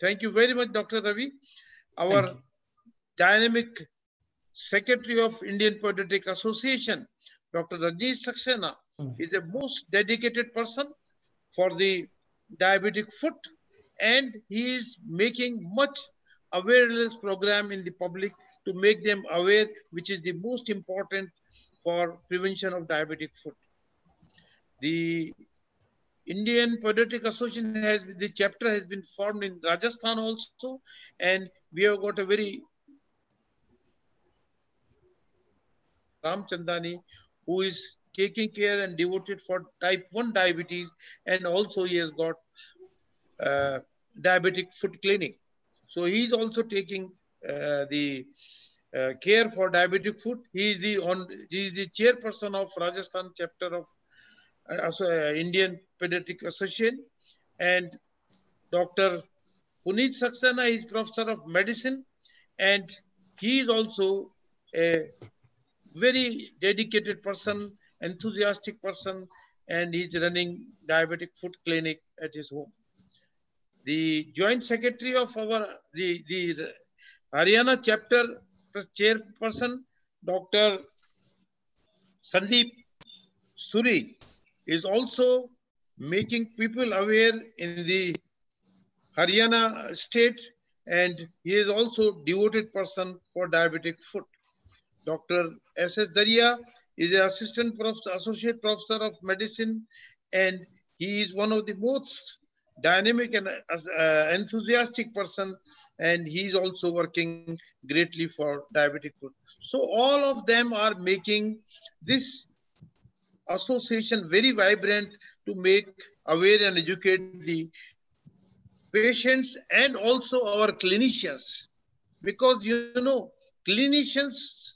Thank you very much, Dr. Ravi. Our dynamic Secretary of Indian Podiatric Association, Dr. Rajnish Saxena, is the most dedicated person for the diabetic foot, and he is making much awareness program in the public to make them aware, which is the most important for prevention of diabetic foot. The Indian Podiatric Association has, the chapter has been formed in Rajasthan also, and we have got a very Ramchandani, who is taking care and devoted for type 1 diabetes, and also he has got diabetic foot clinic. So he is also taking the care for diabetic foot. He is the chairperson of Rajasthan chapter of Indian Pediatric Association, and Dr. Puneet Saxena is professor of medicine, and he is also a very dedicated person, enthusiastic person, and he's running diabetic foot clinic at his home. The joint secretary of our the Haryana chapter chairperson, Dr. Sandeep Suri, is also making people aware in the Haryana state, and he is also a devoted person for diabetic foot. Dr. SS Daria is the assistant professor, associate professor of medicine, and he is one of the most dynamic and enthusiastic person, and he is also working greatly for diabetic foot. So all of them are making this association very vibrant to make aware and educate the patients and also our clinicians, because you know, clinicians,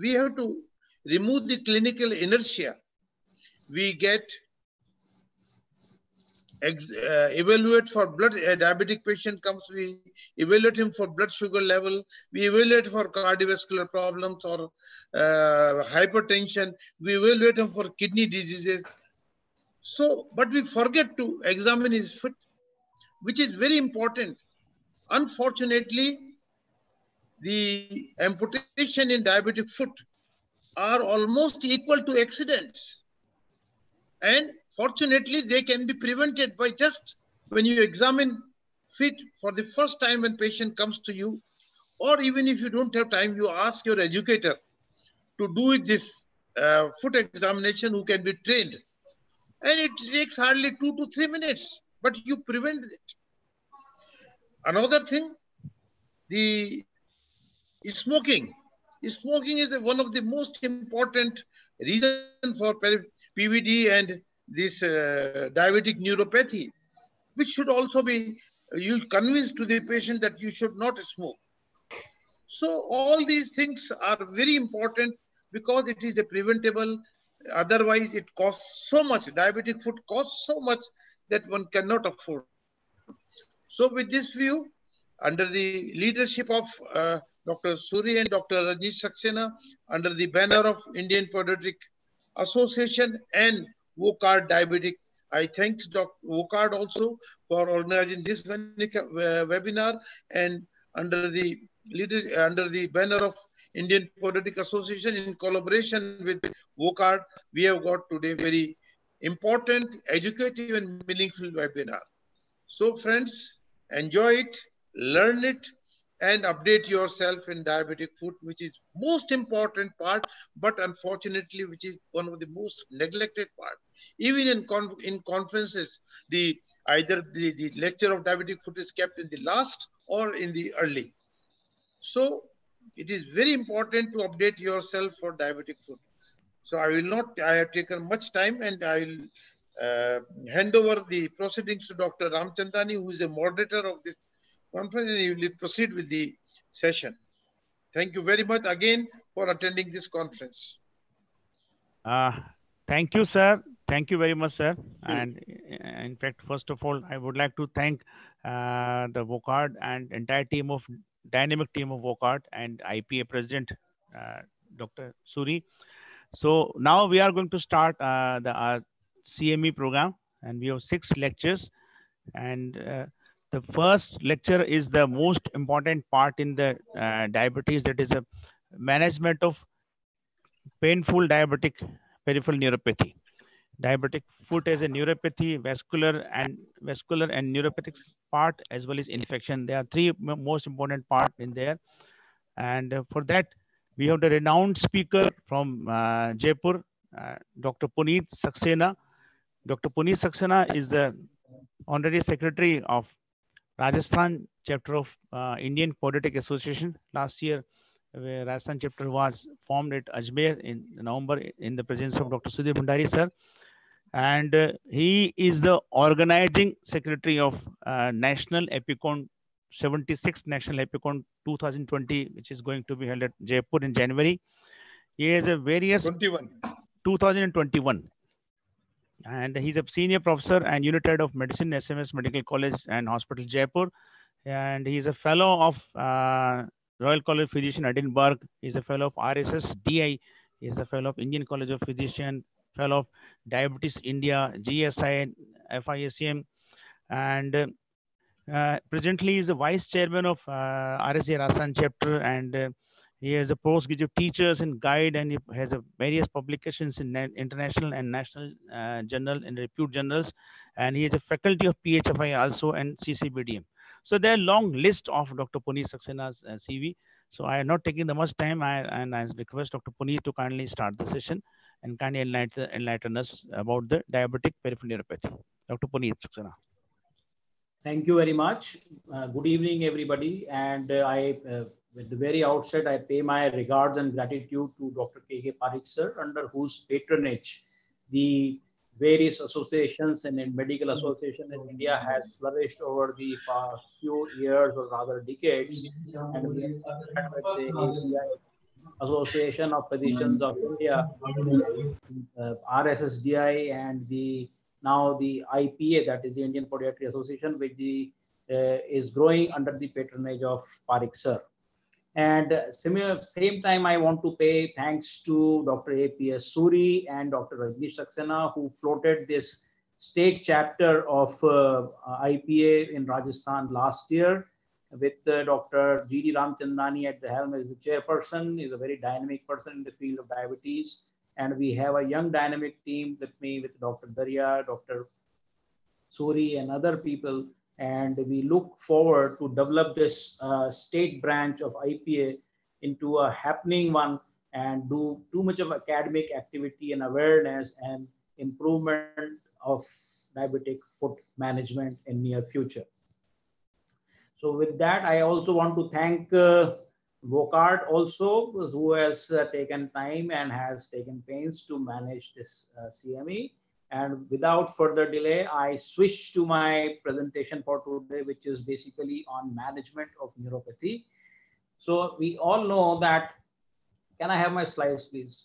we have to remove the clinical inertia. We get evaluate for blood, a diabetic patient comes, we evaluate him for blood sugar level, we evaluate for cardiovascular problems or hypertension, we evaluate him for kidney diseases. So, but we forget to examine his foot, which is very important. Unfortunately, the amputation in diabetic foot are almost equal to accidents. And fortunately, they can be prevented by just when you examine feet for the first time when patient comes to you, or even if you don't have time, you ask your educator to do this foot examination who can be trained. And it takes hardly 2 to 3 minutes, but you prevent it. Another thing, the smoking. Smoking is one of the most important reasons for PVD and this diabetic neuropathy, which should also be convinced to the patient that you should not smoke. So all these things are very important because it is a preventable, otherwise it costs so much. Diabetic foot costs so much that one cannot afford. So with this view, under the leadership of Dr. Suri and Dr. Rajnish Saxena, under the banner of Indian Podiatric Association and Wockhardt Diabetic, I thank Dr. Wockhardt also for organizing this webinar, and under the banner of Indian Podiatric Association in collaboration with Wockhardt, we have got today very important, educative and meaningful webinar. So friends, enjoy it, learn it, and update yourself in diabetic foot, which is most important part, but unfortunately, which is one of the most neglected part. Even in conferences, either the lecture of diabetic foot is kept in the last or in the early. So it is very important to update yourself for diabetic foot. So I will not, I have taken much time, and I will hand over the proceedings to Dr. Ramchandani, who is a moderator of this conference, and you will proceed with the session. Thank you very much again for attending this conference. Thank you, sir. Thank you very much, sir. And in fact, first of all, I would like to thank the Wockhardt and entire team of dynamic team of Wockhardt and IPA President, Dr. Suri. So now we are going to start the CME program, and we have 6 lectures, and The first lecture is the most important part in the diabetes, that is a management of painful diabetic peripheral neuropathy. Diabetic foot as a neuropathy, vascular and neuropathic part, as well as infection. There are three most important part in there. And for that, we have the renowned speaker from Jaipur, Dr. Puneet Saxena. Dr. Puneet Saxena is the Honorary Secretary of Rajasthan chapter of Indian Podiatric Association. Last year, where Rajasthan chapter was formed at Ajmer in November in the presence of Dr. Sudhir Bhandari, sir. And he is the organizing secretary of National Epicon 76th National Epicon 2020, which is going to be held at Jaipur in January. He has a various 2021, and he's a senior professor and unit head of medicine, SMS Medical College and Hospital Jaipur, and he's a fellow of Royal College of Physician Edinburgh. He's a fellow of RSSDI. He's a fellow of Indian College of Physician, fellow of Diabetes India, GSI, FIASM, and presently is the vice chairman of RSA Rajasthan chapter, and he has a postgraduate teachers and guide, and he has various publications in international and national journal and repute journals, and he is a faculty of PHFI also and CCBDM. So there are long list of Dr. Puneet Saxena's CV. So I am not taking the much time, and I request Dr. Puneet to kindly start the session and kindly enlighten us about the diabetic peripheral neuropathy. Dr. Puneet Saxena. Thank you very much. Good evening, everybody. And at the very outset, I pay my regards and gratitude to Dr. KK Pareek, sir, under whose patronage the various associations and medical association in India has flourished over the past few years or rather decades. And we had the Association of Physicians of India, RSSDI, and the now the IPA, that is the Indian Podiatric Association, which is growing under the patronage of Pareek sir. And similar, same time, I want to pay thanks to Dr. APS Suri and Dr. Rajnish Saxena, who floated this state chapter of IPA in Rajasthan last year with Dr. GD Ramchandani at the helm as the chairperson. He's a very dynamic person in the field of diabetes. And we have a young dynamic team with me, with Dr. Daria, Dr. Suri, and other people. And we look forward to develop this state branch of IPA into a happening one and do too much of academic activity and awareness and improvement of diabetic foot management in near future. So with that, I also want to thank Wockhardt also, who has taken time and has taken pains to manage this CME. And without further delay, I switch to my presentation for today, which is basically on management of neuropathy. So we all know that, can I have my slides, please?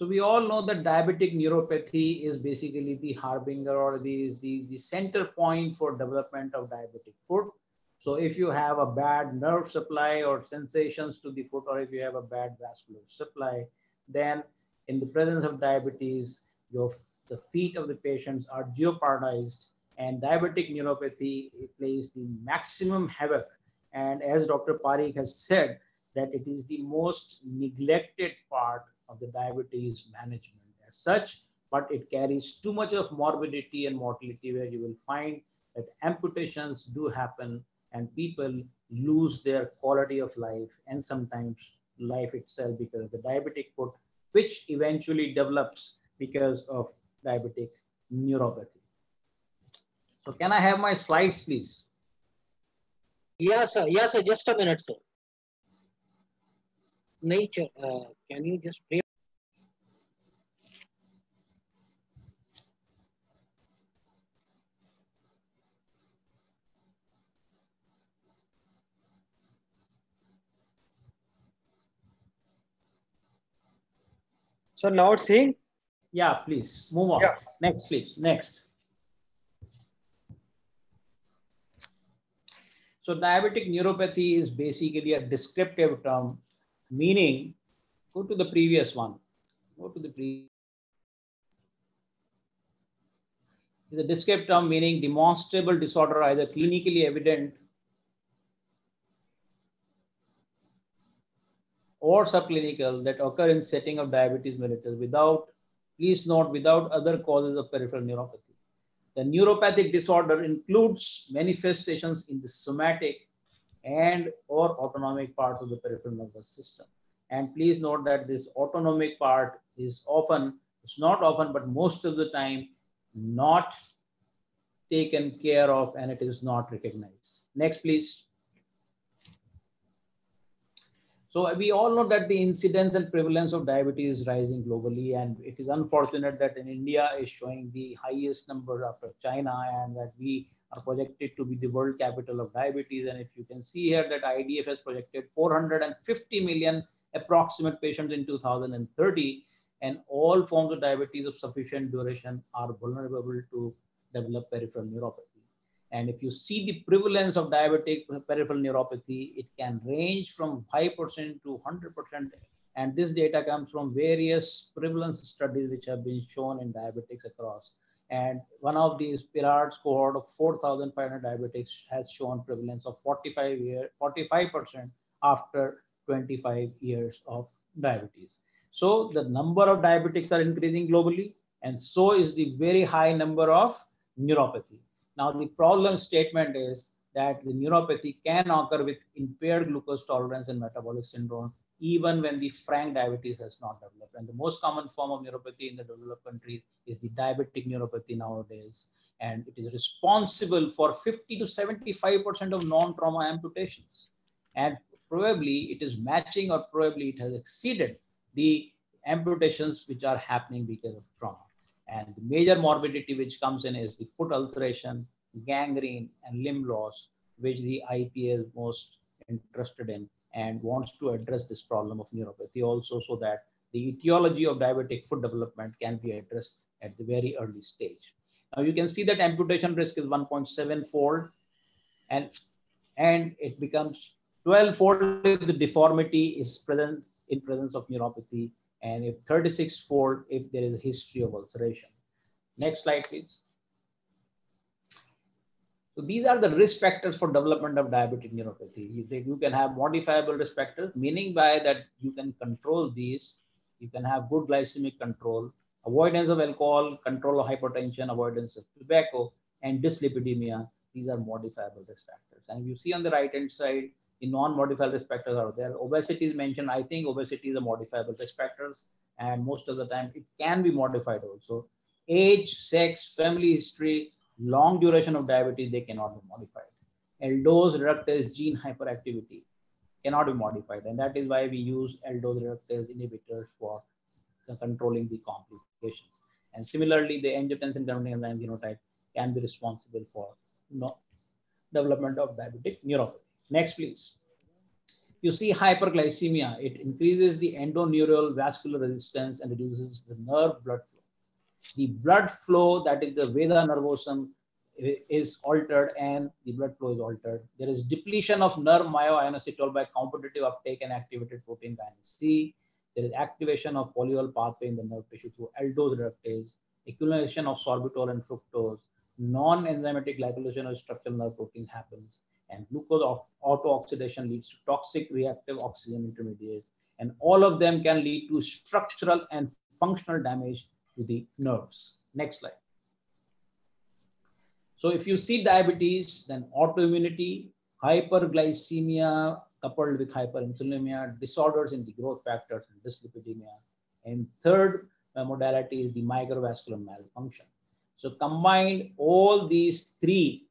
So we all know that diabetic neuropathy is basically the harbinger or the center point for development of diabetic foot. So if you have a bad nerve supply or sensations to the foot, or if you have a bad vascular supply, then in the presence of diabetes, the feet of the patients are jeopardized, and diabetic neuropathy plays the maximum havoc. And as Dr. Pareek has said, that it is the most neglected part of the diabetes management as such, but it carries too much of morbidity and mortality, where you will find that amputations do happen and people lose their quality of life and sometimes life itself because of the diabetic foot, which eventually develops because of diabetic neuropathy. So can I have my slides, please? Yes, sir. Yes, sir. Just a minute, sir. Nature, can you just play? So now it's saying? Yeah, please move on. Yeah. Next, please. Next. So diabetic neuropathy is basically a descriptive term, meaning, go to the previous one. Go to the previous. is a descriptive term meaning demonstrable disorder, either clinically evident or subclinical, that occur in setting of diabetes mellitus without, please note, without other causes of peripheral neuropathy. The neuropathic disorder includes manifestations in the somatic and or autonomic parts of the peripheral nervous system. And please note that this autonomic part is often, it's not often, but most of the time not taken care of and it is not recognized. Next, please. So we all know that the incidence and prevalence of diabetes is rising globally, and it is unfortunate that in India is showing the highest number after China, and that we are projected to be the world capital of diabetes. And if you can see here that IDF has projected 450 million approximate patients in 2030, and all forms of diabetes of sufficient duration are vulnerable to develop peripheral neuropathy. And if you see the prevalence of diabetic peripheral neuropathy, it can range from 5% to 100%. And this data comes from various prevalence studies which have been shown in diabetics across. And one of these, Pirard's cohort of 4,500 diabetics has shown prevalence of 45% after 25 years of diabetes. So the number of diabetics are increasing globally, and so is the very high number of neuropathy. Now, the problem statement is that the neuropathy can occur with impaired glucose tolerance and metabolic syndrome, even when the frank diabetes has not developed. And the most common form of neuropathy in the developed countries is the diabetic neuropathy nowadays. And it is responsible for 50 to 75% of non-trauma amputations. And probably it is matching or probably it has exceeded the amputations which are happening because of trauma. And the major morbidity which comes in is the foot ulceration, gangrene, and limb loss, which the IPA is most interested in and wants to address this problem of neuropathy also, so that the etiology of diabetic foot development can be addressed at the very early stage. Now you can see that amputation risk is 1.7-fold, and it becomes 12-fold if the deformity is present in presence of neuropathy, and if 36-fold if there is a history of ulceration. Next slide, please. So these are the risk factors for development of diabetic neuropathy. You can have modifiable risk factors, meaning by that you can control these. You can have good glycemic control, avoidance of alcohol, control of hypertension, avoidance of tobacco, and dyslipidemia. These are modifiable risk factors. And you see on the right-hand side, the non-modifiable risk factors are there. Obesity is mentioned. I think obesity is a modifiable risk factors, and most of the time it can be modified also. Age, sex, family history, long duration of diabetes, they cannot be modified. Aldose reductase gene hyperactivity cannot be modified, and that is why we use aldose reductase inhibitors for controlling the complications. And similarly, the angiotensin-converting enzyme genotype can be responsible for development of diabetic neuropathy. Next, please. You see hyperglycemia. It increases the endoneural vascular resistance and reduces the nerve blood flow. The blood flow, that is the vena nervosum, is altered and the blood flow is altered. There is depletion of nerve myoinositol by competitive uptake and activated protein kinase C. There is activation of polyol pathway in the nerve tissue through aldose reductase, accumulation of sorbitol and fructose, non-enzymatic glycation of structural nerve protein happens, and glucose auto-oxidation leads to toxic reactive oxygen intermediates. And all of them can lead to structural and functional damage to the nerves. Next slide. So if you see diabetes, then autoimmunity, hyperglycemia coupled with hyperinsulinemia, disorders in the growth factors and dyslipidemia. And third modality is the microvascular malfunction. So combined, all these three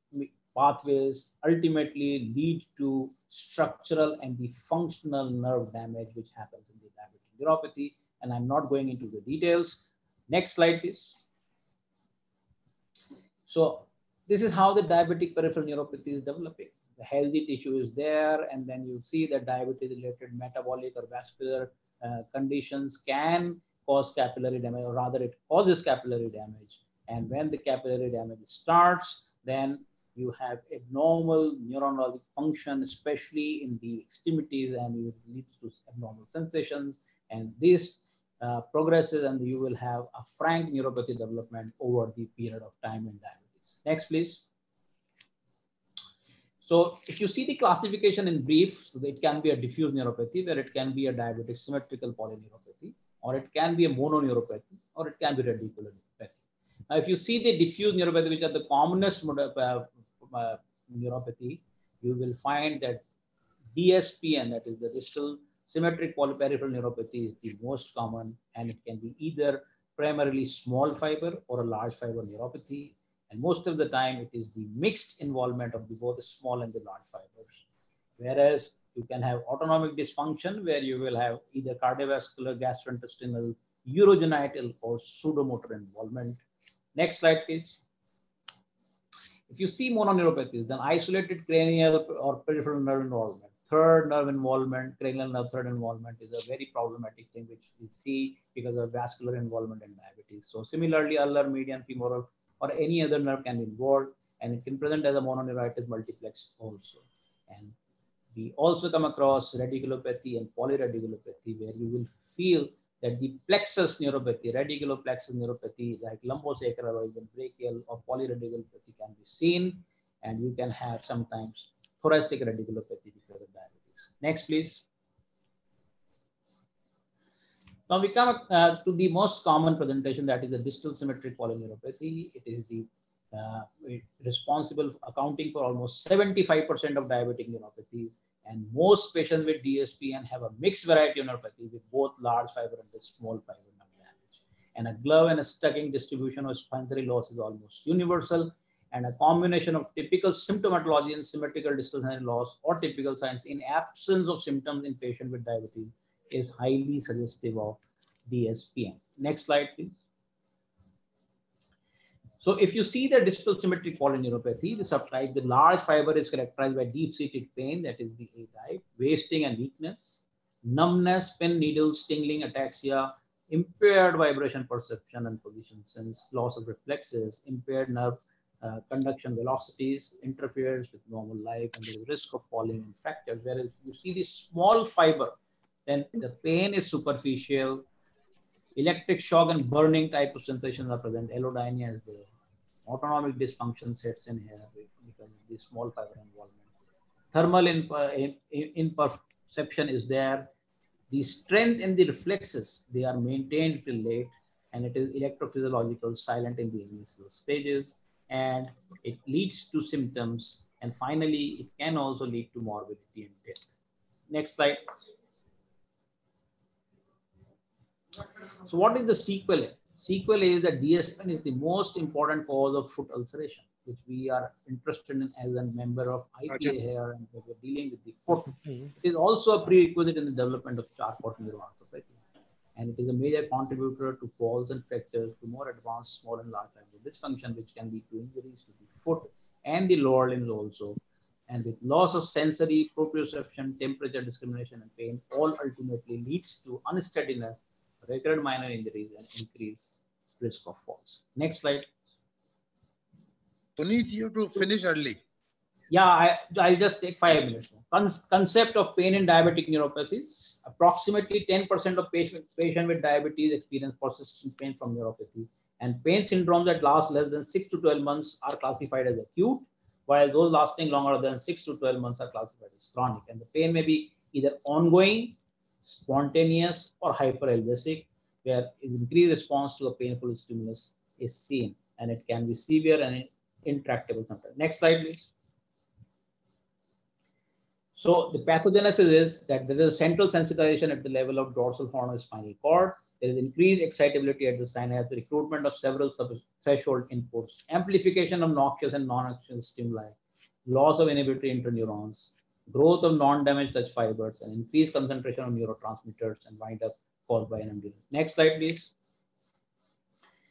pathways ultimately lead to structural and the functional nerve damage which happens in the diabetic neuropathy, and I'm not going into the details. Next slide, please. So this is how the diabetic peripheral neuropathy is developing. The healthy tissue is there, and then you see that diabetes-related metabolic or vascular conditions can cause capillary damage, or rather it causes capillary damage. And when the capillary damage starts, then you have abnormal neuronal function, especially in the extremities, and it leads to abnormal sensations. And this progresses, and you will have a frank neuropathy development over the period of time in diabetes. Next, please. So if you see the classification in brief, so it can be a diffuse neuropathy, where it can be a diabetic symmetrical polyneuropathy, or it can be a mononeuropathy, or it can be radiculoneuropathy. Now, if you see the diffuse neuropathy, which are the commonest neuropathy, you will find that DSPN, that is the distal symmetric polyperipheral neuropathy, is the most common, and it can be either primarily small fiber or a large fiber neuropathy. And most of the time, it is the mixed involvement of the both the small and the large fibers. Whereas you can have autonomic dysfunction, where you will have either cardiovascular, gastrointestinal, urogenital, or pseudomotor involvement. Next slide, please. If you see mononeuropathies, then isolated cranial or peripheral nerve involvement, third nerve involvement, cranial nerve third involvement is a very problematic thing which we see because of vascular involvement in diabetes. So similarly, ulnar, median, femoral, or any other nerve can be involved, and it can present as a mononeuritis multiplex also. And we also come across radiculopathy and polyradiculopathy, where you will feel that the plexus neuropathy, radicular plexus neuropathy, like lumbosacral or even brachial or polyradiculopathy, can be seen, and you can have sometimes thoracic radiculopathy because of diabetes. Next, please. Now we come to the most common presentation, that is the distal symmetric polyneuropathy. It is the responsible for accounting for almost 75% of diabetic neuropathies, and most patients with DSPN have a mixed variety of neuropathy with both large fiber and the small fiber nerve damage. And a glove and a stocking distribution of sensory loss is almost universal, and a combination of typical symptomatology and symmetrical distal sensory loss or typical signs in absence of symptoms in patients with diabetes is highly suggestive of DSPN. Next slide, please. So if you see the distal symmetric polyneuropathy, the subtype, the large fiber is characterized by deep-seated pain, that is the A type, wasting and weakness, numbness, pin needles, tingling, ataxia, impaired vibration perception and position sense, loss of reflexes, impaired nerve conduction velocities, interferes with normal life, and the risk of falling and fractures. Whereas you see the small fiber, then the pain is superficial, electric shock and burning type of sensations are present, allodynia is there, autonomic dysfunction sets in here because of the small fiber involvement, thermal imperception is there, the strength and the reflexes, they are maintained till late, and it is electrophysiological, silent in the initial stages, and it leads to symptoms, and finally it can also lead to morbidity and death. Next slide. So what is the sequelae? Sequelae is that DSPN is the most important cause of foot ulceration, which we are interested in as a member of IPA here, and we are dealing with the foot. It is also a prerequisite in the development of Charcot neuropathy, and it is a major contributor to falls and fractures, to more advanced small and large fiber dysfunction, which can lead to injuries to the foot and the lower limbs also, and with loss of sensory, proprioception, temperature discrimination, and pain, all ultimately leads to unsteadiness, recurrent minor injuries, and increased risk of falls. Next slide. Puneet, you have to finish early. Yeah, I'll just take 5 minutes. Concept of pain in diabetic neuropathies. Approximately 10% of patients with diabetes experience persistent pain from neuropathy. And pain syndromes that last less than 6 to 12 months are classified as acute, while those lasting longer than 6 to 12 months are classified as chronic. And the pain may be either ongoing, spontaneous, or hyperalgesic, where increased response to a painful stimulus is seen, and it can be severe and intractable sometimes. Next slide, please. So the pathogenesis is that there is central sensitization at the level of dorsal horn or spinal cord. There is increased excitability at the synapse, recruitment of several sub-threshold inputs, amplification of noxious and non-noxious stimuli, loss of inhibitory interneurons, growth of non-damaged touch fibers, and increased concentration of neurotransmitters and wind-up caused by an injury. Next slide, please.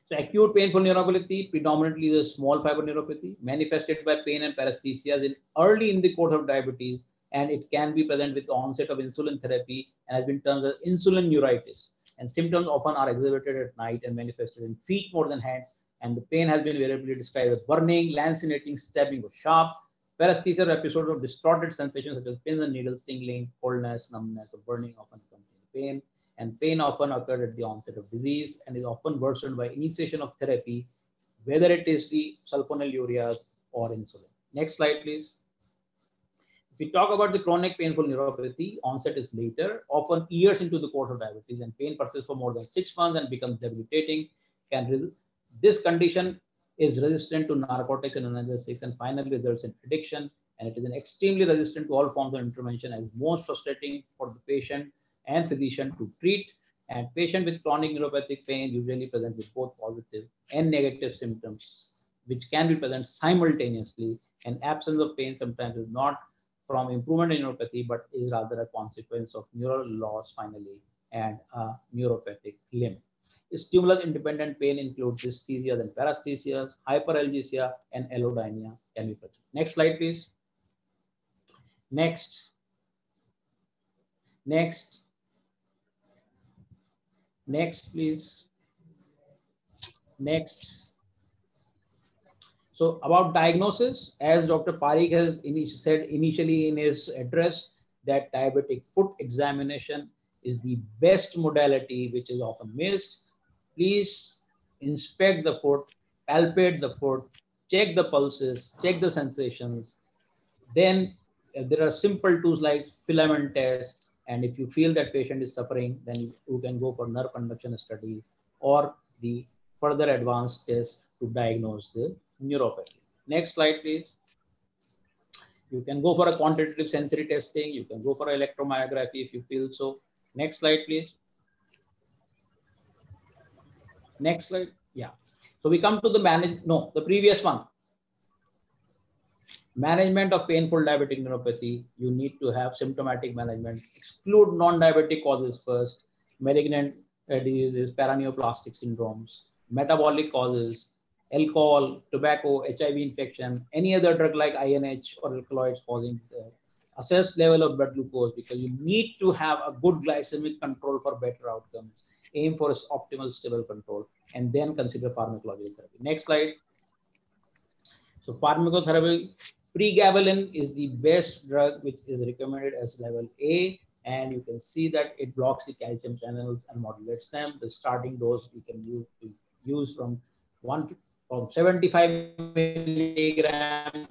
So acute painful neuropathy predominantly is a small fiber neuropathy manifested by pain and paresthesias early in the course of diabetes, and it can be present with the onset of insulin therapy and has been termed as insulin neuritis. And symptoms often are exhibited at night and manifested in feet more than hands, and the pain has been variably described as burning, lancinating, stabbing, or sharp. Whereas these are episodes of distorted sensations such as pins and needles, tingling, coldness, numbness, or burning, often accompanying pain. and pain often occurs at the onset of disease and is often worsened by initiation of therapy, whether it is the sulfonylureas or insulin. Next slide, please. If we talk about the chronic painful neuropathy, onset is later, often years into the course of diabetes, and pain persists for more than 6 months and becomes debilitating. This condition is resistant to narcotics and analgesics and finally results in addiction, and it is an extremely resistant to all forms of intervention and is most frustrating for the patient and physician to treat. And patient with chronic neuropathic pain usually present with both positive and negative symptoms, which can be present simultaneously, and absence of pain sometimes is not from improvement in neuropathy, but is rather a consequence of neural loss finally and a neuropathic limb. Stimulus-independent pain includes dysthesias and paresthesias, hyperalgesia, and allodynia can be present. Next slide, please. Next, please. So about diagnosis, as Dr. Pareek has said initially in his address, that diabetic foot examination is the best modality, which is often missed. Please inspect the foot, palpate the foot, check the pulses, check the sensations. Then there are simple tools like filament test. And if you feel that patient is suffering, then you can go for nerve conduction studies or the further advanced tests to diagnose the neuropathy. Next slide, please. You can go for a quantitative sensory testing. You can go for electromyography if you feel so. Next slide, please. Next slide. Yeah. So we come to the management of painful diabetic neuropathy. You need to have symptomatic management. Exclude non-diabetic causes first. Malignant diseases, paraneoplastic syndromes, metabolic causes, alcohol, tobacco, HIV infection, any other drug like INH or alkaloids causing the assessed level of blood glucose, because you need to have a good glycemic control for better outcomes. Aim for optimal stable control and then consider pharmacological therapy. Next slide. So pharmacotherapy, pregabalin is the best drug which is recommended as level A, and you can see that it blocks the calcium channels and modulates them. The starting dose we can use from 75 milligram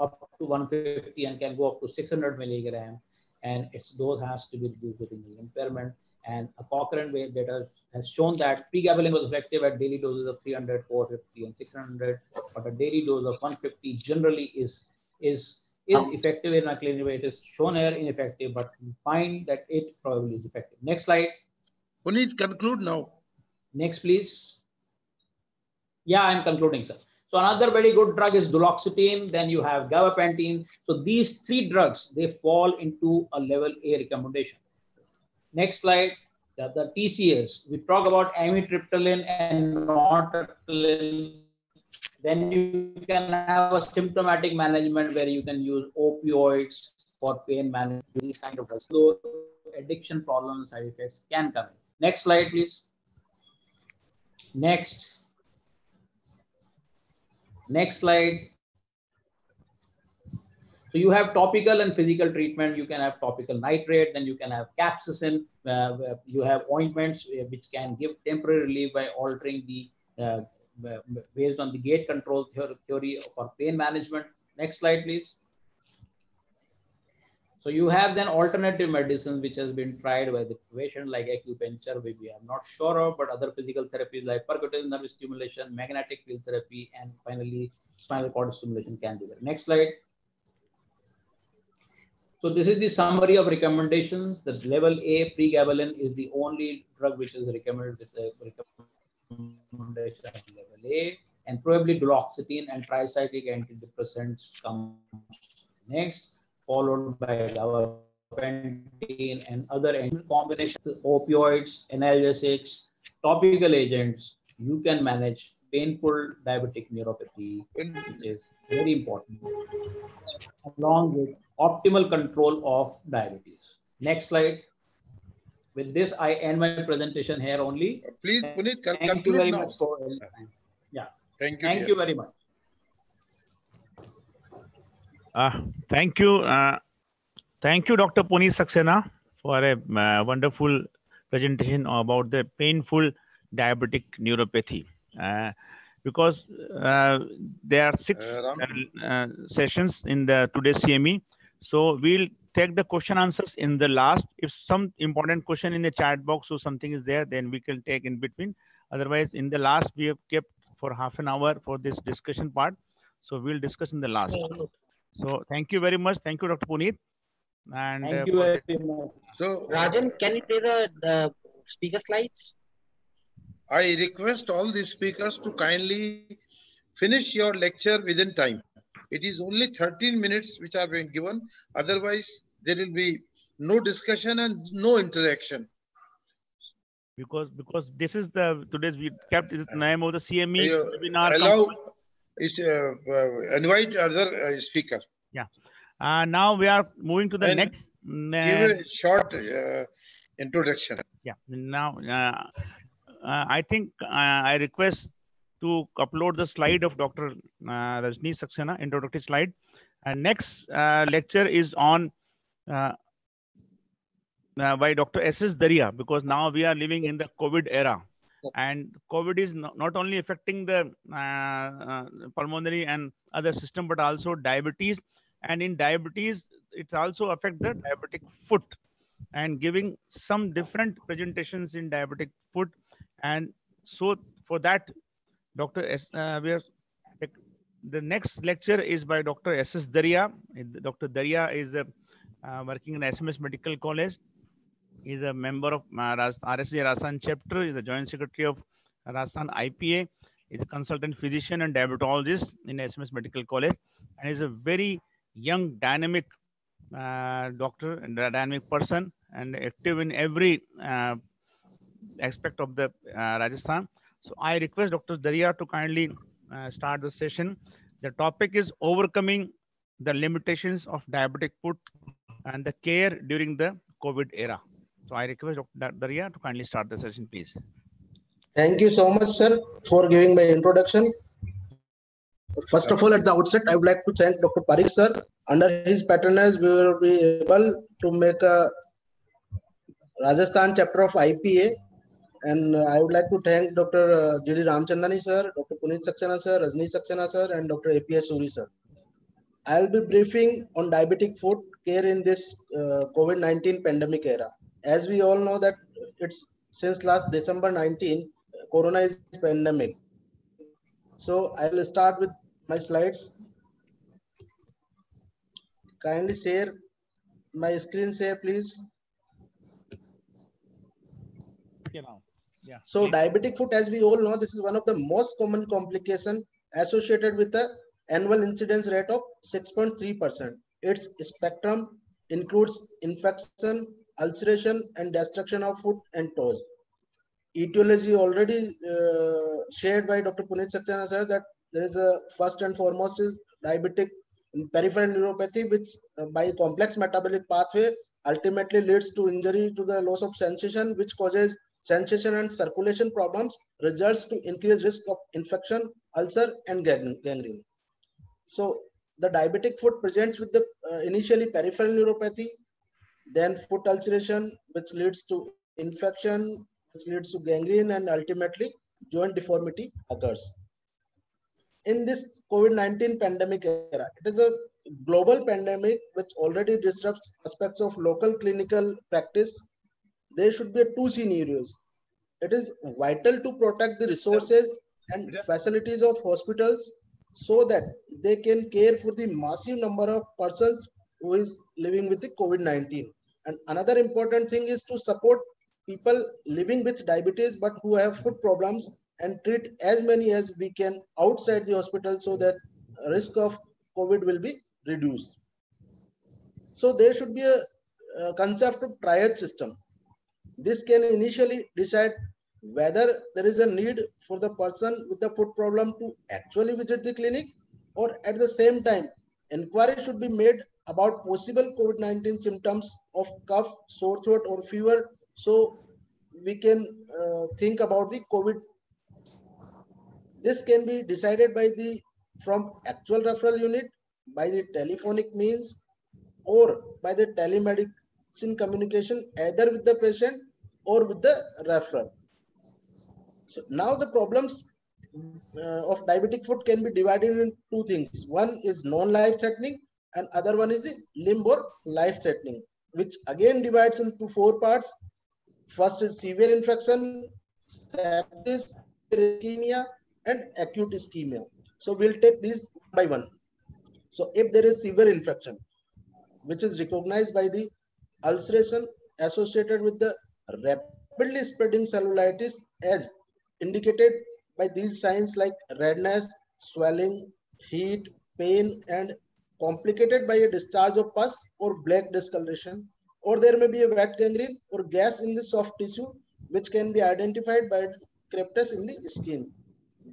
up to 150 and can go up to 600 milligram, and its dose has to be reduced with impairment. And a Cochrane data has shown that pregabalin was effective at daily doses of 300, 450, and 600, but a daily dose of 150 generally is effective in a clinical way. It is shown here ineffective, but we find that it probably is effective. Next slide. Puneet, conclude now. Next, please. Yeah, I'm concluding, sir. So another very good drug is duloxetine. Then you have gabapentin. So these three drugs, they fall into a level A recommendation. Next slide, the TCS. We talk about amitriptyline and nortriptyline. Then you can have a symptomatic management where you can use opioids for pain management. These kind of drugs. So addiction problems, side effects can come in. Next slide, please. Next slide. So you have topical and physical treatment. You can have topical nitrate, then you can have capsaicin. You have ointments which can give temporary relief by altering the based on the gate control theory for pain management. Next slide, please. So you have then alternative medicines which has been tried by the patient, like acupuncture, which we are not sure of, but other physical therapies like percutaneous nerve stimulation, magnetic field therapy, and finally spinal cord stimulation can be there. Next slide. So this is the summary of recommendations. The level A pregabalin is the only drug which is recommended with a recommendation of level A, and probably duloxetine and tricyclic antidepressants come next, followed by gabapentin and other combinations, opioids, analgesics, topical agents. You can manage painful diabetic neuropathy, which is very important, along with optimal control of diabetes. Next slide. With this, I end my presentation here only. Please, Puneet, thank you very much for your time. Yeah. Thank you. Thank you very much. Thank you. Thank you, Dr. Puneet Saxena, for a wonderful presentation about the painful diabetic neuropathy, because there are six sessions in the today's CME. So we'll take the question answers in the last. If some important question in the chat box or something is there, then we can take in between. Otherwise, in the last, we have kept for half an hour for this discussion part. So we'll discuss in the last. So thank you very much. Thank you, Dr. Puneet. And thank you very much. So Rajan, can you play the speaker slides? I request all the speakers to kindly finish your lecture within time. It is only 13 minutes which are being given. Otherwise, there will be no discussion and no interaction. Because this is the today's we kept the name of the CME webinar. Allow invite other speaker. Yeah. Now we are moving to the next. Give a short introduction. Yeah. Now. I think I request to upload the slide of Dr. Rajnish Saxena, introductory slide. And next lecture is on by Dr. SS Daria, because now we are living in the COVID era. And COVID is not only affecting the pulmonary and other system, but also diabetes. And in diabetes, it also affects the diabetic foot, and giving some different presentations in diabetic foot. And so for that, Dr. The next lecture is by Dr. SS Daria. Dr. Daria is working in SMS Medical College. He is a member of RSSDI Rajasthan chapter. He is the Joint Secretary of Rajasthan IPA. He is a consultant physician and diabetologist in SMS Medical College. And he is a very young, dynamic doctor and a dynamic person, and active in every aspect of the Rajasthan. So I request Dr. Daria to kindly start the session. The topic is overcoming the limitations of diabetic foot and the care during the COVID era. So I request Dr. Daria to kindly start the session, please. Thank you so much, sir, for giving my introduction. First of all, at the outset, I would like to thank Dr. Pareek, sir. Under his patronage, we will be able to make a Rajasthan chapter of IPA, and I would like to thank Dr. GD Ramchandani sir, Dr. Puneet Saxena sir, Rajnish Saxena sir, and Dr. APS Suri sir. I'll be briefing on diabetic foot care in this COVID-19 pandemic era. As we all know that it's since last December 19, Corona is pandemic. So I'll start with my slides. Kindly share my screen share, please. Yeah. So diabetic foot, as we all know, this is one of the most common complication associated with the annual incidence rate of 6.3%. Its spectrum includes infection, ulceration, and destruction of foot and toes. Etiology already shared by Dr. Puneet Saxena sir, that there is a first and foremost is diabetic peripheral neuropathy, which by complex metabolic pathway ultimately leads to injury to the loss of sensation, which causes sensation and circulation problems, results to increased risk of infection, ulcer, and gangrene. So the diabetic foot presents with the initially peripheral neuropathy, then foot ulceration, which leads to infection, which leads to gangrene, and ultimately joint deformity occurs. In this COVID-19 pandemic era, it is a global pandemic which already disrupts aspects of local clinical practice. There should be two scenarios. It is vital to protect the resources and facilities of hospitals so that they can care for the massive number of persons who is living with the COVID-19. And another important thing is to support people living with diabetes but who have foot problems, and treat as many as we can outside the hospital so that risk of COVID will be reduced. So there should be a concept of triad system. This can initially decide whether there is a need for the person with the foot problem to actually visit the clinic, or at the same time, inquiry should be made about possible COVID-19 symptoms of cough, sore throat, or fever, so we can think about the COVID. This can be decided by the from actual referral unit, by the telephonic means, or by the telemedicine in communication either with the patient or with the referral. So now the problems of diabetic foot can be divided into two things. One is non-life-threatening and other one is limb or life-threatening, which again divides into four parts. First is severe infection, sepsis, ischemia, and acute ischemia. So we'll take these by one. So if there is severe infection, which is recognized by the ulceration associated with the rapidly spreading cellulitis as indicated by these signs like redness, swelling, heat, pain, and complicated by a discharge of pus or black discoloration, or there may be a wet gangrene or gas in the soft tissue, which can be identified by crepitus in the skin.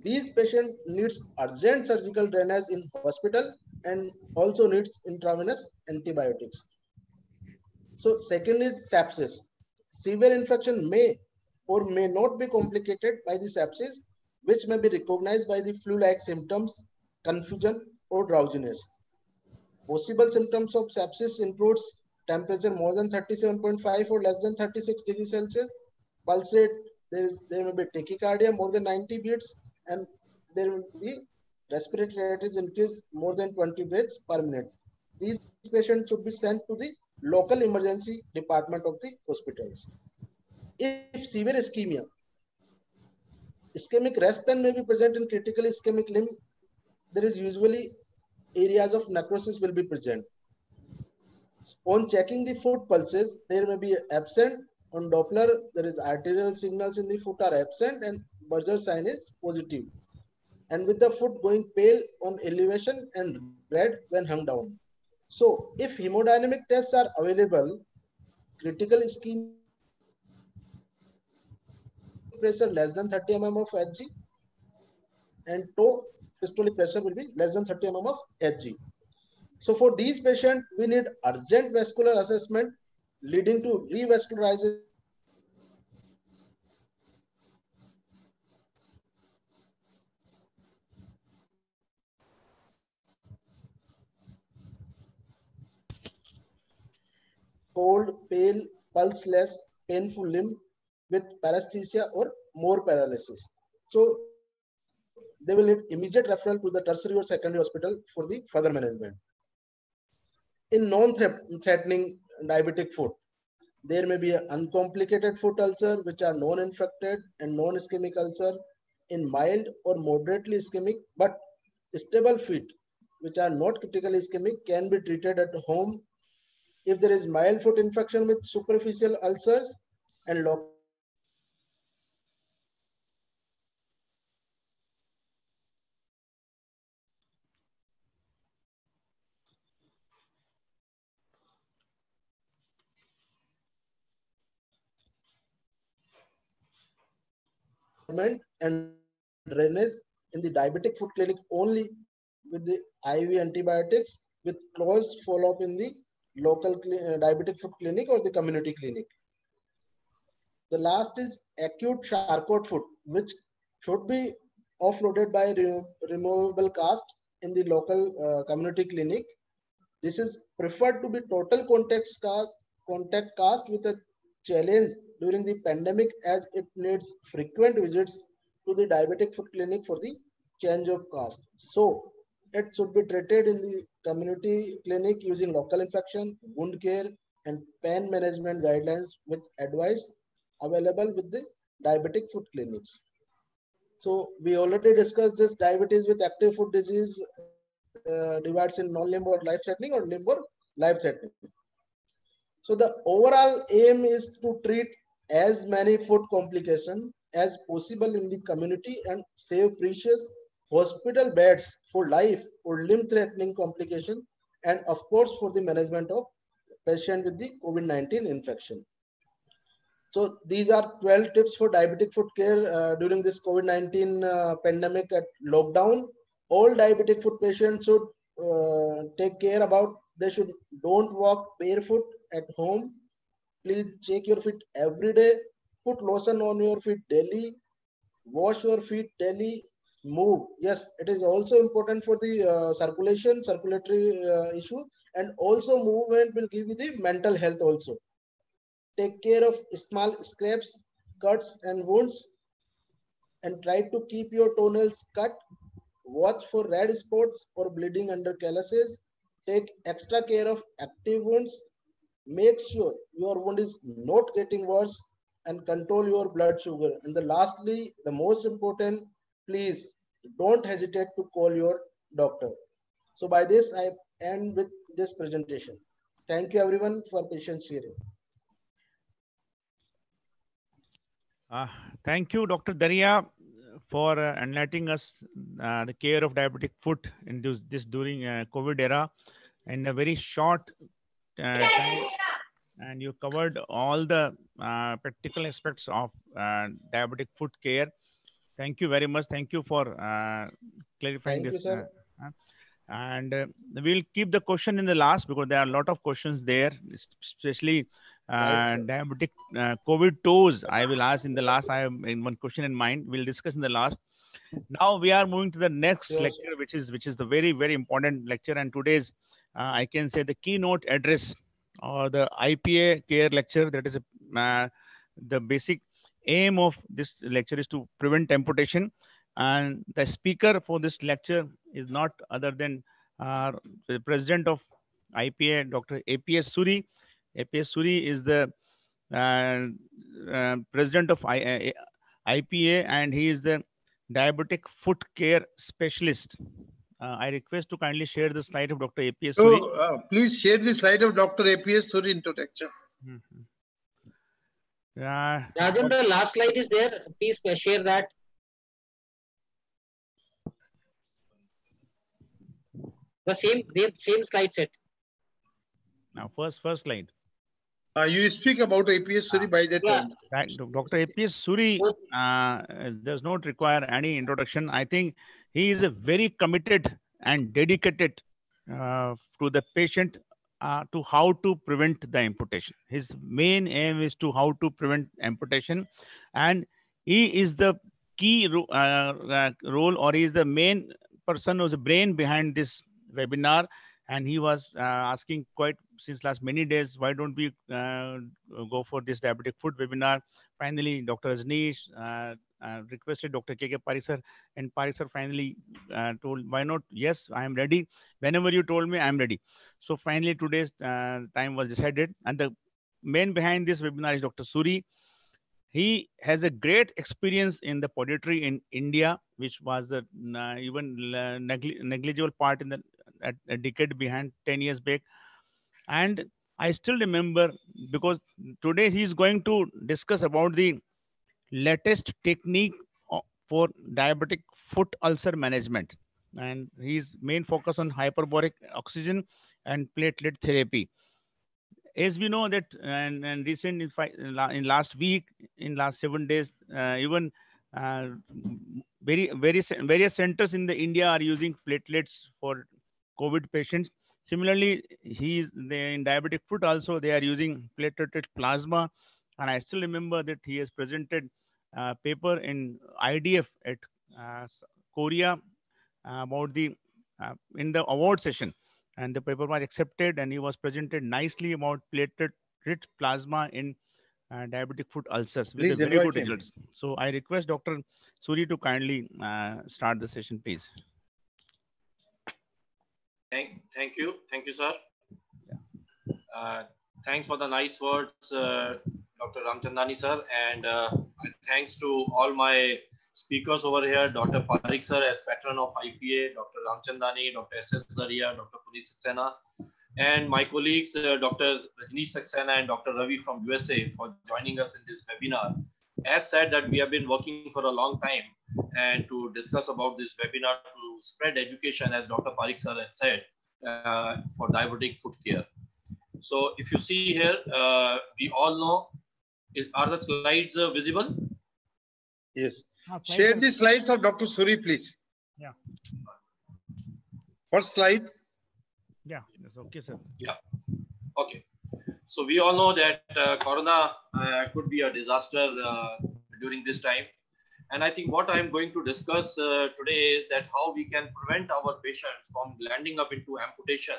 These patient needs urgent surgical drainage in hospital and also needs intravenous antibiotics. So second is sepsis. Severe infection may or may not be complicated by the sepsis, which may be recognized by the flu-like symptoms, confusion, or drowsiness. Possible symptoms of sepsis includes temperature more than 37.5 or less than 36 degrees Celsius, pulse rate, there may be tachycardia more than 90 beats, and there will be respiratory rate is increased more than 20 breaths per minute. These patients should be sent to the local emergency department of the hospitals. If severe ischemia, ischemic rest pain may be present in critical ischemic limb. There is usually areas of necrosis will be present. On checking the foot pulses, there may be absent. On Doppler, there is arterial signals in the foot are absent and Berger sign is positive. And with the foot going pale on elevation and red when hung down. So if hemodynamic tests are available, critical ischemic pressure less than 30 mm of Hg and toe systolic pressure will be less than 30 mm of Hg. So for these patients, we need urgent vascular assessment leading to revascularization. Cold, pale, pulseless, painful limb with paresthesia or more paralysis. So they will need immediate referral to the tertiary or secondary hospital for the further management. In non-threatening diabetic foot, there may be an uncomplicated foot ulcer which are non-infected and non-ischemic ulcer in mild or moderately ischemic but stable feet which are not critically ischemic can be treated at home. If there is mild foot infection with superficial ulcers and local and drainage in the diabetic foot clinic only with the IV antibiotics with closed follow-up in the local diabetic foot clinic or the community clinic. The last is acute Charcot foot, which should be offloaded by removable cast in the local community clinic. This is preferred to be total contact cast with a challenge during the pandemic as it needs frequent visits to the diabetic foot clinic for the change of cast. So it should be treated in the community clinic using local infection, wound care, and pain management guidelines with advice available with the diabetic foot clinics. So we already discussed this diabetes with active foot disease divides in non-limb or limb or life-threatening. So the overall aim is to treat as many foot complications as possible in the community and save precious hospital beds for life or limb-threatening complication, and of course for the management of patient with the COVID-19 infection. So these are 12 tips for diabetic foot care during this COVID-19 pandemic at lockdown. All diabetic foot patients should take care about, they should don't walk barefoot at home. Please check your feet every day. Put lotion on your feet daily. Wash your feet daily. Move. Yes, it is also important for the circulatory issue, and also movement will give you the mental health also. take care of small scrapes, cuts and wounds, and try to keep your toenails cut. Watch for red spots or bleeding under calluses. Take extra care of active wounds. Make sure your wound is not getting worse and control your blood sugar. And the lastly, the most important, please don't hesitate to call your doctor. So by this, I end with this presentation. Thank you everyone for patient sharing. Thank you, Dr. Daria, for enlightening us the care of diabetic foot in this during COVID era in a very short time, and you covered all the practical aspects of diabetic foot care. Thank you very much. Thank you for clarifying this. Thank you, sir. And we'll keep the question in the last because there are a lot of questions there, especially diabetic COVID toes. I will ask in the last. I have one question in mind. We'll discuss in the last. Now we are moving to the next lecture, which is the very, very important lecture. And today's, I can say, the keynote address or the IPA care lecture. That is the basic aim of this lecture is to prevent amputation. And the speaker for this lecture is not other than the president of IPA, Dr. APS Suri. APS Suri is the president of IPA, and he is the diabetic foot care specialist. I request to kindly share the slide of Dr. APS Suri. So, please share the slide of Dr. APS Suri introduction. Mm-hmm. Rajan, the last slide is there. Please share that. The same slide set. Now, first slide. You speak about APS Suri by that time. Right, Dr. APS Suri does not require any introduction. I think he is a very committed and dedicated to the patient to how to prevent the amputation. His main aim is to how to prevent amputation, and he is the key role, or he is the main person who is the brain behind this webinar. And he was asking quite since last many days, why don't we go for this diabetic foot webinar? Finally, Dr. Rajnish requested Dr. KK Pareek sir, and Pareek sir finally told, why not? Yes, I am ready. Whenever you told me, I am ready. So finally, today's time was decided. And the man behind this webinar is Dr. Suri. He has a great experience in the podiatry in India, which was negligible part in the a decade behind, 10 years back. And I still remember, because today he is going to discuss about the latest technique for diabetic foot ulcer management. And his main focus on hyperbaric oxygen and platelet therapy. As we know that, and recent in last week, in last 7 days, even various centers in the India are using platelets for COVID patients. Similarly, in diabetic foot also, they are using platelet plasma. And I still remember that he has presented a paper in IDF at Korea about the in the award session. And the paper was accepted, and he was presented nicely about platelet-rich plasma in diabetic foot ulcers with very good results. So I request Dr. Suri to kindly start the session, please. Thank you, sir. Yeah. Thanks for the nice words, Dr. Ramchandani sir, and thanks to all my speakers over here, Dr. Pareek sir as patron of IPA, Dr. Ramchandani, Dr. SS Daria, Dr. Puneet Saxena, and my colleagues, Dr. Rajnish Saxena and Dr. Ravi from USA for joining us in this webinar. As said that we have been working for a long time and to discuss about this webinar to spread education, as Dr. Pareek sir had said, for diabetic foot care. So if you see here, we all know, are the slides visible? Yes. Share the slides of Dr. Suri, please. Yeah. First slide. Yeah. That's okay, sir. Yeah. Okay. So we all know that corona could be a disaster during this time. And I think what I'm going to discuss today is that how we can prevent our patients from landing up into amputation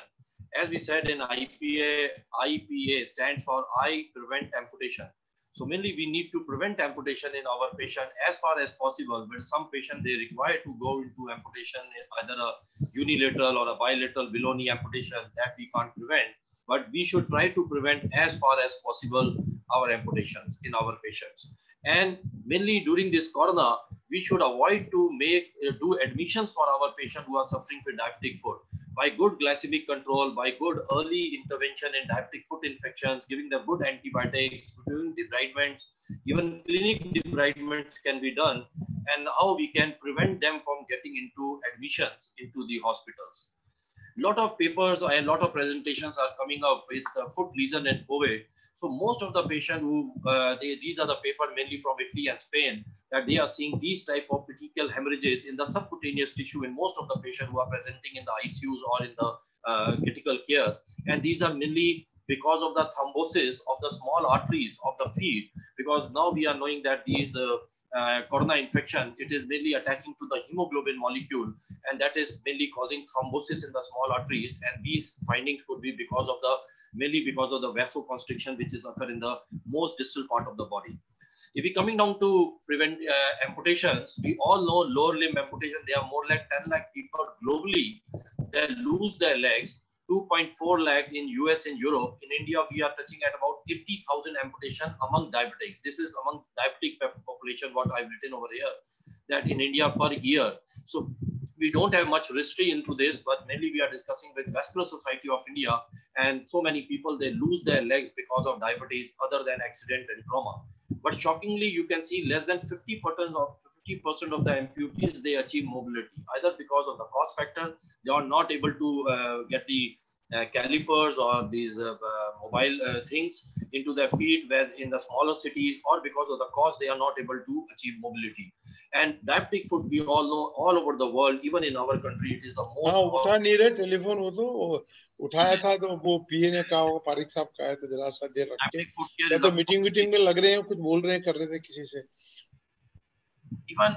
As we said in IPA, IPA stands for I prevent amputation. So mainly we need to prevent amputation in our patient as far as possible, but some patient they require to go into amputation, either a unilateral or a bilateral below knee amputation that we can't prevent, but we should try to prevent as far as possible our amputations in our patients. And mainly during this corona, we should avoid to do admissions for our patients who are suffering with diabetic foot. By good glycemic control, by good early intervention in diabetic foot infections, giving them good antibiotics, doing debridements, even clinic debridements can be done, and how we can prevent them from getting into admissions into the hospitals. Lot of papers and lot of presentations are coming up with foot lesion and COVID. So most of the patients who, these are the papers mainly from Italy and Spain, that they are seeing these type of petechial hemorrhages in the subcutaneous tissue in most of the patients who are presenting in the ICUs or in the critical care. And these are mainly because of the thrombosis of the small arteries of the feet, because now we are knowing that these corona infection, it is mainly attaching to the hemoglobin molecule, and that is mainly causing thrombosis in the small arteries, and these findings could be because of the, mainly because of the vasoconstriction which is occurring in the most distal part of the body. If we're coming down to prevent amputations, we all know lower limb amputation, there are more like 10 lakh people globally that lose their legs, 2.4 lakh in US and Europe. In India, we are touching at about 80,000 amputation among diabetics. This is among diabetic population, what I've written over here, that in India per year. So we don't have much history into this, but mainly we are discussing with Vascular Society of India, and so many people, they lose their legs because of diabetes other than accident and trauma. But shockingly, you can see less than 50% of the amputees, they achieve mobility, either because of the cost factor, they are not able to get the calipers or these mobile things into their feet when in the smaller cities, or because of the cost, they are not able to achieve mobility. And diabetic foot, we all know all over the world, even in our country, it is the most. Even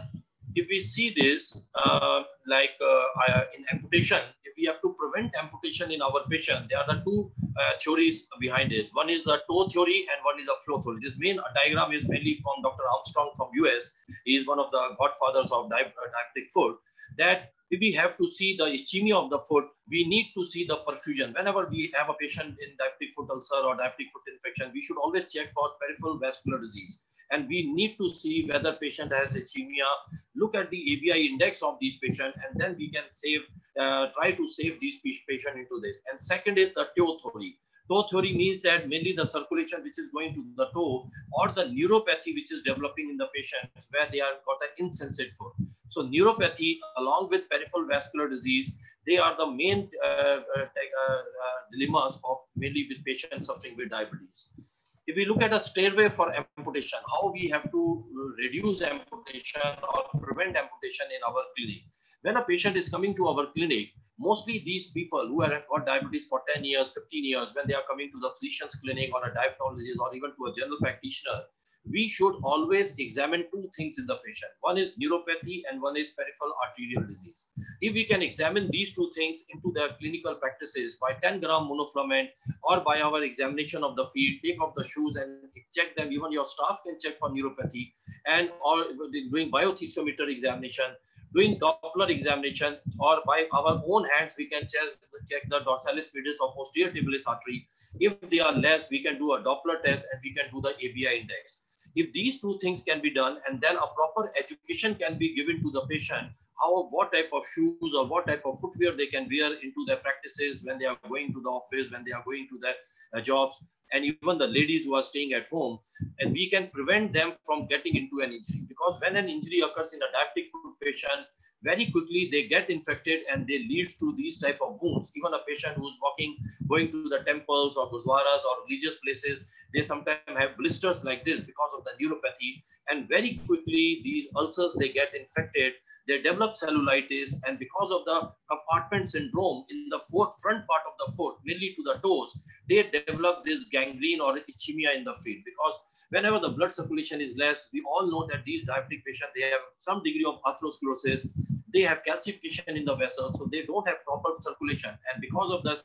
if we see this, in amputation, if we have to prevent amputation in our patient, there are the two theories behind this. One is the toe theory and one is the flow theory. This main diagram is mainly from Dr. Armstrong from US. He is one of the godfathers of diabetic foot. That if we have to see the ischemia of the foot, we need to see the perfusion. Whenever we have a patient in diabetic foot ulcer or diabetic foot infection, we should always check for peripheral vascular disease. And we need to see whether patient has ischemia, look at the ABI index of these patients, and then we can save, try to save these patients into this. And second is the toe theory. Toe theory means that mainly the circulation which is going to the toe, or the neuropathy which is developing in the patients where they have got an insensate foot. So neuropathy along with peripheral vascular disease, they are the main dilemmas of mainly with patients suffering with diabetes. If we look at a stairway for amputation, how we have to reduce amputation or prevent amputation in our clinic. When a patient is coming to our clinic, mostly these people who have got diabetes for 10 years, 15 years, when they are coming to the physician's clinic or a diabetologist or even to a general practitioner, we should always examine two things in the patient. One is neuropathy and one is peripheral arterial disease. If we can examine these two things into their clinical practices by 10-gram monofilament or by our examination of the feet, take off the shoes and check them. Even your staff can check for neuropathy, and or doing biothesiometer examination, doing Doppler examination, or by our own hands, we can just check the dorsalis pedis or posterior tibialis artery. If they are less, we can do a Doppler test and we can do the ABI index. If these two things can be done, and then a proper education can be given to the patient, how, what type of shoes or what type of footwear they can wear into their practices when they are going to the office, when they are going to their jobs, and even the ladies who are staying at home, and we can prevent them from getting into an injury. Because when an injury occurs in a diabetic foot patient, very quickly they get infected and they leads to these type of wounds. Even a patient who's walking, going to the temples or gurdwaras or religious places, they sometimes have blisters like this because of the neuropathy. And very quickly these ulcers, they get infected, they develop cellulitis, and because of the compartment syndrome in the front part of the foot, mainly to the toes, they develop this gangrene or ischemia in the feet. Because whenever the blood circulation is less, we all know that these diabetic patients, they have some degree of atherosclerosis, they have calcification in the vessels, so they don't have proper circulation. And because of the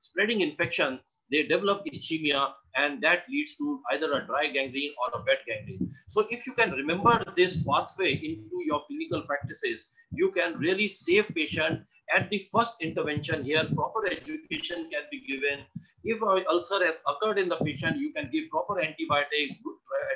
spreading infection, they develop ischemia, and that leads to either a dry gangrene or a wet gangrene. So if you can remember this pathway into your clinical practices, you can really save patient at the first intervention here. Proper education can be given. If an ulcer has occurred in the patient, you can give proper antibiotics,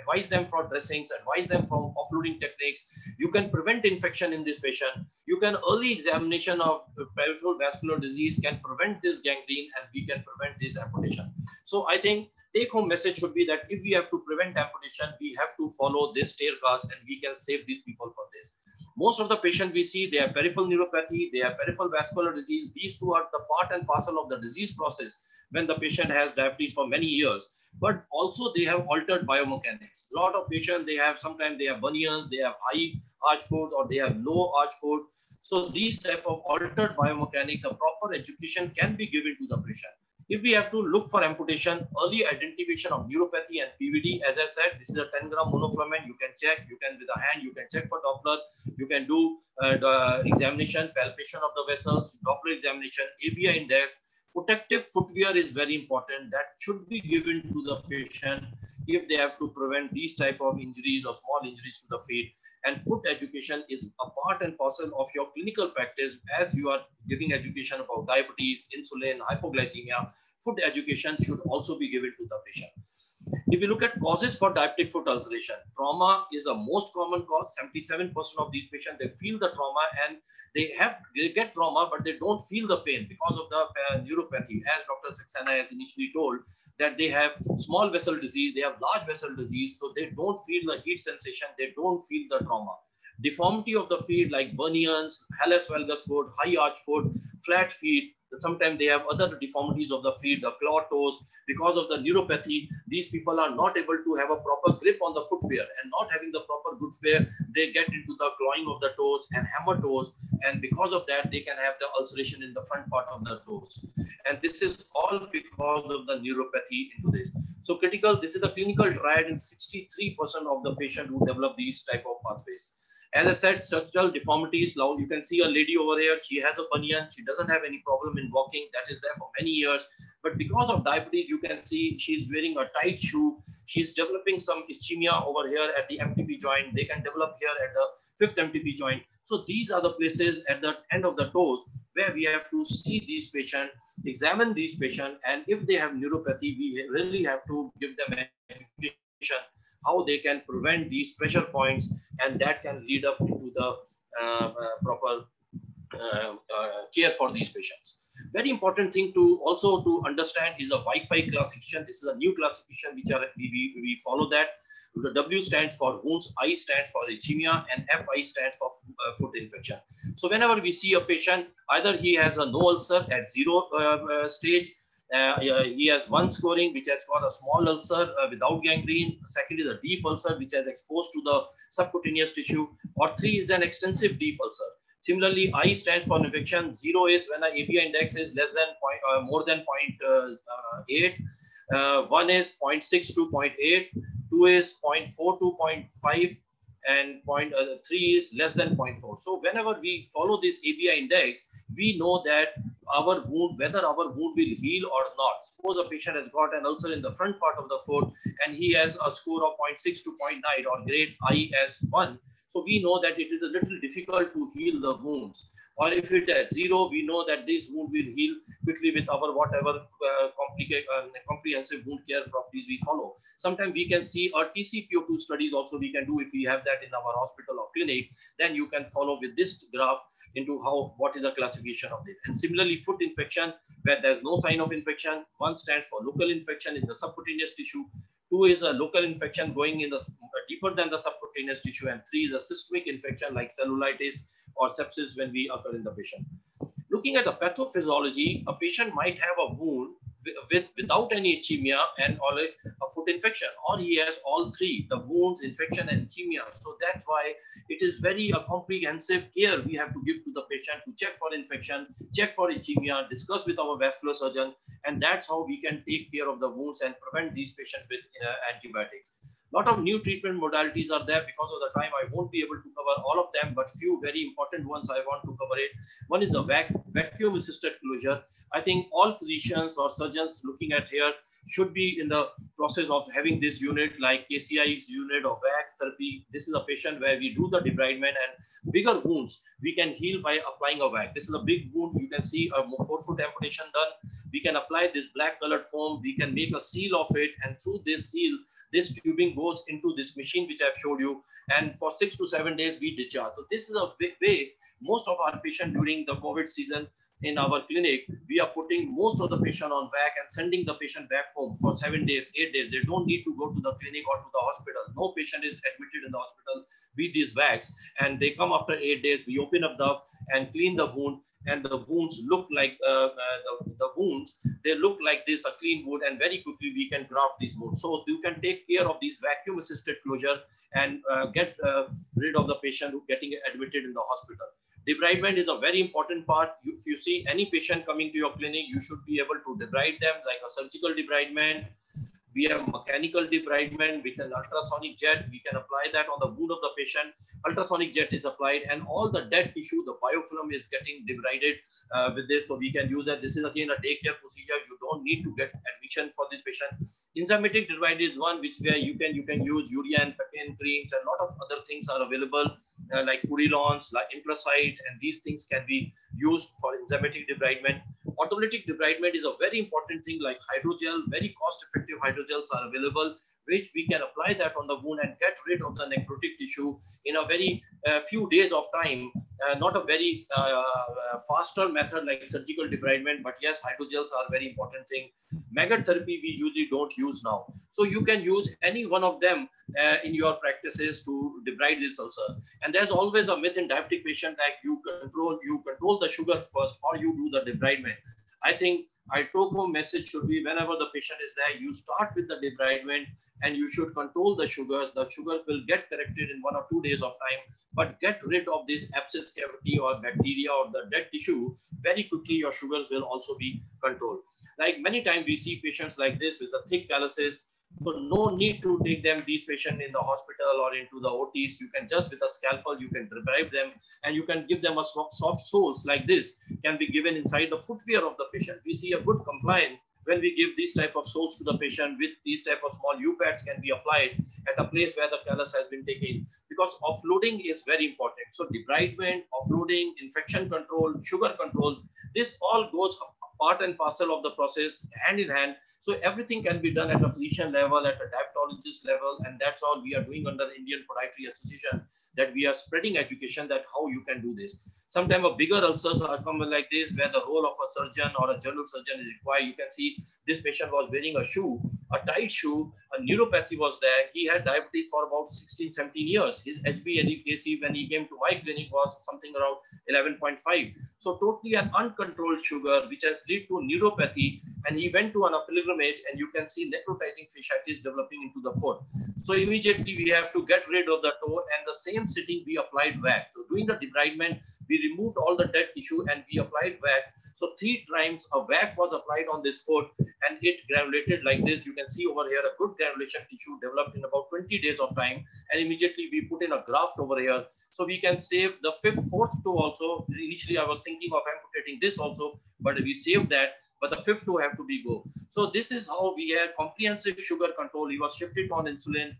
advise them for dressings, advise them from offloading techniques. You can prevent infection in this patient. You can early examination of peripheral vascular disease can prevent this gangrene, and we can prevent this amputation. So I think take home message should be that if we have to prevent amputation, we have to follow this staircase, and we can save these people for this. Most of the patients we see, they have peripheral neuropathy, they have peripheral vascular disease. These two are the part and parcel of the disease process when the patient has diabetes for many years. But also they have altered biomechanics. A lot of patients, they have, sometimes they have bunions, they have high arch force or they have low arch force. So these type of altered biomechanics, a proper education can be given to the patient. If we have to look for amputation, early identification of neuropathy and PVD, as I said, this is a 10-gram monofilament. You can check, you can with a hand, you can check for Doppler, you can do the examination, palpation of the vessels, Doppler examination, ABI index. Protective footwear is very important. That should be given to the patient if they have to prevent these type of injuries or small injuries to the feet. And foot education is a part and parcel of your clinical practice. As you are giving education about diabetes, insulin, hypoglycemia, foot education should also be given to the patient. If you look at causes for diabetic foot ulceration, trauma is a most common cause. 77% of these patients, they feel the trauma and they get trauma, but they don't feel the pain because of the neuropathy. As Dr. Saxena has initially told, that they have small vessel disease, they have large vessel disease, so they don't feel the heat sensation, they don't feel the trauma. Deformity of the feet like bunions, hallus valgus foot, high arch foot, flat feet. Sometimes they have other deformities of the feet, the claw toes. Because of the neuropathy, these people are not able to have a proper grip on the footwear, and not having the proper footwear, they get into the clawing of the toes and hammer toes. And because of that, they can have the ulceration in the front part of the toes. And this is all because of the neuropathy into this. So critical, this is the clinical triad in 63% of the patient who develop these type of pathways. As I said, structural deformities. Now you can see a lady over here, she has a bunion, she doesn't have any problem in walking, that is there for many years. But because of diabetes, you can see she's wearing a tight shoe, she's developing some ischemia over here at the MTP joint, they can develop here at the fifth MTP joint. So these are the places at the end of the toes where we have to see these patients, examine these patients, and if they have neuropathy, we really have to give them education, how they can prevent these pressure points, and that can lead up into the proper care for these patients. Very important thing to also to understand is a Wi-Fi classification. This is a new classification which are we follow that. The W stands for wounds, I stands for ischemia, and FI stands for foot infection. So whenever we see a patient, either he has a no ulcer at 0 stage, he has one scoring which has got a small ulcer without gangrene. Second is a deep ulcer which has exposed to the subcutaneous tissue, or 3 is an extensive deep ulcer. Similarly, I stands for infection. 0 is when an ABI index is less than more than 0.8. 1 is 0.6 to 0.8. 2 is 0.4 to 0.5. And 0.3 is less than 0.4. So whenever we follow this ABI index, we know that our wound, whether our wound will heal or not. Suppose a patient has got an ulcer in the front part of the foot and he has a score of 0.6 to 0.9 or grade I as 1. So we know that it is a little difficult to heal the wounds. Or if it is 0, we know that this wound will heal quickly with our whatever comprehensive wound care properties we follow. Sometimes we can see our TCPO2 studies also we can do if we have that in our hospital or clinic. Then you can follow with this graph into how what is the classification of this. And similarly, foot infection where there's no sign of infection. 1 stands for local infection in the subcutaneous tissue. 2 is a local infection going in the deeper than the subcutaneous tissue, and 3 is a systemic infection like cellulitis or sepsis when we occur in the patient. Looking at the pathophysiology, a patient might have a wound without any ischemia and or a foot infection, or he has all 3, the wounds, infection, and ischemia. So that's why it is very a comprehensive care we have to give to the patient to check for infection, check for ischemia, discuss with our vascular surgeon, and that's how we can take care of the wounds and prevent these patients with antibiotics. A lot of new treatment modalities are there. Because of the time, I won't be able to cover all of them, but few very important ones I want to cover it. One is the vacuum-assisted closure. I think all physicians or surgeons looking at here should be in the process of having this unit like KCI's unit or VAC therapy. This is a patient where we do the debridement, and bigger wounds we can heal by applying a VAC. This is a big wound. You can see a 4-foot amputation done. We can apply this black colored foam. We can make a seal of it, and through this seal, this tubing goes into this machine which I've showed you, and for 6 to 7 days we discharge. So this is a big way. Most of our patients during the COVID season in our clinic, we are putting most of the patient on VAC and sending the patient back home for 7 days, 8 days. They don't need to go to the clinic or to the hospital. No patient is admitted in the hospital with these VACs, and they come after 8 days. We open up the and clean the wound, and the wounds look like they look like this, a clean wound, and very quickly we can graft these wounds. So you can take care of these vacuum-assisted closure and get rid of the patient who getting admitted in the hospital. Debridement is a very important part. If you see any patient coming to your clinic, you should be able to debride them like a surgical debridement. We have mechanical debridement with an ultrasonic jet. We can apply that on the wound of the patient. Ultrasonic jet is applied, and all the dead tissue, the biofilm, is getting debrided with this. So we can use that. This is again a daycare procedure. You don't need to get admission for this patient. Enzymatic debridement is one which where you can use urea and papain creams, and a lot of other things are available like purulons, like impracite, and these things can be used for enzymatic debridement. Autolytic debridement is a very important thing, like hydrogel. Very cost-effective hydrogels are available, which we can apply that on the wound and get rid of the necrotic tissue in a very few days of time. Not a very faster method like surgical debridement, but yes, hydrogels are a very important thing. Maggot therapy we usually don't use now. So you can use any one of them in your practices to debride this ulcer. And there's always a myth in diabetic patient like you control the sugar first or you do the debridement. I think my take-home message should be, whenever the patient is there, you start with the debridement and you should control the sugars. The sugars will get corrected in 1 or 2 days of time, but get rid of this abscess cavity or bacteria or the dead tissue. Very quickly, your sugars will also be controlled. Like many times we see patients like this with the thick calluses. So no need to take them, these patients, in the hospital or into the OTs. You can just, with a scalpel, you can debride them, and you can give them a soft soles like this can be given inside the footwear of the patient. We see a good compliance when we give these type of soles to the patient. With these type of small U-pads can be applied at a place where the callus has been taken, because offloading is very important. So debridement, offloading, infection control, sugar control, this all goes part and parcel of the process, hand in hand. So everything can be done at a physician level, at a diabetologist level, and that's all we are doing under Indian Podiatric Association, that we are spreading education that how you can do this. Sometimes a bigger ulcers are coming like this, where the role of a surgeon or a general surgeon is required. You can see this patient was wearing a shoe, a tight shoe, a neuropathy was there. He had diabetes for about 16, 17 years. His HbA1c when he came to my clinic was something around 11.5. So totally an uncontrolled sugar, which has led to neuropathy, and he went to an pilgrimage, and you can see necrotizing fasciitis developing into the foot. So immediately we have to get rid of the toe, and the same sitting we applied VAC. So doing the debridement, we removed all the dead tissue and we applied VAC. So 3 times a VAC was applied on this foot, and it granulated like this. You can see over here a good granulation tissue developed in about 20 days of time, and immediately we put in a graft over here. So we can save the 4th toe also. Initially I was thinking of amputating this also, but we saved that. But the 5th two have to be go. So this is how we had comprehensive sugar control. He was shifted on insulin,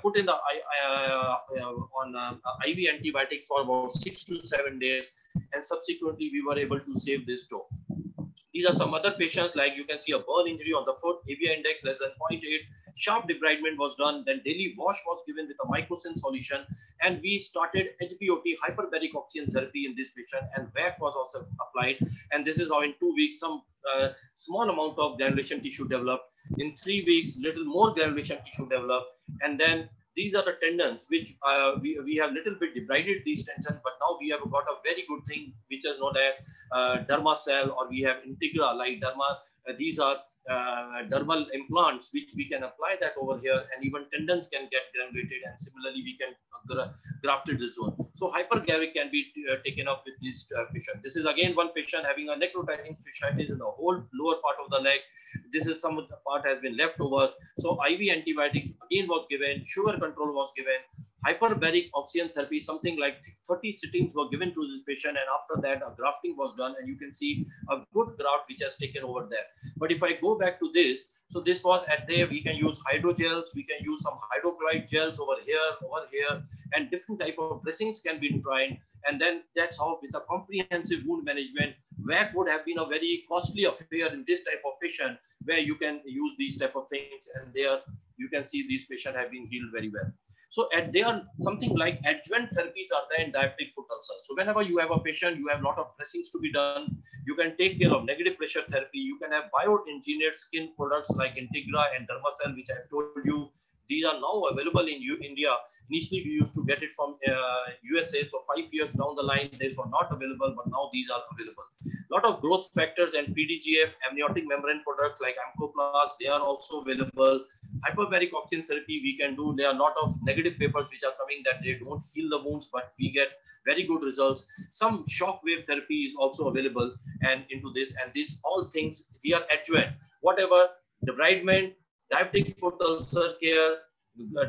put in the IV antibiotics for about 6 to 7 days, and subsequently we were able to save this toe. These are some other patients, like you can see a burn injury on the foot, ABI index less than 0.8. Sharp debridement was done, then daily wash was given with a microsin solution, and we started HPOT, hyperbaric oxygen therapy, in this patient, and VAC was also applied. And this is how in 2 weeks some small amount of granulation tissue developed. In 3 weeks, little more granulation tissue developed, and then these are the tendons which we have little bit debrided these tendons, but now we have got a very good thing which is known as Dermacell, or we have Integra like Derma. These are dermal implants, which we can apply that over here, and even tendons can get granulated, and similarly we can graft it this zone. So hypergaric can be taken up with this patient. This is again one patient having a necrotizing fasciitis in the whole lower part of the leg. This is some of the part has been left over. So IV antibiotics again was given, sugar control was given, hyperbaric oxygen therapy, something like 30 sittings were given to this patient, and after that a grafting was done, and you can see a good graft which has taken over there. But if I go back to this, so this was at there, we can use hydrogels, we can use some hydrochloride gels over here, and different type of dressings can be tried. And then that's how with a comprehensive wound management, VAC would have been a very costly affair in this type of patient, where you can use these type of things, and there you can see these patients have been healed very well. So at there, something like adjuvant therapies are there in diabetic foot ulcers. So whenever you have a patient, you have a lot of dressings to be done. You can take care of negative pressure therapy. You can have bioengineered skin products like Integra and Dermacell, which I've told you. These are now available in India. Initially, we used to get it from USA. So 5 years down the line, these were not available, but now these are available. A lot of growth factors and PDGF, amniotic membrane products like Amcoplast, they are also available. Hyperbaric oxygen therapy we can do. There are a lot of negative papers which are coming that they don't heal the wounds, but we get very good results. Some shockwave therapy is also available and into this. And these all things, we are adjuvant. Whatever, debridement, diabetic foot ulcer care,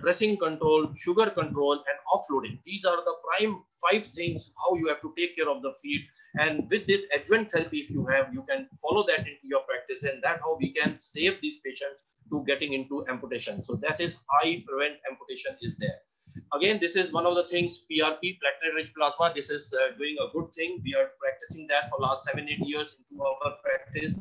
dressing control, sugar control, and offloading. These are the prime 5 things how you have to take care of the feet. And with this adjuvant therapy, if you have, you can follow that into your practice, and that's how we can save these patients to getting into amputation. So that is I prevent amputation is there. Again, this is one of the things, PRP, platelet-rich plasma. This is doing a good thing. We are practicing that for last 7-8 years into our practice.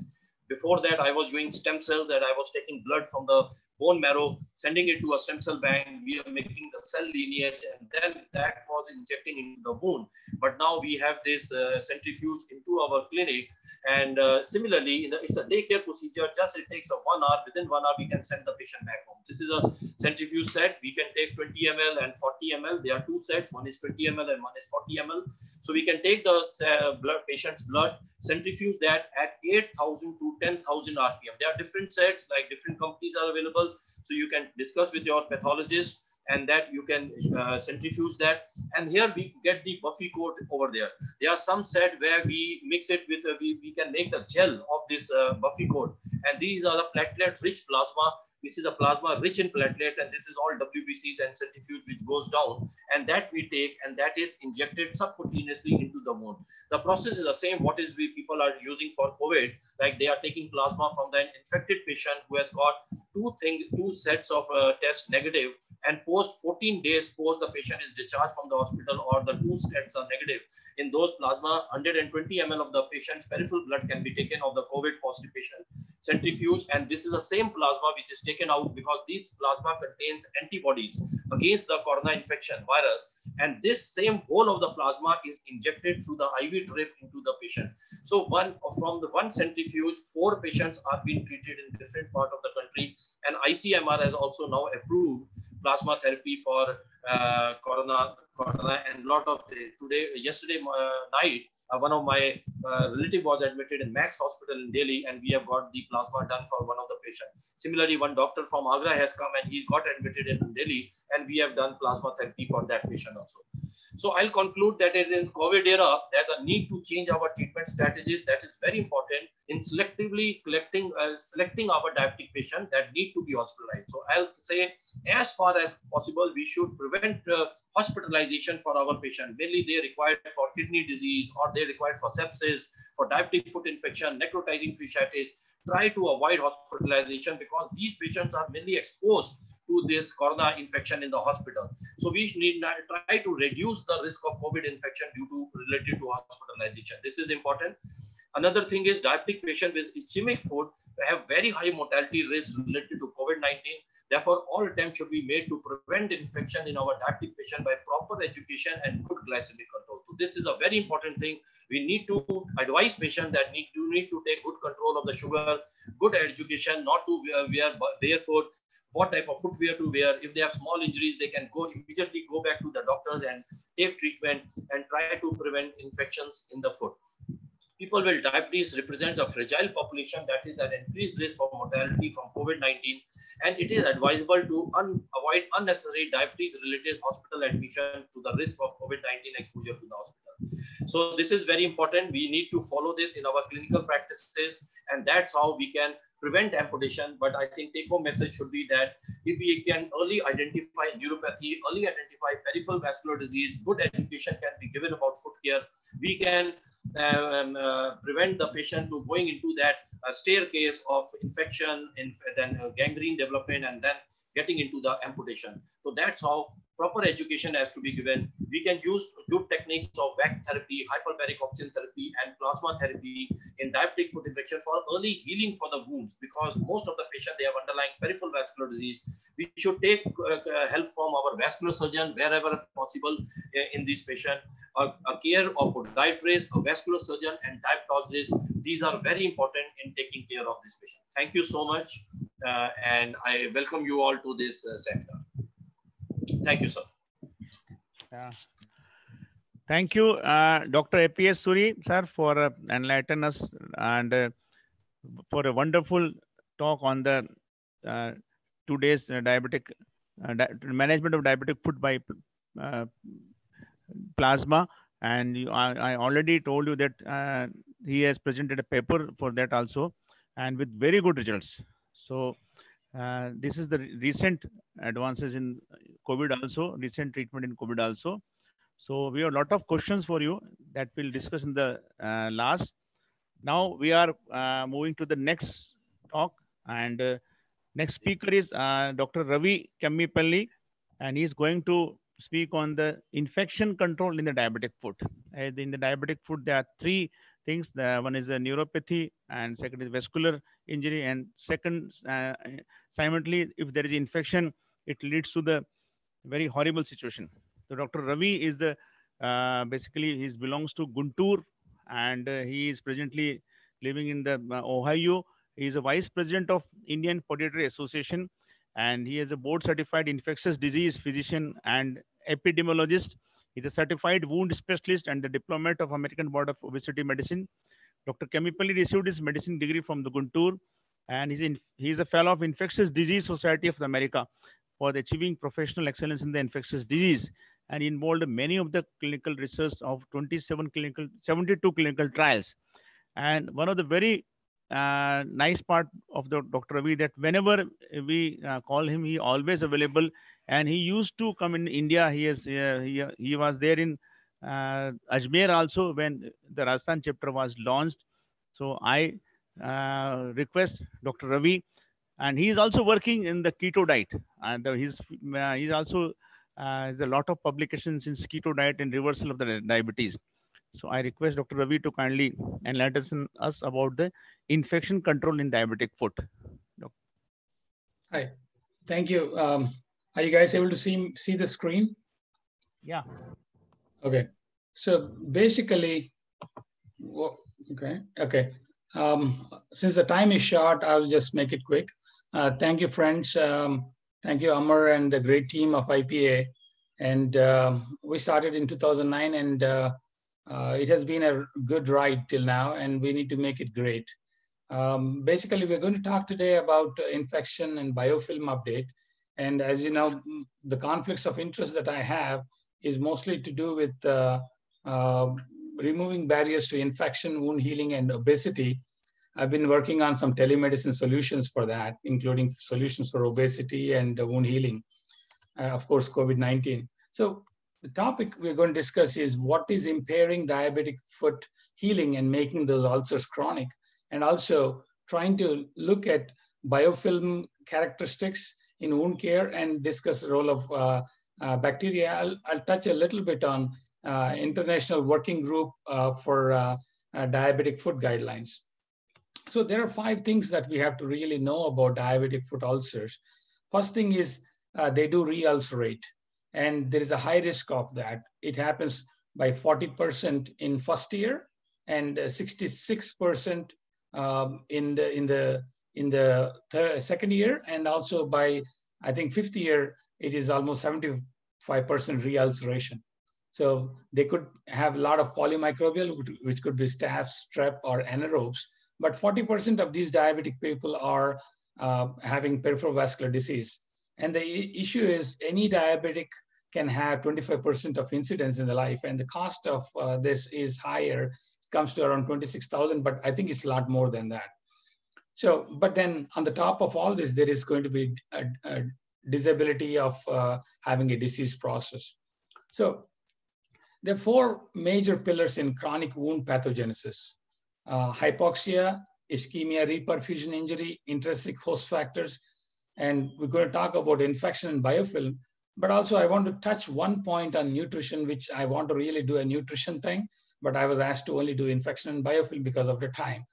Before that, I was doing stem cells, and I was taking blood from the bone marrow, sending it to a stem cell bank. We are making the cell lineage, and then that was injecting into the wound. But now we have this centrifuge into our clinic. And similarly, it's a daycare procedure. Just it takes a 1 hour. Within 1 hour, we can send the patient back home. This is a centrifuge set. We can take 20 ml and 40 ml. There are 2 sets. One is 20 ml and one is 40 ml. So we can take the patient's blood, centrifuge that at 8,000 to 10,000 RPM. There are different sets, like different companies are available. So you can discuss with your pathologist, and that you can centrifuge that. And here we get the buffy coat over there. There are some set where we mix it with, we can make the gel of this buffy coat. And these are the platelet-rich plasma. This is a plasma rich in platelets, and this is all WBCs and centrifuge which goes down. And that we take, and that is injected subcutaneously into the wound. The process is the same what is we people are using for COVID. Like they are taking plasma from the infected patient who has got two sets of tests negative, and post 14 days post the patient is discharged from the hospital or the 2 sets are negative. In those plasma, 120 ml of the patient's peripheral blood can be taken of the COVID positive patient, centrifuge, and this is the same plasma which is taken out because this plasma contains antibodies against the corona infection virus, and this same whole of the plasma is injected through the IV drip into the patient. So from the one centrifuge, 4 patients are being treated in different part of the country, and ICMR has also now approved plasma therapy for corona, and lot of yesterday night. One of my relative was admitted in Max Hospital in Delhi, and we have got the plasma done for one of the patients. Similarly, one doctor from Agra has come, and he got admitted in Delhi, and we have done plasma therapy for that patient also. So I'll conclude that is in COVID era, there's a need to change our treatment strategies. That is very important in selectively selecting our diabetic patients that need to be hospitalized. So I'll say as far as possible, we should prevent hospitalization for our patient. Mainly they required for kidney disease, or they required for sepsis, for diabetic foot infection, necrotizing fasciitis. Try to avoid hospitalization because these patients are mainly exposed to this corona infection in the hospital. So we need not try to reduce the risk of COVID infection due to related to hospitalization. This is important. Another thing is diabetic patients with ischemic foot have very high mortality risk related to COVID-19. Therefore, all attempts should be made to prevent infection in our diabetic patient by proper education and good glycemic control. So this is a very important thing. We need to advise patients that need to take good control of the sugar, good education, not to wear barefoot, what type of footwear to wear. If they have small injuries, they can immediately go back to the doctors and take treatment and try to prevent infections in the foot. people with diabetes represents a fragile population that is at increased risk for mortality from COVID-19, and it is advisable to avoid unnecessary diabetes-related hospital admission to the risk of COVID-19 exposure to the hospital. So this is very important. We need to follow this in our clinical practices, and that's how we can prevent amputation. But I think take-home message should be that if we can early identify neuropathy, early identify peripheral vascular disease, good education can be given about foot care, we can prevent the patient from going into that staircase of infection and then gangrene development and then getting into the amputation. So that's how proper education has to be given. We can use good techniques of VAC therapy, hyperbaric oxygen therapy, and plasma therapy in diabetic foot infection for early healing for the wounds, because most of the patients, they have underlying peripheral vascular disease. We should take help from our vascular surgeon wherever possible in this patient. A care of podiatrist, a vascular surgeon, and diabetologist. These are very important in taking care of this patient. Thank you so much. And I welcome you all to this seminar. Thank you, sir. Thank you, Dr. APS Suri, sir, for enlightening us and for a wonderful talk on the today's management of diabetic foot by plasma. And I already told you that he has presented a paper for that also, and with very good results. So this is the recent advances in COVID also, recent treatment in COVID also. So we have a lot of questions for you that we'll discuss in the last. Now we are moving to the next talk, and next speaker is Dr. Ravi Kamepalli, and he's going to speak on the infection control in the diabetic foot. In the diabetic foot, there are three things. One is the neuropathy, and second is vascular injury, and second, simultaneously, if there is infection, it leads to the very horrible situation. So Dr. Ravi is the basically he belongs to Guntur, and he is presently living in the Ohio. He is a vice president of Indian Podiatric Association, and he is a board certified infectious disease physician and epidemiologist. He's a certified wound specialist and the diplomat of American Board of Obesity Medicine. Dr. Kamepalli received his medicine degree from the Guntur, and he is a fellow of Infectious Disease Society of America for the achieving professional excellence in the infectious disease, and involved many of the clinical research of 72 clinical trials. And one of the very nice part of the Dr. Ravi that whenever we call him, he always available, and he used to come in India. He was there in Ajmer also when the Rajasthan chapter was launched. So I request Dr. Ravi, and he is also working in the keto diet, and he's also has a lot of publications in keto diet and reversal of the diabetes. So I request Dr. Ravi to kindly enlighten us about the infection control in diabetic foot. Dr. Hi, thank you. Are you guys able to see the screen? Yeah. Okay. So basically, okay. Since the time is short, I'll just make it quick. Thank you, friends. Thank you, Amar, and the great team of IPA. And we started in 2009, and it has been a good ride till now, and we need to make it great. Basically, we're going to talk today about infection and biofilm update. And as you know, the conflicts of interest that I have is mostly to do with removing barriers to infection, wound healing, and obesity. I've been working on some telemedicine solutions for that, including solutions for obesity and wound healing, of course, COVID-19. So the topic we're going to discuss is what is impairing diabetic foot healing and making those ulcers chronic, and also trying to look at biofilm characteristics in wound care and discuss the role of bacteria. I'll touch a little bit on international working group for diabetic foot guidelines. So there are 5 things that we have to really know about diabetic foot ulcers. First thing is they do re-ulcerate, and there is a high risk of that. It happens by 40% in first year and 66% in the second year, and also by, I think, 5th year, it is almost 75% re-ulceration. So they could have a lot of polymicrobial, which could be staph, strep, or anaerobes. But 40% of these diabetic people are having peripheral vascular disease. And the issue is any diabetic can have 25% of incidence in the life. And the cost of this is higher. It comes to around 26,000, but I think it's a lot more than that. So, but then on the top of all this, there is going to be a disability of having a disease process. So there are four major pillars in chronic wound pathogenesis. Hypoxia, ischemia, reperfusion injury, intrinsic host factors, and we're going to talk about infection and biofilm. But also I want to touch one point on nutrition, which I want to really do a nutrition thing, but I was asked to only do infection and biofilm because of the time.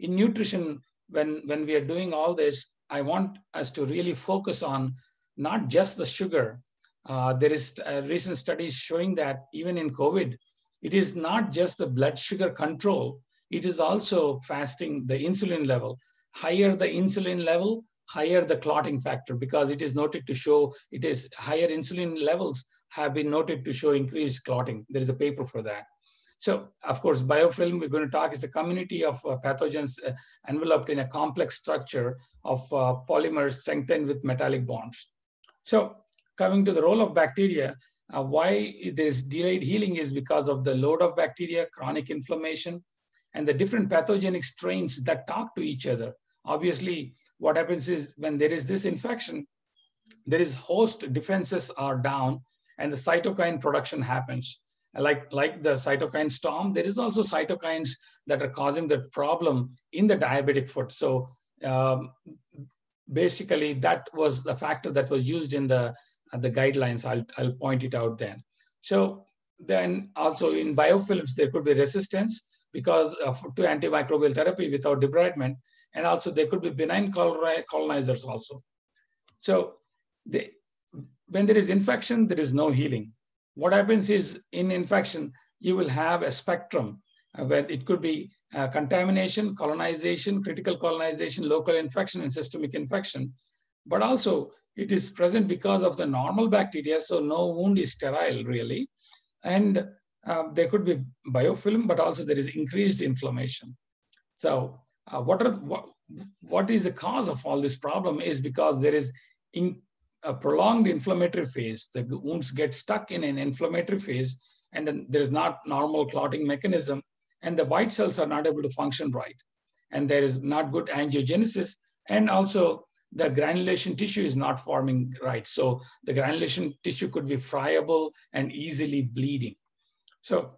In nutrition, when we are doing all this, I want us to really focus on not just the sugar. There is recent studies showing that even in COVID, it is not just the blood sugar control, it is also fasting the insulin level. Higher the insulin level, higher the clotting factor, because it is noted to show it is higher insulin levels have been noted to show increased clotting. There is a paper for that. So of course, biofilm, we're going to talk, is a community of pathogens enveloped in a complex structure of polymers strengthened with metallic bonds. So coming to the role of bacteria, why this delayed healing is because of the load of bacteria, chronic inflammation, and the different pathogenic strains that talk to each other. Obviously, what happens is when there is this infection, there is host defenses are down and the cytokine production happens. Like the cytokine storm, there is also cytokines that are causing the problem in the diabetic foot. So basically that was the factor that was used in the guidelines. I'll point it out then. So then also in biofilms, there could be resistance because to antimicrobial therapy without debridement. And also there could be benign colonizers also. So when there is infection, there is no healing. What happens is in infection, you will have a spectrum where it could be contamination, colonization, critical colonization, local infection, and systemic infection. But also it is present because of the normal bacteria. So no wound is sterile really. And there could be biofilm, but also there is increased inflammation. So what is the cause of all this problem is because there is a prolonged inflammatory phase. The wounds get stuck in an inflammatory phase, and then there is not normal clotting mechanism, and the white cells are not able to function right. And there is not good angiogenesis, and also the granulation tissue is not forming right. So the granulation tissue could be friable and easily bleeding. So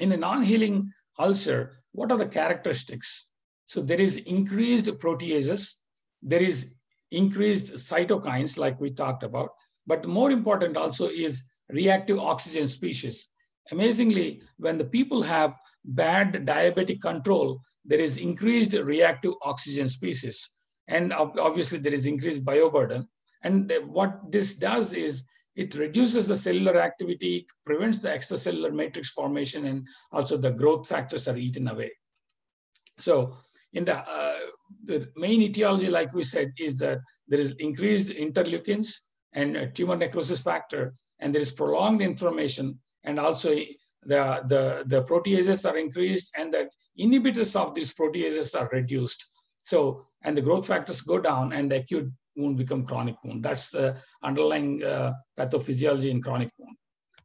in a non-healing ulcer, what are the characteristics? So there is increased proteases, there is increased cytokines like we talked about, but more important also is reactive oxygen species. Amazingly, when the people have bad diabetic control, there is increased reactive oxygen species. And obviously there is increased bioburden. And what this does is it reduces the cellular activity, prevents the extracellular matrix formation, and also the growth factors are eaten away. So in the main etiology, like we said, is that there is increased interleukins and tumor necrosis factor, and there is prolonged inflammation, and also the proteases are increased, and the inhibitors of these proteases are reduced. So, and the growth factors go down, and the acute wound become chronic wound. That's the underlying pathophysiology in chronic wound.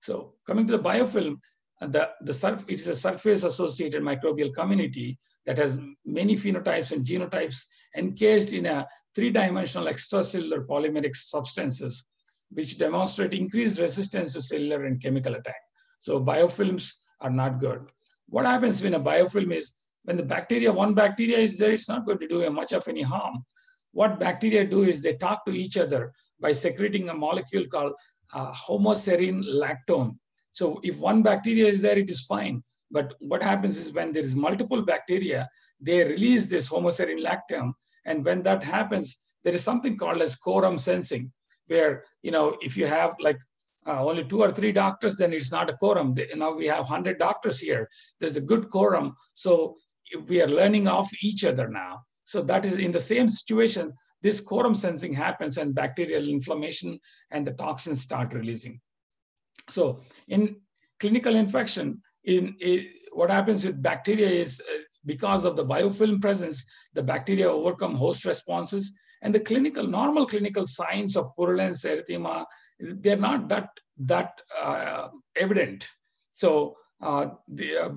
So coming to the biofilm, it is a surface-associated microbial community that has many phenotypes and genotypes encased in a three-dimensional extracellular polymeric substances, which demonstrate increased resistance to cellular and chemical attack. So biofilms are not good. What happens when a biofilm is, when the bacteria, one bacteria is there, it's not going to do much of any harm. What bacteria do is they talk to each other by secreting a molecule called homoserine lactone. So if one bacteria is there, it is fine. But what happens is when there is multiple bacteria, they release this homoserine lactone. And when that happens, there is something called as quorum sensing, where, you know, if you have like only 2 or 3 doctors, then it's not a quorum. Now we have 100 doctors here. There's a good quorum. So we are learning off each other now. So that is in the same situation, this quorum sensing happens and bacterial inflammation and the toxins start releasing. So in clinical infection, what happens with bacteria is because of the biofilm presence, the bacteria overcome host responses, and the normal clinical signs of purulence, erythema, they're not that evident. So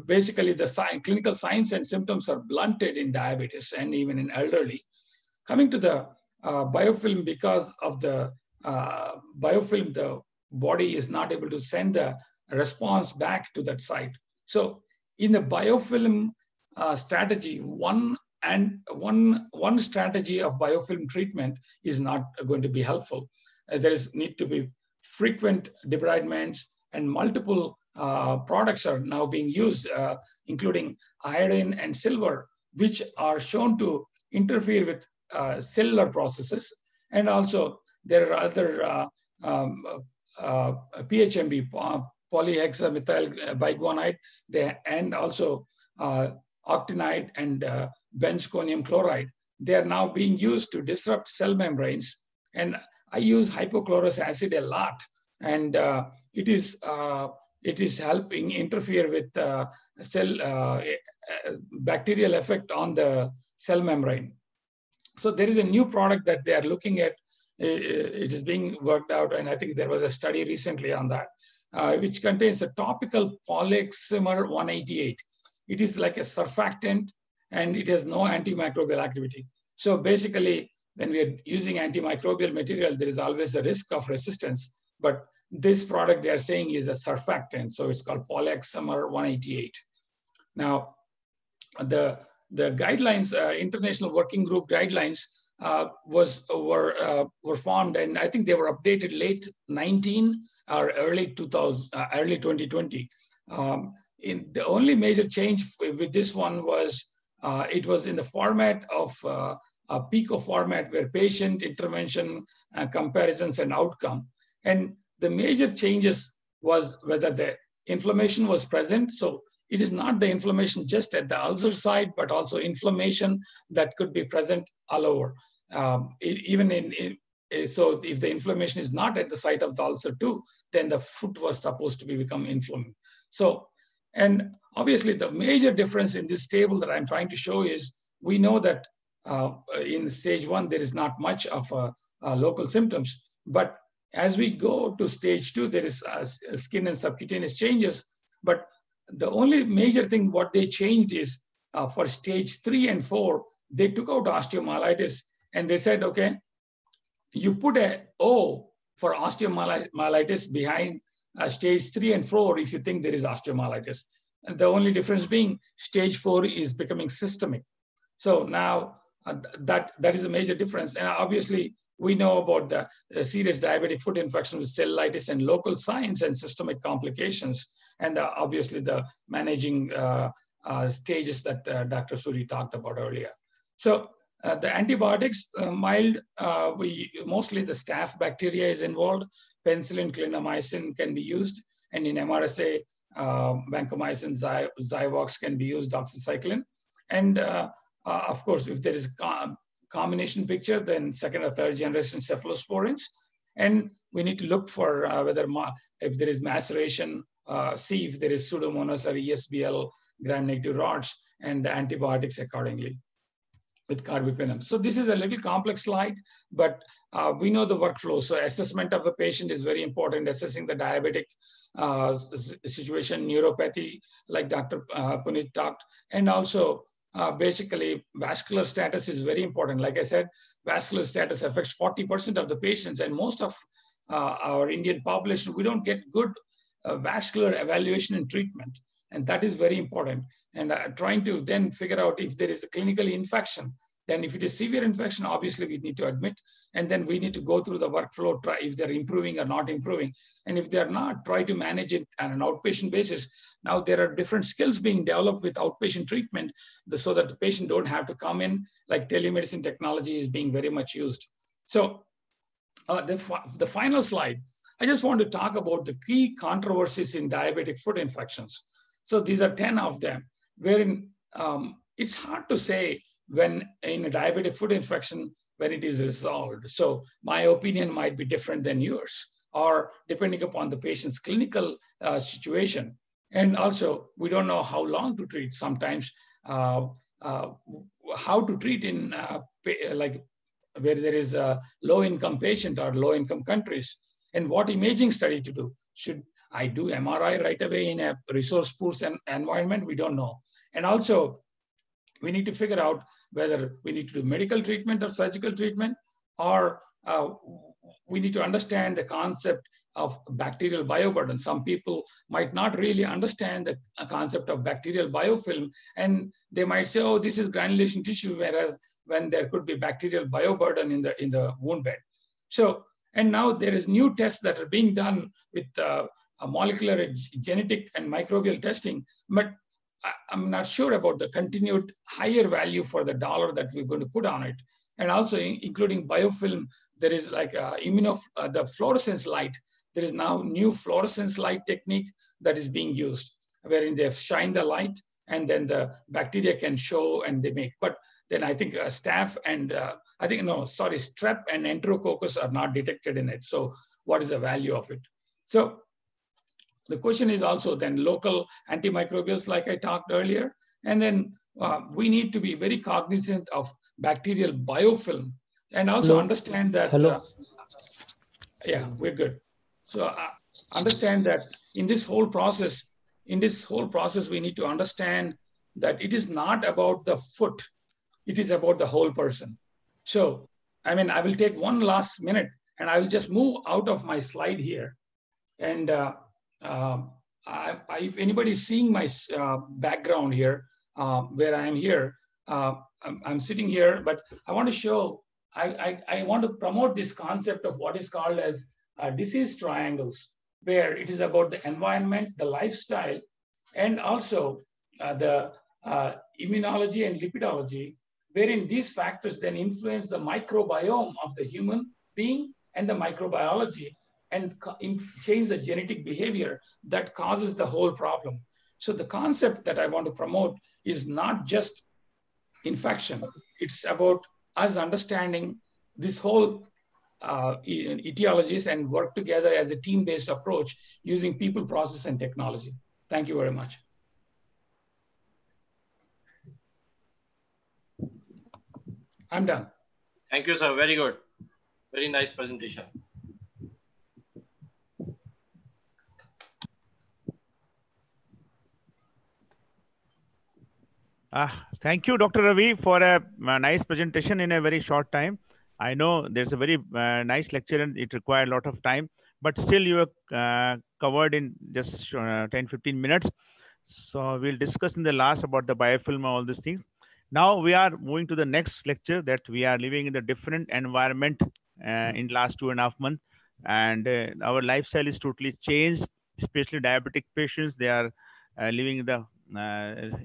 basically the clinical signs and symptoms are blunted in diabetes and even in elderly. Coming to the biofilm, because of the biofilm, the body is not able to send the response back to that site. So in the biofilm strategy, one strategy of biofilm treatment is not going to be helpful. There is need to be frequent debridements, and multiple products are now being used, including iodine and silver, which are shown to interfere with cellular processes. And also there are other PHMB, polyhexamethyl biguanide, and also octinide and benzkonium chloride. They are now being used to disrupt cell membranes. And I use hypochlorous acid a lot, and it is helping interfere with cell bacterial effect on the cell membrane. So there is a new product that they are looking at. It is being worked out, and I think there was a study recently on that, which contains a topical Poloxamer 188. It is like a surfactant, and it has no antimicrobial activity. So basically, when we are using antimicrobial material, there is always a risk of resistance. But this product, they are saying, is a surfactant. So it's called Poloxamer 188. Now, the guidelines, international working group guidelines, were formed, and I think they were updated late 19 or early 2020. The only major change with this one was it was in the format of a PICO format, where patient intervention, comparisons, and outcome. And the major changes was whether the inflammation was present. So it is not the inflammation just at the ulcer site, but also inflammation that could be present all over. So if the inflammation is not at the site of the ulcer too, then the foot was supposed to become inflamed. So, and obviously the major difference in this table that I'm trying to show is, we know that in stage 1, there is not much of local symptoms, but as we go to stage 2, there is skin and subcutaneous changes. But the only major thing what they changed is for stage 3 and 4, they took out osteomyelitis, and they said, okay, you put a O for osteomyelitis behind stage 3 and 4 if you think there is osteomyelitis. And the only difference being stage 4 is becoming systemic. So now that is a major difference. And obviously we know about the serious diabetic foot infection with cellulitis and local signs and systemic complications. And obviously the managing stages that Dr. Suri talked about earlier. So the antibiotics, mild, mostly the staph bacteria is involved. Penicillin, clindamycin can be used. And in MRSA, vancomycin, Zyvox can be used, doxycycline. And of course, if there is combination picture, then second or third generation cephalosporins. And we need to look for if there is maceration, see if there is pseudomonas or ESBL gram-negative rods, and the antibiotics accordingly with carbapenem. So this is a little complex slide, but we know the workflow. So assessment of a patient is very important, assessing the diabetic situation, neuropathy, like Dr. Puneet talked, and also basically vascular status is very important. Like I said, vascular status affects 40% of the patients, and most of our Indian population, we don't get good vascular evaluation and treatment. And that is very important. And trying to then figure out if there is a clinical infection, then if it is severe infection, obviously we need to admit, and then we need to go through the workflow, try if they're improving or not improving. And if they're not, try to manage it on an outpatient basis. Now there are different skills being developed with outpatient treatment so that the patient don't have to come in, like telemedicine technology is being very much used. So the final slide, I just want to talk about the key controversies in diabetic foot infections. So these are 10 of them, wherein it's hard to say when in a diabetic foot infection, when it is resolved. So my opinion might be different than yours. or depending upon the patient's clinical situation. And also, we don't know how long to treat. Sometimes how to treat in like where there is a low-income patient or low-income countries, and what imaging study to do. Should I do MRI right away in a resource-poor environment? We don't know. And also, we need to figure out whether we need to do medical treatment or surgical treatment, or we need to understand the concept of bacterial bioburden. Some people might not really understand the concept of bacterial biofilm, and they might say, oh, this is granulation tissue, whereas when there could be bacterial bioburden in the wound bed. So, and now there is new tests that are being done with a molecular, genetic, and microbial testing, but I'm not sure about the continued higher value for the dollar that we're going to put on it. And also including biofilm, there is like the fluorescence light. There is now new fluorescence light technique that is being used, wherein they shine the light and then the bacteria can show and they make. But then I think strep and enterococcus are not detected in it. So what is the value of it? So the question is also then local antimicrobials, like I talked earlier. And then we need to be very cognizant of bacterial biofilm and also understand that, we're good. So understand that in this whole process, we need to understand that it is not about the foot. It is about the whole person. So, I mean, I will take one last minute and I will just move out of my slide here. And if anybody is seeing my background here, where I am here, I'm sitting here, but I want to show, I want to promote this concept of what is called as disease triangles, where it is about the environment, the lifestyle, and also the immunology and lipidology, wherein these factors then influence the microbiome of the human being and the microbiology, and change the genetic behavior that causes the whole problem. So the concept that I want to promote is not just infection. It's about us understanding this whole etiologies and work together as a team-based approach using people, process, and technology. Thank you very much. I'm done. Thank you, sir. Very good. Very nice presentation. Thank you, Dr. Ravi, for a nice presentation in a very short time. I know there's a very nice lecture and it required a lot of time, but still you are covered in just 10-15 minutes. So we'll discuss in the last about the biofilm and all these things. Now we are moving to the next lecture, that we are living in a different environment in last 2.5 months. And our lifestyle is totally changed, especially diabetic patients. They are living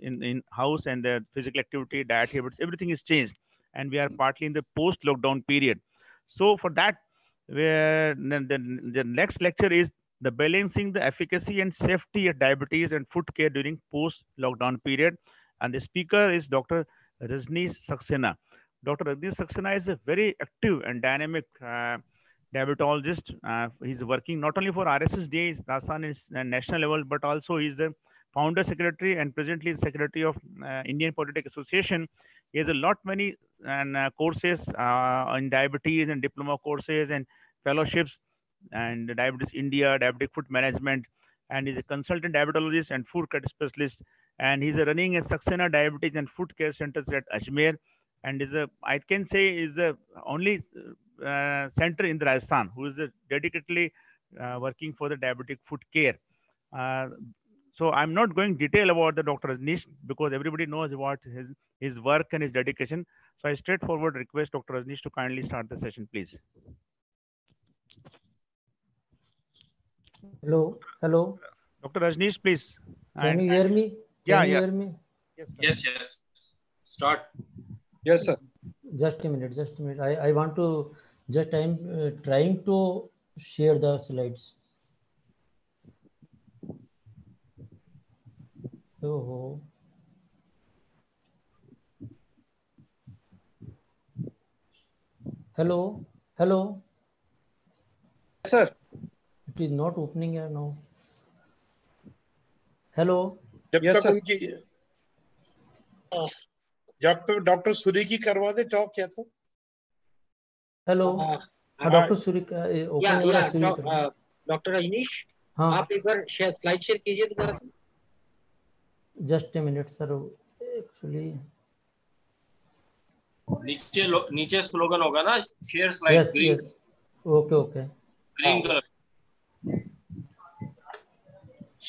in house, and the physical activity, diet habits, everything is changed, and we are partly in the post lockdown period. So for that, the next lecture is the balancing the efficacy and safety of diabetes and foot care during post lockdown period, and the speaker is Dr. Rajnish Saxena. Dr. Rajnish Saxena is a very active and dynamic diabetologist. He's working not only for RSSDI, Rajasthan is national level, but also he's the founder secretary and presently secretary of Indian Podiatric Association. He has a lot many courses in diabetes and diploma courses and fellowships and Diabetes India, Diabetic Foot Management, and he's a consultant diabetologist and foot care specialist. And he's running a Saxena Diabetes and Foot Care Centers at Ajmer, and is the only center in the Rajasthan who is dedicatedly working for the diabetic foot care. So I'm not going detail about the Dr. Rajnish because everybody knows about his work and his dedication. So I straightforward request Dr. Rajnish to kindly start the session, please. Hello. Dr. Rajnish, please. Can you hear me? Can you hear me? Yes. Start. Yes, sir. Just a minute. I want to I'm trying to share the slides. So, hello. Yes, sir. It is not opening here now. Hello. Yes, sir. Dr. Suri ki karwa de talk kya tha? Hello. Dr. Suri ka open yeah, yeah, Suri doc, Dr. Rajnish, aap ek bar slide share kijiye dobara se. Just a minute, sir. Actually. नीचे slogan होगा ना share slide green okay okay green colour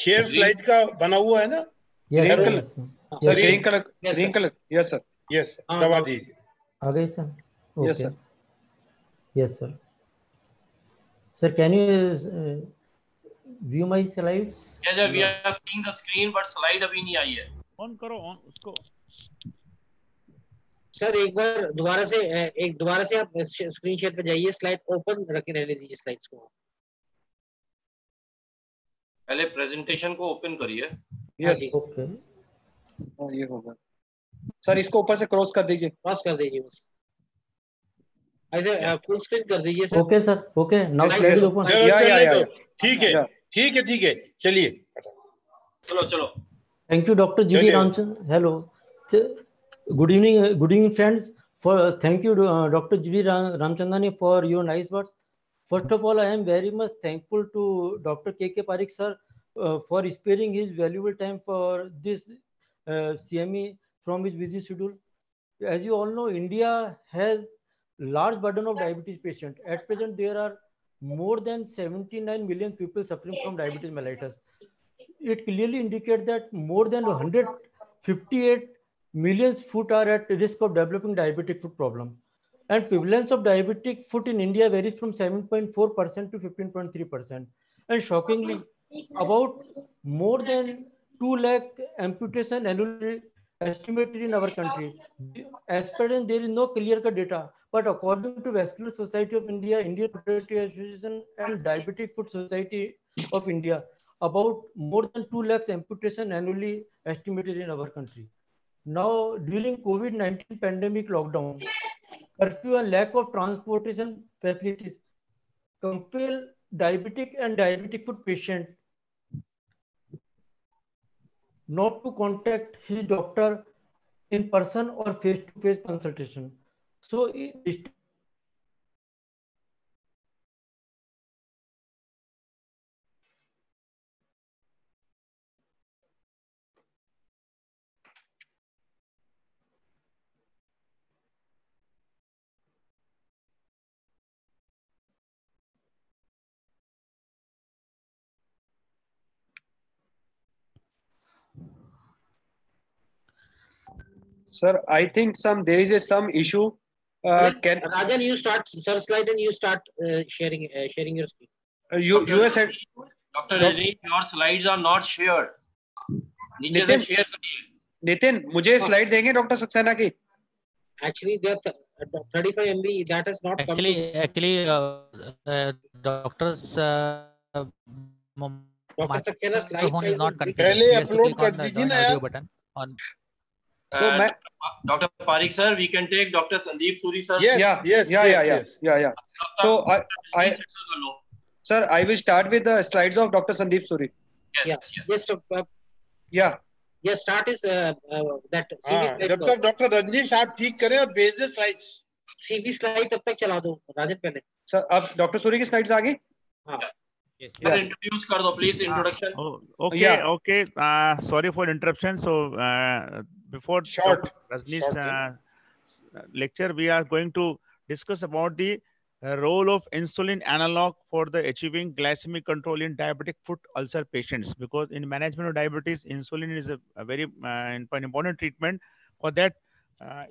share slide का बना हुआ है ना green colour yes sir yes दबा दीजिए आ गई sir yes sir yes sir sir can you view my slides yes sir we are seeing the screen but slide अभी नहीं आई है ऑन करो ऑन उसको सर एक बार दोबारा से आप स्क्रीन शेयर पे जाइए स्लाइड ओपन रखे रहने दीजिए स्लाइड्स को पहले प्रेजेंटेशन को ओपन करिए यस ओके और ये होगा सर इसको ऊपर से क्रॉस कर दीजिए बस ऐसे फुल स्क्रीन कर दीजिए sir okay sir okay now slide open ठीक है चलिए चलो thank you doctor GD Ramachandra hello Good evening, friends. Thank you, Dr. GD Ramchandani, for your nice words. First of all, I am very much thankful to Dr. KK Pareek sir for sparing his valuable time for this CME from his busy schedule. As you all know, India has large burden of diabetes patients. At present, there are more than 79 million people suffering from diabetes mellitus. It clearly indicates that more than 158 million foot are at risk of developing diabetic foot problem, and prevalence of diabetic foot in India varies from 7.4% to 15.3%. And shockingly, about more than 2 lakh amputation annually estimated in our country. As per there is no clear-cut data, but according to Vascular Society of India, Indian Podiatric Association, and Diabetic Foot Society of India, about more than 2 lakh amputation annually estimated in our country. Now, during COVID-19 pandemic lockdown, curfew and lack of transportation facilities compel diabetic and diabetic foot patient not to contact his doctor in person or face-to-face consultation. So, sir, I think there is some issue. Can Rajan, you start, sir, slide, and you start sharing your screen. Dr. Rajnish, your slides are not shared. Niche se share kariye. Nitin, mujhe slide denge Dr. Saxena ki. Actually, they are 35 MB. That is not actually doctors. Dr. Saxena slide is not configured. Pehle upload kar dijiye na yaar button on. So Dr. Pareek sir, we can take Dr. Sandeep Suri sir. Yes. So I will start with the slides of Dr. Sandeep Suri. Yes, start is that CV. Jab tak Dr. Rajnish aap theek kare aur bhej de slides. CV slide tab tak chala do Rajan pehle. Sir, ab Dr. Suri ki slides aage. Yes. Introduce kar do please introduction. Okay. Sorry for interruption. So before Rajnish's lecture, we are going to discuss about the role of insulin analog for the achieving glycemic control in diabetic foot ulcer patients. Because in management of diabetes, insulin is a very important treatment. For that,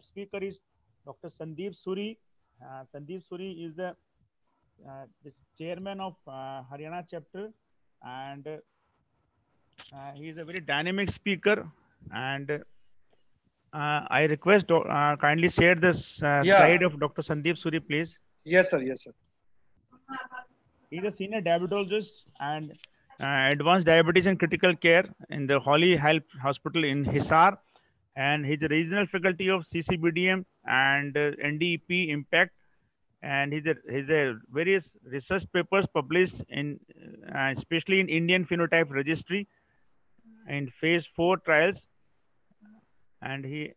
speaker is Dr. Sandeep Suri. Sandeep Suri is the chairman of Haryana chapter, and he is a very dynamic speaker. And I request kindly share this slide of Dr. Sandeep Suri, please. Yes, sir. He is a senior diabetologist and advanced diabetes and critical care in the Holly Health Hospital in Hisar. And he is a regional faculty of CCBDM and NDEP Impact and he's a various research papers published in especially in Indian Phenotype Registry in phase 4 trials, and he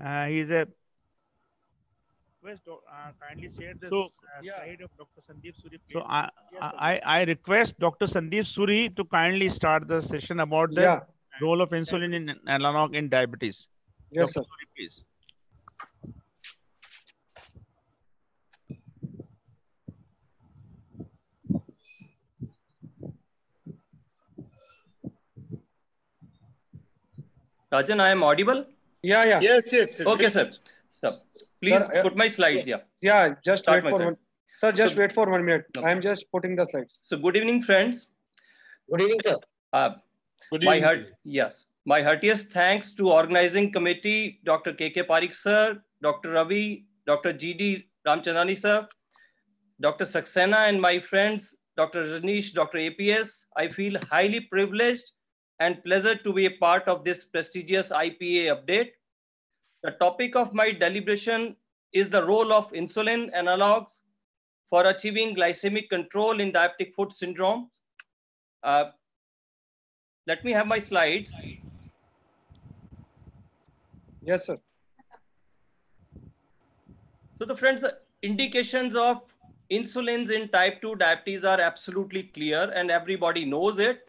is a kindly share the slide of Dr. Sandeep Suri, please. So I request Dr. Sandeep Suri to kindly start the session about the role of insulin in analog in diabetes. Yes, Dr. Suri, please. Rajan, I am audible? Yeah. Yes. Okay, sir. Please, put my slides. Yeah. Just wait for one. Sir, just wait for 1 minute. Okay. I am just putting the slides. So, good evening, friends. Good evening, sir. Good evening. My heartiest thanks to organizing committee, Dr. KK Pareek sir, Dr. Ravi, Dr. GD Ramchandani sir, Dr. Saxena, and my friends, Dr. Rajnish, Dr. APS. I feel highly privileged and pleasure to be a part of this prestigious IPA update. The topic of my deliberation is the role of insulin analogs for achieving glycemic control in diabetic foot syndrome. Let me have my slides. Yes, sir. So the friends, the indications of insulins in type 2 diabetes are absolutely clear and everybody knows it.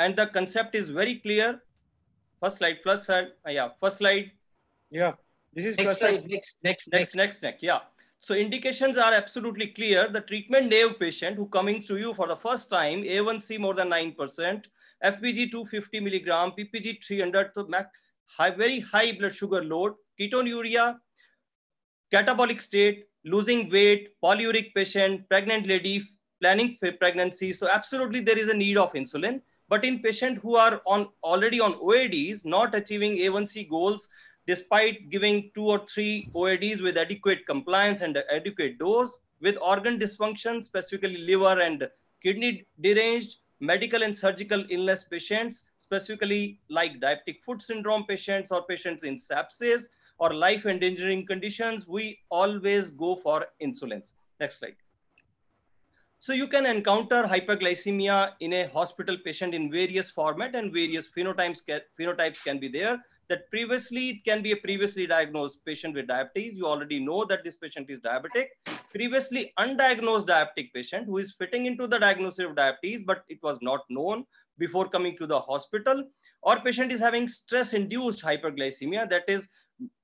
And the concept is very clear. First slide, plus side. First slide. Yeah. This is next slide. Next. Yeah. So indications are absolutely clear. The treatment naive patient who coming to you for the first time, A1C more than 9%, FPG 250 milligram, PPG 300, so very high blood sugar load, ketonuria, catabolic state, losing weight, polyuric patient, pregnant lady, planning pregnancy. So absolutely there is a need of insulin. But in patients who are already on OADs, not achieving A1C goals, despite giving 2 or 3 OADs with adequate compliance and adequate dose, with organ dysfunction, specifically liver and kidney deranged, medical and surgical illness patients, specifically like diabetic foot syndrome patients or patients in sepsis or life endangering conditions, we always go for insulins. Next slide. So you can encounter hyperglycemia in a hospital patient in various format and various phenotypes can be there. That previously, it can be a previously diagnosed patient with diabetes. You already know that this patient is diabetic. Previously undiagnosed diabetic patient who is fitting into the diagnosis of diabetes, but it was not known before coming to the hospital. Or patient is having stress-induced hyperglycemia, that is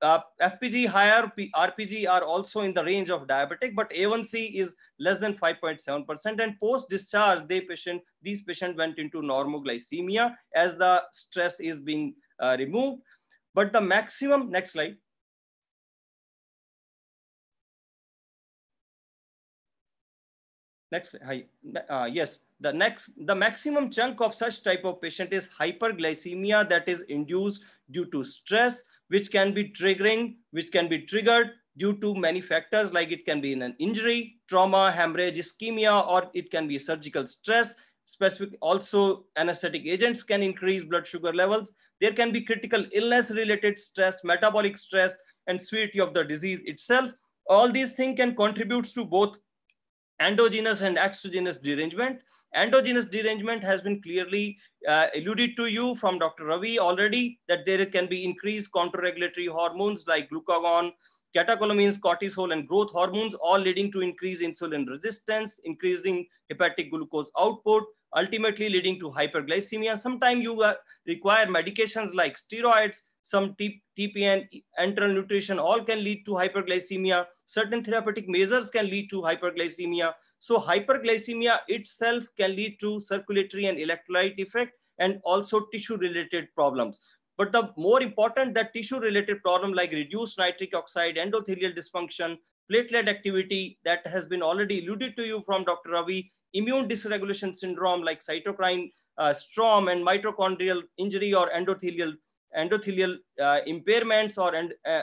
FPG higher, RPG are also in the range of diabetic, but A1C is less than 5.7%. And post-discharge, these patients went into normoglycemia as the stress is being removed. But the maximum, next slide. The maximum chunk of such type of patient is hyperglycemia that is induced due to stress, which can be triggered due to many factors, like it can be in an injury, trauma, hemorrhage, ischemia, or it can be surgical stress. Specific, also anesthetic agents can increase blood sugar levels. There can be critical illness related stress, metabolic stress, and severity of the disease itself. All these things can contribute to both endogenous and exogenous derangement. Endogenous derangement has been clearly alluded to you from Dr. Ravi already, that there can be increased counter-regulatory hormones like glucagon, catecholamines, cortisol, and growth hormones, all leading to increased insulin resistance, increasing hepatic glucose output, ultimately leading to hyperglycemia. Sometimes you require medications like steroids, some TPN, enteral nutrition, all can lead to hyperglycemia. Certain therapeutic measures can lead to hyperglycemia. So hyperglycemia itself can lead to circulatory and electrolyte effect and also tissue-related problems. But the more important that tissue-related problem like reduced nitric oxide, endothelial dysfunction, platelet activity that has been already alluded to you from Dr. Ravi, immune dysregulation syndrome like cytokine storm and mitochondrial injury or endothelial impairments or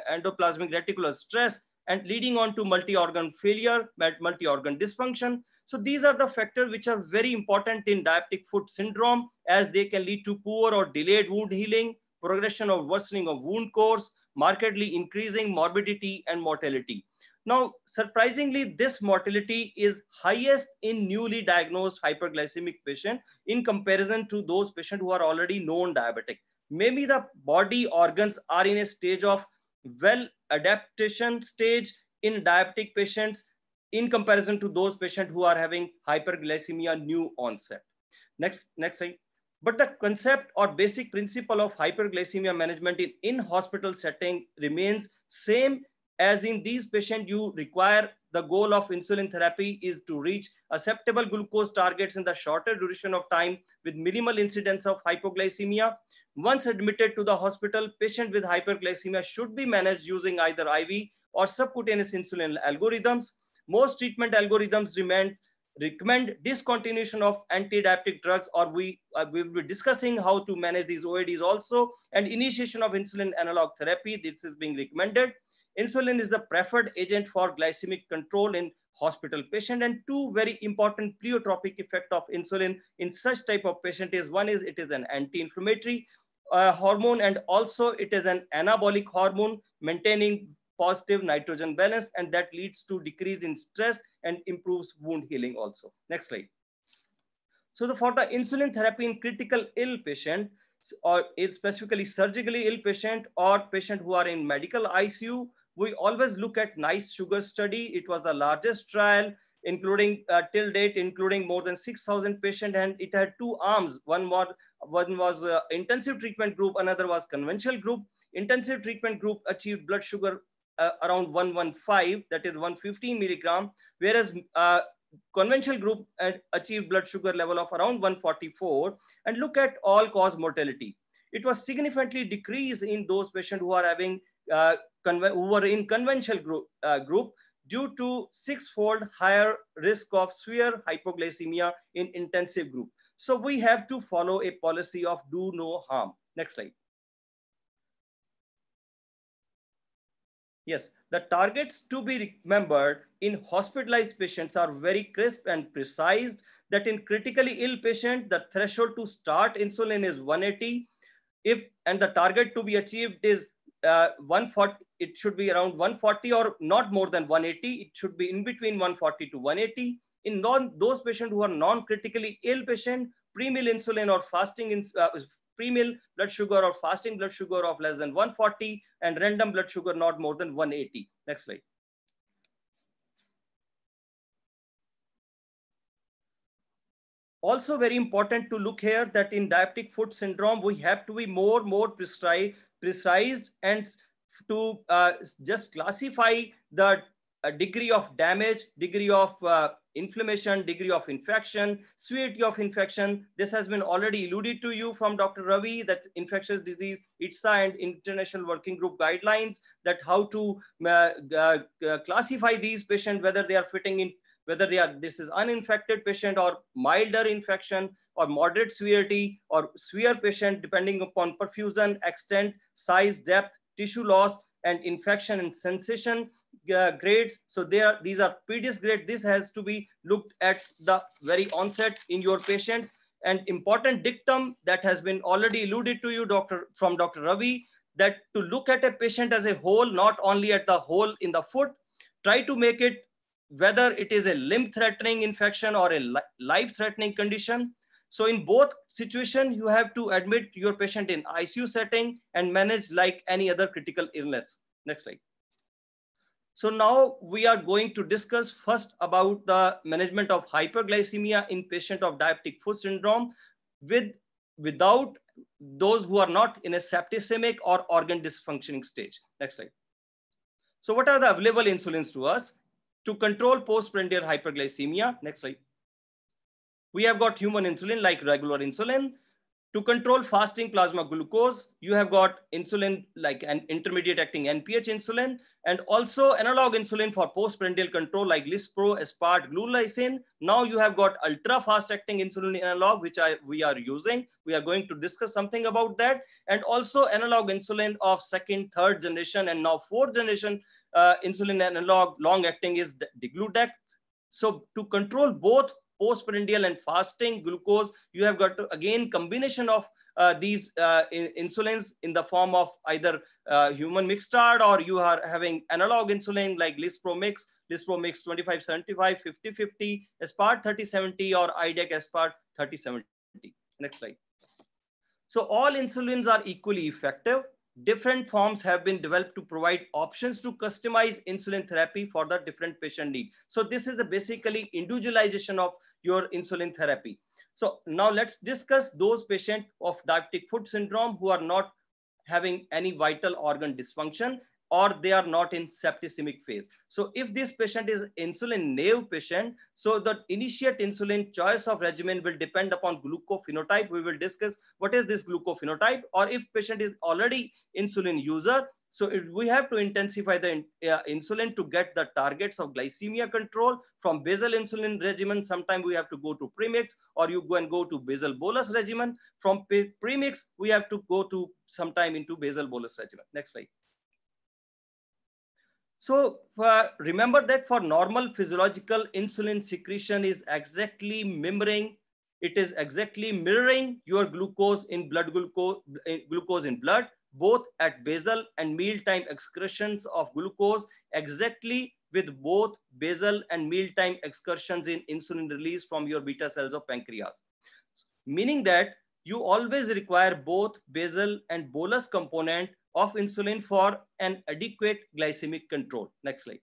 endoplasmic reticular stress, and leading on to multi-organ failure, multi-organ dysfunction. So these are the factors which are very important in diabetic foot syndrome, as they can lead to poor or delayed wound healing, progression or worsening of wound course, markedly increasing morbidity and mortality. Now, surprisingly, this mortality is highest in newly diagnosed hyperglycemic patients in comparison to those patients who are already known diabetic. Maybe the body organs are in a stage of well adaptation stage in diabetic patients in comparison to those patients who are having hyperglycemia new onset. Next slide. But the concept or basic principle of hyperglycemia management in hospital setting remains same as in these patients. You require the goal of insulin therapy is to reach acceptable glucose targets in the shorter duration of time with minimal incidence of hypoglycemia. Once admitted to the hospital, patient with hyperglycemia should be managed using either IV or subcutaneous insulin algorithms. Most treatment algorithms recommend discontinuation of antidiabetic drugs, or we will be discussing how to manage these OADs also, and initiation of insulin analog therapy. This is being recommended. Insulin is the preferred agent for glycemic control in hospital patient, and two very important pleiotropic effect of insulin in such type of patient is, one is it is an anti-inflammatory hormone, and also it is an anabolic hormone maintaining positive nitrogen balance, and that leads to decrease in stress and improves wound healing also. Next slide. So for the insulin therapy in critical ill patient, or specifically surgically ill patient or patient who are in medical ICU, we always look at NICE sugar study. It was the largest trial, including till date, including more than 6,000 patients, and it had two arms. One was intensive treatment group, another was conventional group. Intensive treatment group achieved blood sugar around 115, that is 115 milligram, whereas conventional group achieved blood sugar level of around 144. And look at all cause mortality. It was significantly decreased in those patients who are having who were in conventional group due to six-fold higher risk of severe hypoglycemia in intensive group. So we have to follow a policy of do no harm. Next slide. Yes, the targets to be remembered in hospitalized patients are very crisp and precise, that in critically ill patient, the threshold to start insulin is 180, and the target to be achieved is 140, it should be around 140 or not more than 180, it should be in between 140 to 180. In those patients who are non-critically ill patient, pre-meal insulin or fasting pre-meal blood sugar or fasting blood sugar of less than 140 and random blood sugar not more than 180. Next slide. Also very important to look here that in diabetic foot syndrome, we have to be more precise and to just classify the degree of damage, degree of inflammation, degree of infection, severity of infection. This has been already alluded to you from Dr. Ravi, that infectious disease, ITSA and international working group guidelines, that how to classify these patients, whether they are fitting in, whether this is uninfected patient or milder infection or moderate severity or severe patient, depending upon perfusion, extent, size, depth, tissue loss, and infection and sensation grades. So these are PDIS grade. This has to be looked at the very onset in your patients. And important dictum that has been already alluded to you from Dr. Ravi, that to look at a patient as a whole, not only at the hole in the foot, try to make it whether it is a limb-threatening infection or a life-threatening condition. So in both situations, you have to admit your patient in ICU setting and manage like any other critical illness. Next slide. So now we are going to discuss first about the management of hyperglycemia in patient of diabetic foot syndrome without those who are not in a septicemic or organ dysfunctioning stage. Next slide. So what are the available insulins to us to control postprandial hyperglycemia? Next slide. We have got human insulin like regular insulin. To control fasting plasma glucose, you have got insulin like an intermediate acting NPH insulin, and also analog insulin for postprandial control like Lispro, Aspart, Glulysin. Now you have got ultra fast acting insulin analog, which we are using. We are going to discuss something about that. And also analog insulin of second, third generation, and now fourth generation insulin analog long acting is Degludec. So to control both postprandial and fasting glucose, you have got to, again, combination of these insulins in the form of either human mixtard, or you are having analog insulin like Lispro mix 2575, 5050, Aspart 3070, or IDF Aspart 3070. Next slide. So all insulins are equally effective. Different forms have been developed to provide options to customize insulin therapy for the different patient need. So this is a basically individualization of your insulin therapy. So now let's discuss those patients of diabetic foot syndrome who are not having any vital organ dysfunction, or they are not in septicemic phase. So if this patient is insulin naive patient, so the initiate insulin choice of regimen will depend upon glucophenotype. We will discuss what is this glucophenotype. Or if patient is already insulin user, so if we have to intensify the insulin to get the targets of glycemia control from basal insulin regimen. Sometimes we have to go to premix, or you go to basal bolus regimen. From premix, we have to go to sometime into basal bolus regimen. Next slide. So remember that for normal physiological insulin secretion is exactly mirroring, your glucose in blood, both at basal and mealtime excursions of glucose, exactly with both basal and mealtime excursions in insulin release from your beta cells of pancreas. Meaning that you always require both basal and bolus component of insulin for an adequate glycemic control. Next slide.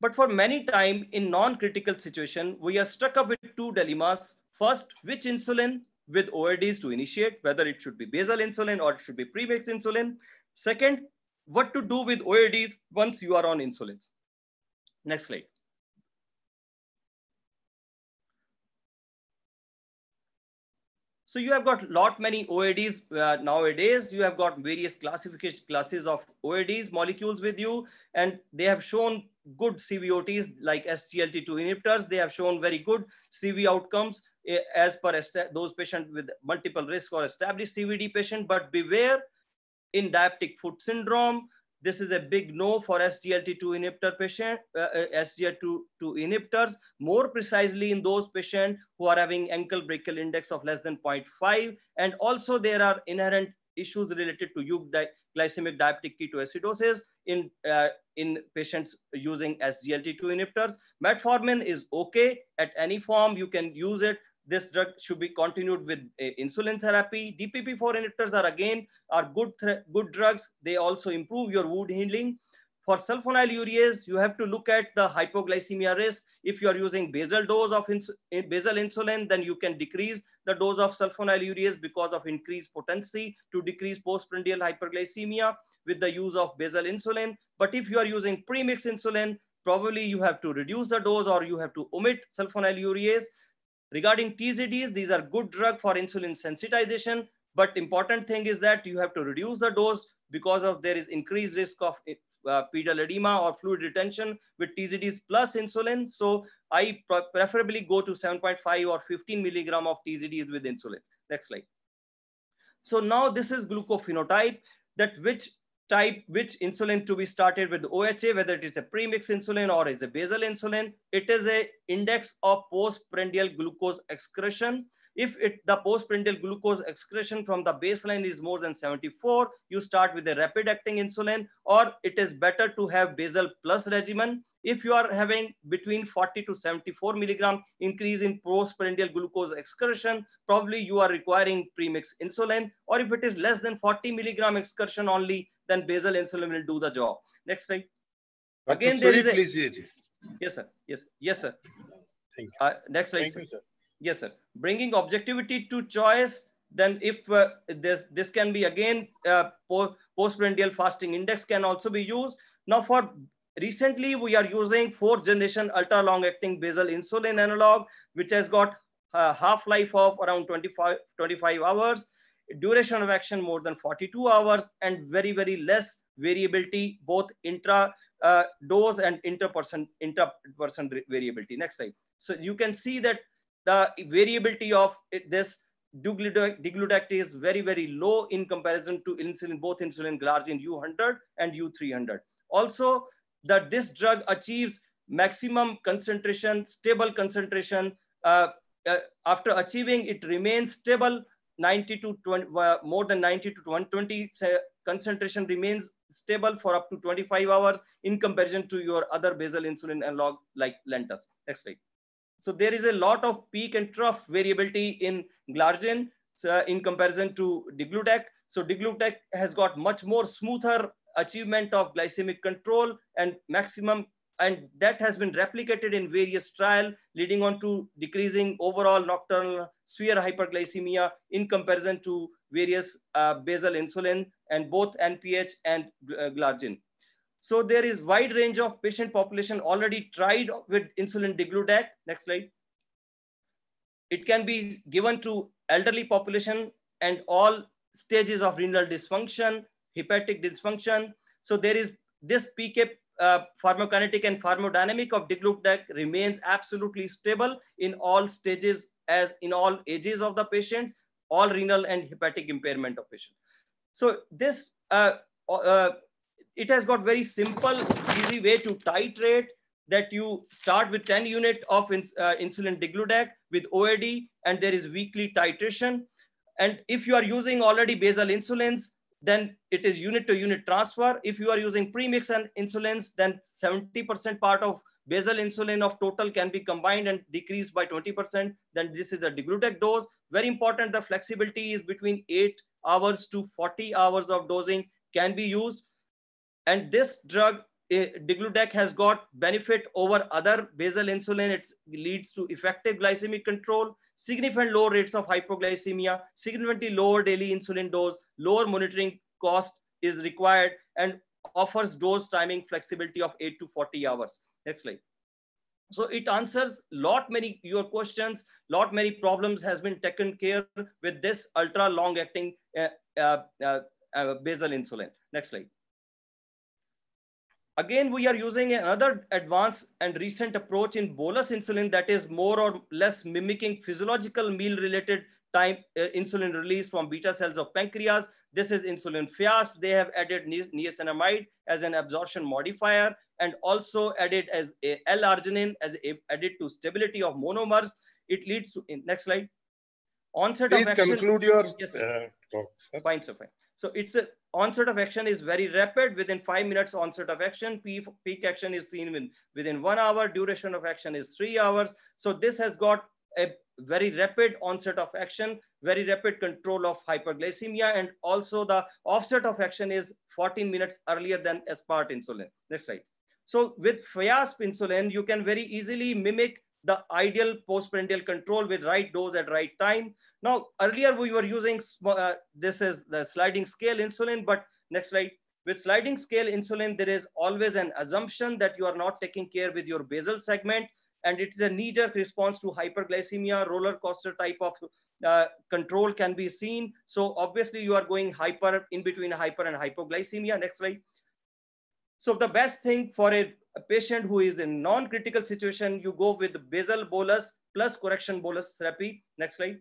But for many time in non-critical situation, we are stuck up with two dilemmas. First, which insulin with OADs to initiate, whether it should be basal insulin or it should be premix insulin. Second, what to do with OADs once you are on insulins. Next slide. So you have got lot many OADs nowadays. You have got various classification classes of OADs molecules with you, and they have shown good CVOTs like SGLT2 inhibitors. They have shown very good CV outcomes as per those patients with multiple risk or established CVD patient. But beware, in diabetic foot syndrome, this is a big no for SGLT2 inhibitor patient, SGLT2 inhibitors, more precisely in those patients who are having ankle brachial index of less than 0.5. And also there are inherent issues related to euglycemic diabetic ketoacidosis in patients using SGLT2 inhibitors. Metformin is okay at any form, you can use it. This drug should be continued with insulin therapy. DPP-4 inhibitors are again good drugs. They also improve your wound healing. For sulfonylureas, you have to look at the hypoglycemia risk. If you are using basal dose of basal insulin, then you can decrease the dose of sulfonylureas because of increased potency to decrease postprandial hyperglycemia with the use of basal insulin. But if you are using premix insulin, probably you have to reduce the dose or you have to omit sulfonylureas. Regarding TZDs, these are good drugs for insulin sensitization, but important thing is that you have to reduce the dose because of there is increased risk of pedal edema or fluid retention with TZDs plus insulin. So I preferably go to 7.5 or 15 milligram of TZDs with insulin. Next slide. So now this is glucophenotype, that which insulin to be started with OHA, whether it is a premix insulin or it's a basal insulin. It is a index of postprandial glucose excretion. If the postprandial glucose excretion from the baseline is more than 74, you start with a rapid acting insulin, or it is better to have basal plus regimen. If you are having between 40 to 74 milligram increase in postprandial glucose excursion, probably you are requiring premix insulin, or if it is less than 40 milligram excursion only, then basal insulin will do the job. Next slide. Again, there is yes, sir. Yes, sir. Thank you. Next slide. Thank you, sir. Yes, sir. Bringing objectivity to choice. Then if this can be again, postprandial fasting index can also be used. Now for recently, we are using 4th generation ultra long acting basal insulin analog, which has got a half life of around 25 hours, duration of action more than 42 hours, and very, very less variability, both intra dose and intra-person variability. Next slide. So you can see that the variability of this Degludec is very, very low in comparison to insulin, both insulin glargine U100 and U300. Also, that this drug achieves maximum concentration, stable concentration after achieving, it remains stable. 90 to 120 concentration remains stable for up to 25 hours in comparison to your other basal insulin analog like Lantus. Next slide. So there is a lot of peak and trough variability in glargine in comparison to Degludec. So Degludec has got much more smoother achievement of glycemic control and maximum, and that has been replicated in various trials, leading on to decreasing overall nocturnal severe hyperglycemia in comparison to various basal insulin and both NPH and glargine. So there is wide range of patient population already tried with insulin Degludec. Next slide. It can be given to elderly population and all stages of renal dysfunction, hepatic dysfunction. So there is this PK pharmacokinetic and pharmacodynamic of Degludec remains absolutely stable in all stages, as in all ages of the patients, all renal and hepatic impairment of patients. So this, it has got very simple, easy way to titrate, that you start with 10 units of insulin Degludec with OAD, and there is weekly titration. And if you are using already basal insulins, then it is unit to unit transfer. If you are using premix and insulins, then 70% part of basal insulin of total can be combined and decreased by 20%. Then this is a Degludec dose. Very important, the flexibility is between 8 hours to 40 hours of dosing can be used. And this drug, Degludec, has got benefit over other basal insulin. It leads to effective glycemic control, significant low rates of hypoglycemia, significantly lower daily insulin dose, lower monitoring cost is required, and offers dose timing flexibility of 8 to 40 hours. Next slide. So it answers your questions, lot many problems has been taken care with this ultra long acting basal insulin. Next slide. Again, we are using another advanced and recent approach in bolus insulin, that is more or less mimicking physiological meal-related time insulin release from beta cells of pancreas. This is insulin FIASP. They have added niacinamide as an absorption modifier and also added as a L-arginine as added to stability of monomers. It leads to, next slide. Onset of action. Please conclude your talk, sir. Fine, sir, fine. So it's a onset of action is very rapid. Within 5 minutes, onset of action. Peak action is seen within 1 hour. Duration of action is 3 hours. So this has got a very rapid onset of action, very rapid control of hyperglycemia, and also the offset of action is 14 minutes earlier than Aspart insulin. Next slide. So with FIASP insulin, you can very easily mimic the ideal postprandial control with right dose at right time. Now, earlier we were using, this is the sliding scale insulin, but next slide. With sliding scale insulin, there is always an assumption that you are not taking care with your basal segment, and it's a knee-jerk response to hyperglycemia, roller coaster type of control can be seen. So obviously you are going hyper, in between hyper and hypoglycemia. Next slide. So the best thing for a patient who is in non-critical situation, you go with basal bolus plus correction bolus therapy. Next slide.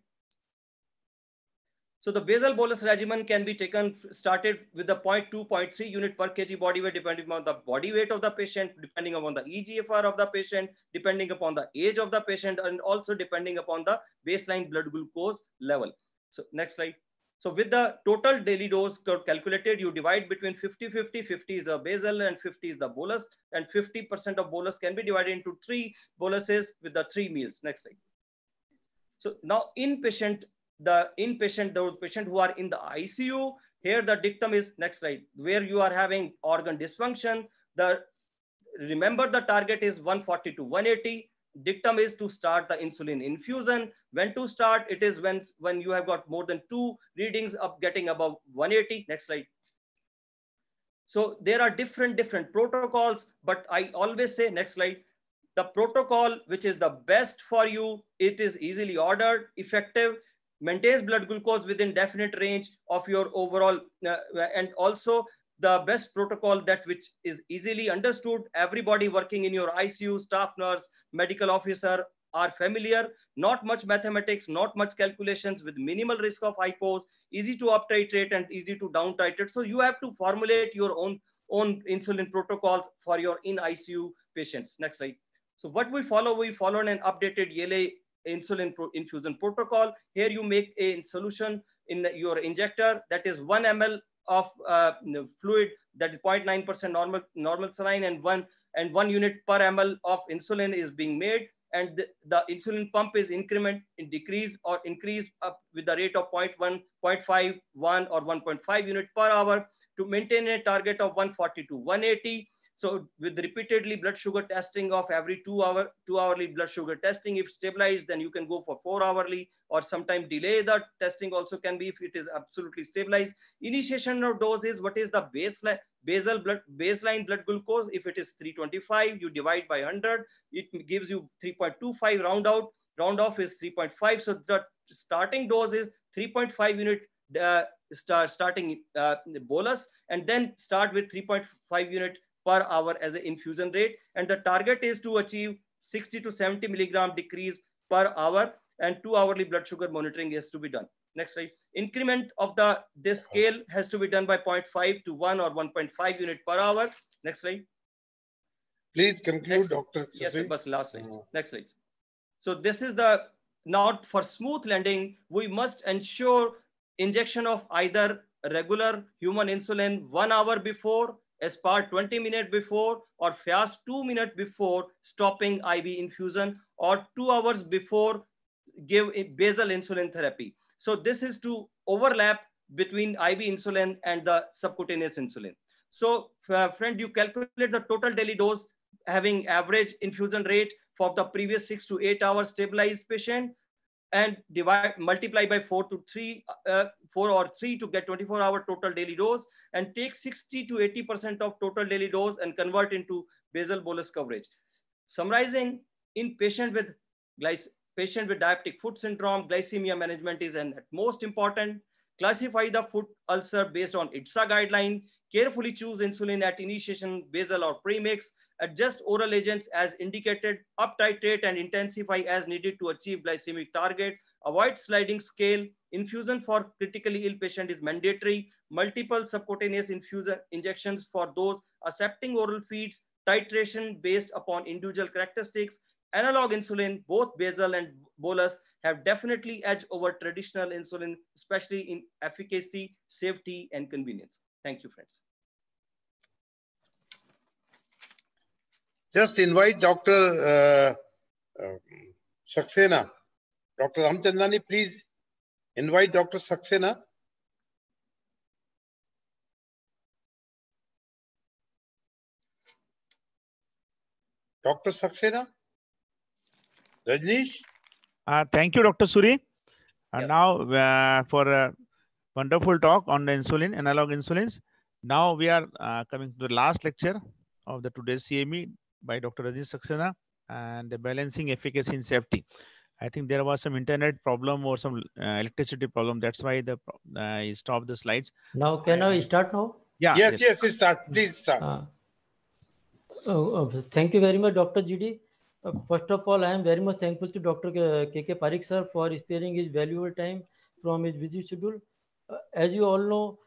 So the basal bolus regimen can be taken, started with the 0.2, 0.3 unit per kg body weight, depending upon the body weight of the patient, depending upon the EGFR of the patient, depending upon the age of the patient, and also depending upon the baseline blood glucose level. So next slide. So with the total daily dose calculated, you divide between 50-50, 50 is a basal and 50 is the bolus, and 50% of bolus can be divided into 3 boluses with the 3 meals. Next slide. So now those patients who are in the ICU, here the dictum is, next slide, where you are having organ dysfunction, remember the target is 140 to 180. Dictum is to start the insulin infusion. When to start? It is when you have got more than 2 readings of getting above 180. Next slide. So there are different protocols, but I always say, next slide, the protocol which is the best for you, it is easily ordered, effective, maintains blood glucose within definite range of your overall, and also the best protocol that which is easily understood. Everybody working in your ICU, staff nurse, medical officer are familiar. Not much mathematics, not much calculations, with minimal risk of hypos, easy to up titrate and easy to down titrate. So you have to formulate your own insulin protocols for your in ICU patients. Next slide. So what we follow an updated insulin infusion protocol. Here you make a solution in your injector, that is 1 ml of fluid, that is 0.9% normal saline, and 1 unit per ml of insulin is being made, and the insulin pump is decrease or increase up with the rate of 0.1, 0.5, 1 or 1.5 unit per hour to maintain a target of 140 to 180. So with repeatedly blood sugar testing of every 2 hourly blood sugar testing, if stabilized, then you can go for 4 hourly, or sometimes delay the testing also can be if it is absolutely stabilized. Initiation of dose is what is the baseline blood glucose. If it is 325, you divide by 100, it gives you 3.25, round off is 3.5. So the starting dose is 3.5 unit bolus, and then start with 3.5 unit per hour as an infusion rate, and the target is to achieve 60 to 70 milligram decrease per hour, and 2 hourly blood sugar monitoring is to be done. Next slide. Increment of this scale has to be done by 0.5 to 1 or 1.5 unit per hour. Next slide. Please conclude, Dr. Yes, but last slide. Next slide. So this is the, not for smooth landing, we must ensure injection of either regular human insulin 1 hour before, Aspart 20 minutes before, or FIASP 2 minutes before stopping IV infusion, or 2 hours before give basal insulin therapy. So this is to overlap between IV insulin and the subcutaneous insulin. So friend, you calculate the total daily dose having average infusion rate for the previous 6 to 8 hours stabilized patient, and multiply by 4 or 3 to get 24-hour total daily dose, and take 60 to 80% of total daily dose and convert into basal bolus coverage. Summarizing, in patient with diabetic foot syndrome, glycemia management is at most important. Classify the foot ulcer based on IDSA guideline. Carefully choose insulin at initiation, basal or premix. Adjust oral agents as indicated, uptitrate and intensify as needed to achieve glycemic target. Avoid sliding scale. Infusion for critically ill patient is mandatory. Multiple subcutaneous injections for those accepting oral feeds. Titration based upon individual characteristics. Analog insulin, both basal and bolus, have definitely edge over traditional insulin, especially in efficacy, safety, and convenience. Thank you, friends. Just invite Dr. Saxena. Dr. Ramchandani, please invite Dr. Saxena. Dr. Saxena? Rajnish? Thank you, Dr. Suri. Yes. Now for a wonderful talk on the insulin, analog insulins. Now we are coming to the last lecture of the today's CME by Dr. Rajnish Saxena, and the balancing efficacy and safety. I think there was some internet problem or some electricity problem. That's why he stopped the slides. Now, can I start now? Yeah. Yes, yes, yes, start. Please start. Thank you very much, Dr. GD. First of all, I am very much thankful to Dr. KK Pareek sir for sparing his valuable time from his busy schedule. As you all know,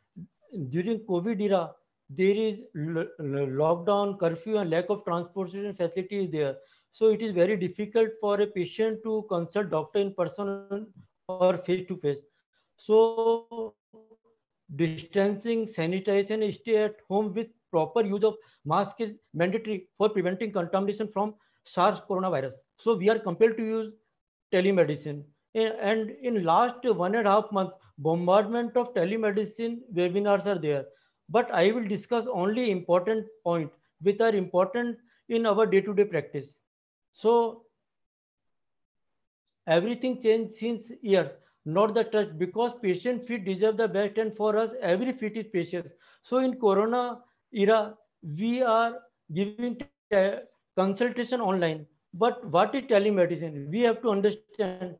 during COVID era, there is lockdown, curfew, and lack of transportation facilities there. So it is very difficult for a patient to consult doctor in person or face-to-face. So distancing, sanitation, stay at home with proper use of mask is mandatory for preventing contamination from SARS coronavirus. So we are compelled to use telemedicine. And in last 1.5 months, bombardment of telemedicine webinars are there. But I will discuss only important points which are important in our day-to-day practice. So everything changed since years, not the trust, because patient feet deserve the best, and for us, every feet is patient. So in Corona era, we are giving consultation online. But what is telemedicine? We have to understand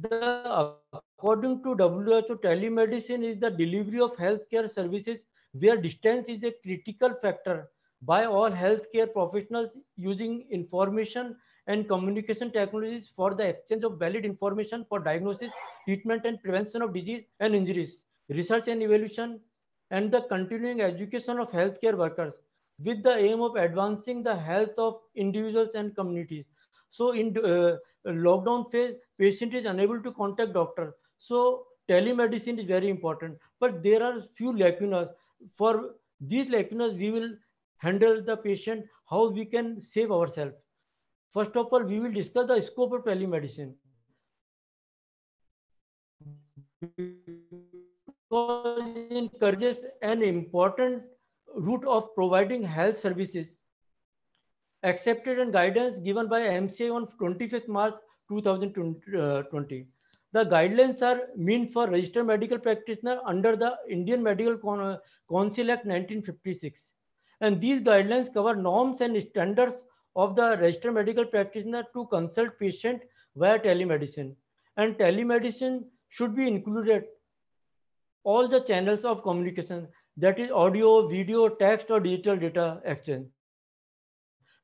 that according to WHO, telemedicine is the delivery of healthcare services where distance is a critical factor by all healthcare professionals using information and communication technologies for the exchange of valid information for diagnosis, treatment, and prevention of disease and injuries, research and evaluation, and the continuing education of healthcare workers with the aim of advancing the health of individuals and communities. So in lockdown phase, patient is unable to contact doctor. So telemedicine is very important, but there are few lacunas. For these lacunas, we will handle the patient, how we can save ourselves. First of all, we will discuss the scope of telemedicine. Because it encourages an important route of providing health services accepted and guidance given by MCI on 25th March 2020. The guidelines are meant for registered medical practitioner under the Indian Medical Council Act 1956. And these guidelines cover norms and standards of the registered medical practitioner to consult patient via telemedicine. And telemedicine should be included all the channels of communication, that is audio, video, text, or digital data exchange.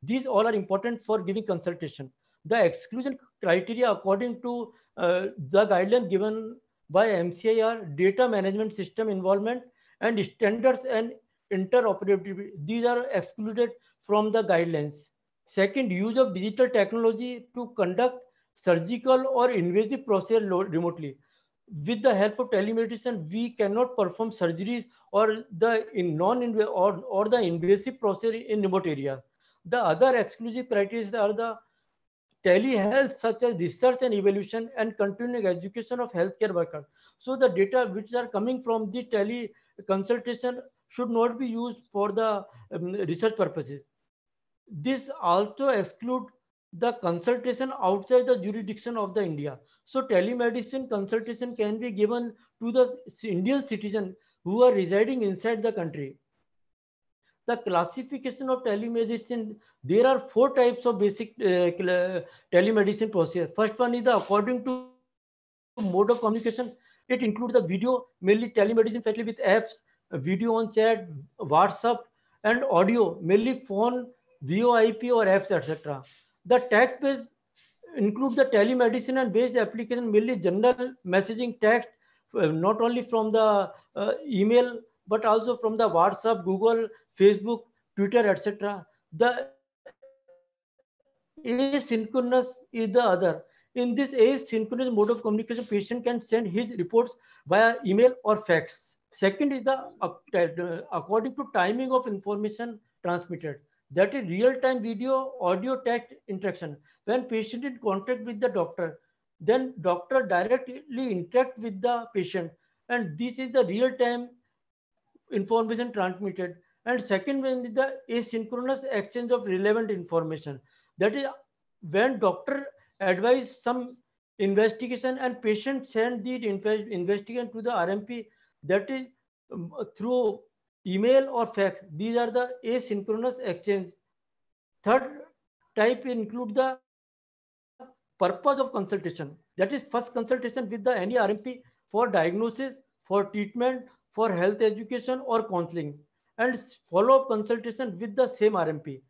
These all are important for giving consultation. The exclusion criteria according to the guidelines given by MCI are data management system involvement and standards and interoperability. These are excluded from the guidelines. Second, use of digital technology to conduct surgical or invasive procedure remotely. With the help of telemedicine, we cannot perform surgeries or the non invasive procedure in remote areas. The other exclusive criteria are the telehealth, such as research and evaluation and continuing education of healthcare workers. So the data which are coming from the teleconsultation should not be used for the research purposes. This also excludes the consultation outside the jurisdiction of the India. So telemedicine consultation can be given to the Indian citizen who are residing inside the country. The classification of telemedicine, there are four types of basic telemedicine procedure. First one is the according to mode of communication. It includes the video, mainly telemedicine facility with apps, video on chat, WhatsApp, and audio, mainly phone, VoIP or apps, etc. The text based includes the telemedicine and based application, mainly general messaging text, not only from the email, but also from the WhatsApp, Google, Facebook, Twitter, etc. The asynchronous is the other. In this asynchronous mode of communication, patient can send his reports via email or fax. Second is the according to timing of information transmitted. That is real-time video, audio, text interaction. When patient is in contact with the doctor, then doctor directly interact with the patient. And this is the real-time information transmitted. And second one is the asynchronous exchange of relevant information. That is when doctor advises some investigation and patient send the investigation to the RMP, that is through email or fax. These are the asynchronous exchange. Third type include the purpose of consultation. That is first consultation with the any RMP for diagnosis, for treatment, for health education or counseling, and follow-up consultation with the same RMP.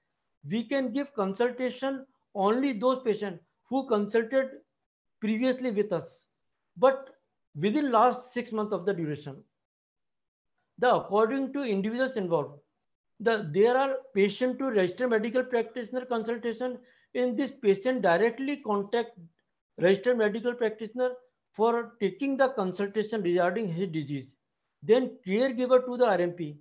We can give consultation only those patients who consulted previously with us, but within last 6 months of the duration. The according to individuals involved, there are patient to registered medical practitioner consultation. In this, patient directly contact registered medical practitioner for taking the consultation regarding his disease. Then caregiver to the RMP.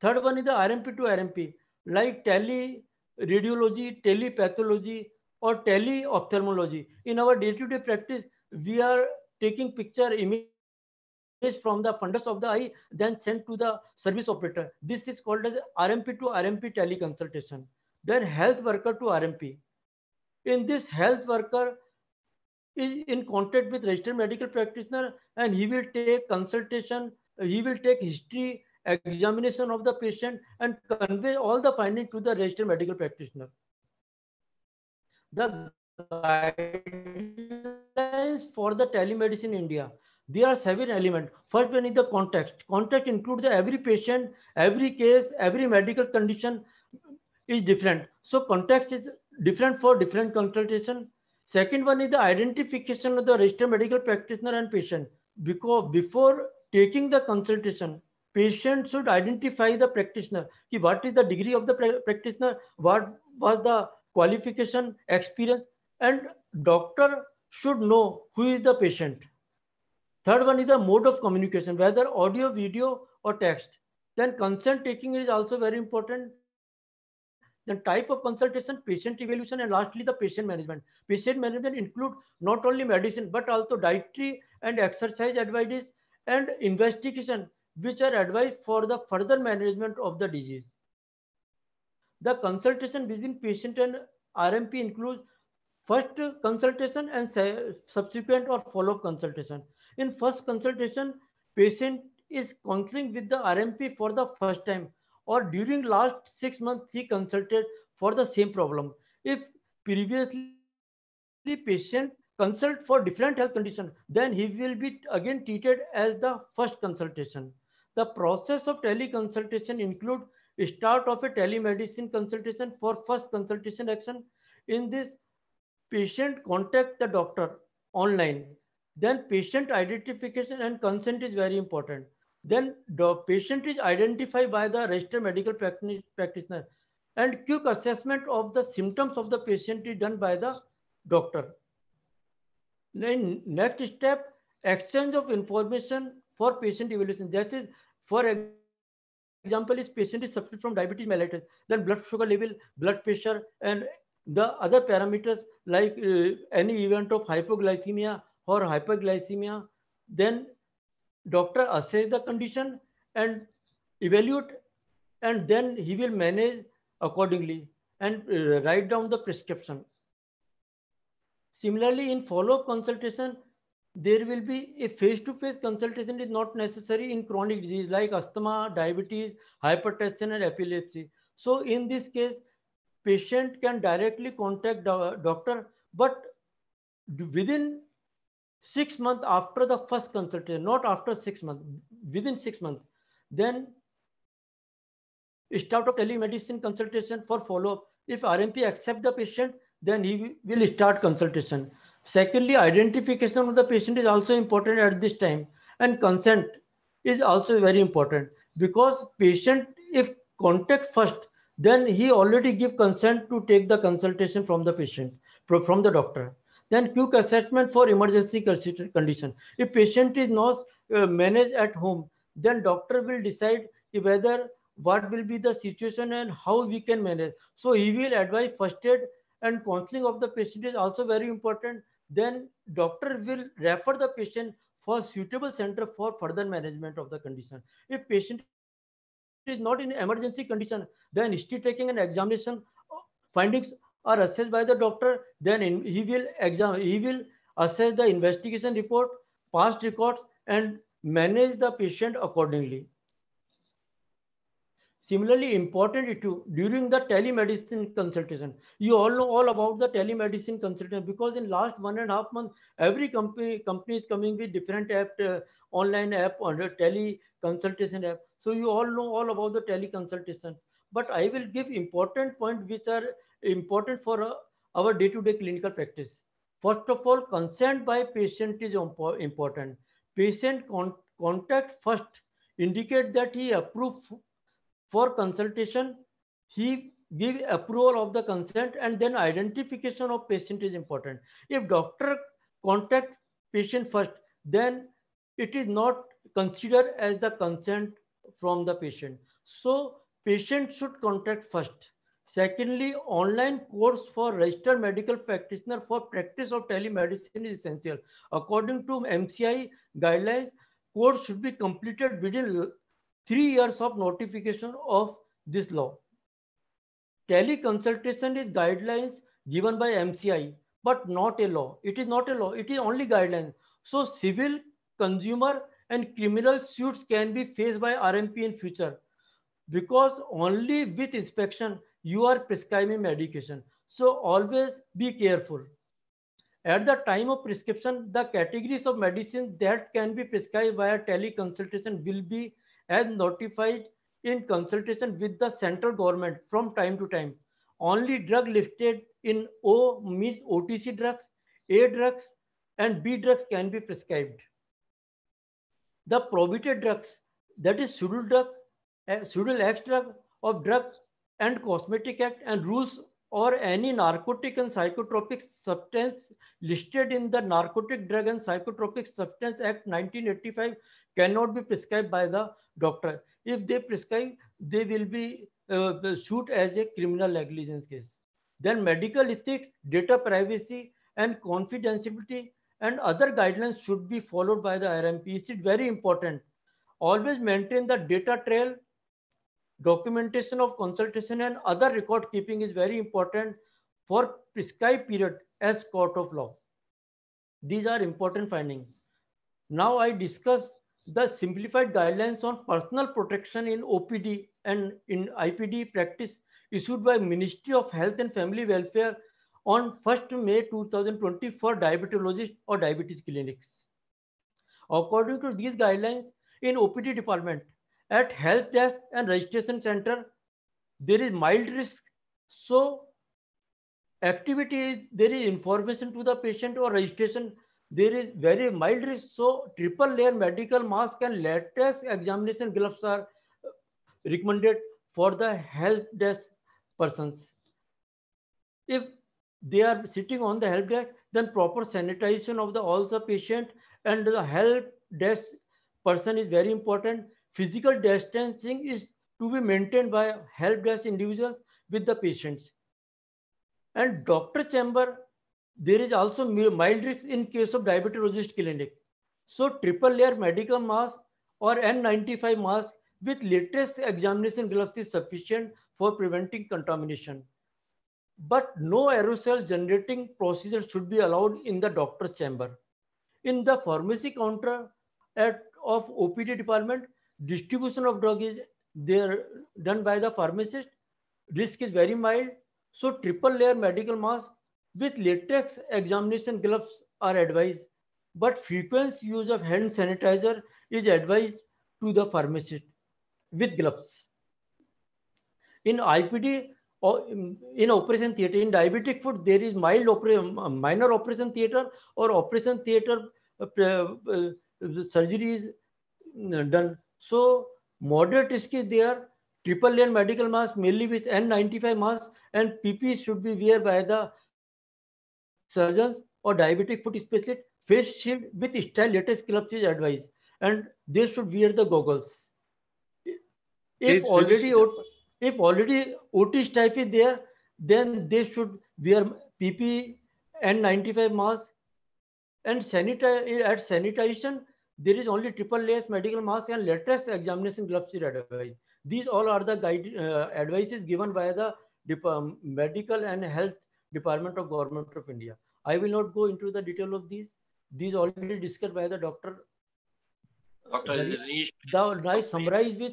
Third one is the RMP to RMP, like tele-radiology, telepathology, or tele-ophthalmology. In our day-to-day practice, we are taking picture image from the fundus of the eye, then sent to the service operator. This is called as RMP to RMP teleconsultation. Then health worker to RMP. In this, health worker is in contact with registered medical practitioner, and he will take consultation, he will take history, examination of the patient, and convey all the findings to the registered medical practitioner. The guidelines for the telemedicine in India, there are 7 elements. First one is the context. Context includes every patient, every case, every medical condition is different. So context is different for different consultation. Second one is the identification of the registered medical practitioner and patient. Because before taking the consultation, patient should identify the practitioner. What is the degree of the practitioner? What was the qualification, experience? and doctor should know who is the patient. Third one is the mode of communication, whether audio, video or text. Then consent taking is also very important. Then type of consultation, patient evaluation, and lastly the patient management. Patient management include not only medicine but also dietary and exercise advice and investigation, which are advised for the further management of the disease. The consultation between patient and RMP includes first consultation and subsequent or follow-up consultation. In first consultation, patient is counseling with the RMP for the first time, or during last 6 months he consulted for the same problem. If previously the patient consult for different health condition, then he will be again treated as the first consultation. The process of teleconsultation include start of a telemedicine consultation for first consultation action. In this, patient contact the doctor online. Then patient identification and consent is very important. Then the patient is identified by the registered medical practitioner, and quick assessment of the symptoms of the patient is done by the doctor. Then next step, exchange of information for patient evaluation. That is, for example, if patient is suffering from diabetes mellitus, then blood sugar level, blood pressure, and the other parameters like any event of hypoglycemia or hyperglycemia, then doctor assess the condition and evaluate, and then he will manage accordingly and write down the prescription. Similarly, in follow-up consultation, there will be a face-to-face consultation is not necessary in chronic disease like asthma, diabetes, hypertension, and epilepsy. So in this case, patient can directly contact the doctor, but within 6 months after the first consultation, not after 6 months, within 6 months, then start of telemedicine consultation for follow-up. If RMP accepts the patient, then he will start consultation. Secondly, identification of the patient is also important at this time, and consent is also very important, because patient, if contact first, then he already give consent to take the consultation from the patient, from the doctor. Then quick assessment for emergency condition. If patient is not managed at home, then doctor will decide whether what will be the situation and how we can manage. So he will advise first aid, and counseling of the patient is also very important. Then doctor will refer the patient for suitable center for further management of the condition. If patient is not in emergency condition, then history taking and examination findings are assessed by the doctor. Then he will assess the investigation report, past records, and manage the patient accordingly. Similarly, important issue during the telemedicine consultation. You all know all about the telemedicine consultation, because in last 1.5 months, every company is coming with different app, online app or teleconsultation app. So you all know all about the teleconsultation. But I will give important points which are important for our day-to-day clinical practice. First of all, consent by patient is important. Patient contact first indicate that he approves for consultation. He give approval of the consent, and then identification of patient is important. If doctor contact patient first, then it is not considered as the consent from the patient. So patient should contact first. Secondly, online course for registered medical practitioner for practice of telemedicine is essential. According to MCI guidelines, course should be completed within 3 years of notification of this law. Teleconsultation is guidelines given by MCI, but not a law. It is not a law, it is only guidelines. So civil, consumer, and criminal suits can be faced by RMP in future, because only with inspection you are prescribing medication. So always be careful. At the time of prescription, the categories of medicine that can be prescribed via teleconsultation will be as notified in consultation with the central government from time to time. Only drug listed in O means OTC drugs, A drugs, and B drugs can be prescribed. The prohibited drugs, that is schedule X drug of drugs and Cosmetic Act and rules or any narcotic and psychotropic substance listed in the Narcotic Drug and Psychotropic Substance Act 1985 cannot be prescribed by the doctor. If they prescribe, they will be sued as a criminal negligence case. Then medical ethics, data privacy and confidentiality and other guidelines should be followed by the RMP. It is very important. Always maintain the data trail. Documentation of consultation and other record keeping is very important for prescribed period as court of law. These are important findings. Now I discuss the simplified guidelines on personal protection in OPD and in IPD practice issued by Ministry of Health and Family Welfare on 1st May 2020 for diabetologists or diabetes clinics. According to these guidelines, in OPD department, at health desk and registration center, there is mild risk. So activity, there is information to the patient or registration. There is very mild risk. So triple layer medical mask and latest examination gloves are recommended for the health desk persons. If they are sitting on the help desk, then proper sanitization of the also patient and the help desk person is very important. Physical distancing is to be maintained by help desk individuals with the patients. And doctor chamber, there is also mild risk in case of diabetologist clinic. So triple layer medical mask or N95 mask with latest examination gloves is sufficient for preventing contamination. But no aerosol generating procedure should be allowed in the doctor's chamber. In the pharmacy counter of OPD department, distribution of drug is done by the pharmacist. Risk is very mild. So triple layer medical mask with latex examination gloves are advised. But frequent use of hand sanitizer is advised to the pharmacist with gloves. In IPD, or in operation theater, in diabetic foot, there is mild minor operation theater or operation theater surgery is done. So moderate risk is there. Triple layer medical mask mainly with N95 mask and PPE should be wear by the surgeons or diabetic foot specialist. Face shield with sterile latex gloves is advised and they should wear the goggles. If already otis type is there, then they should wear PPE, N95 mask, and at sanitation, there is only triple layer medical mask and latest examination gloves is advised. These all are the advices given by the medical and health department of Government of India. I will not go into the detail of these. These already discussed by the doctor. I summarize with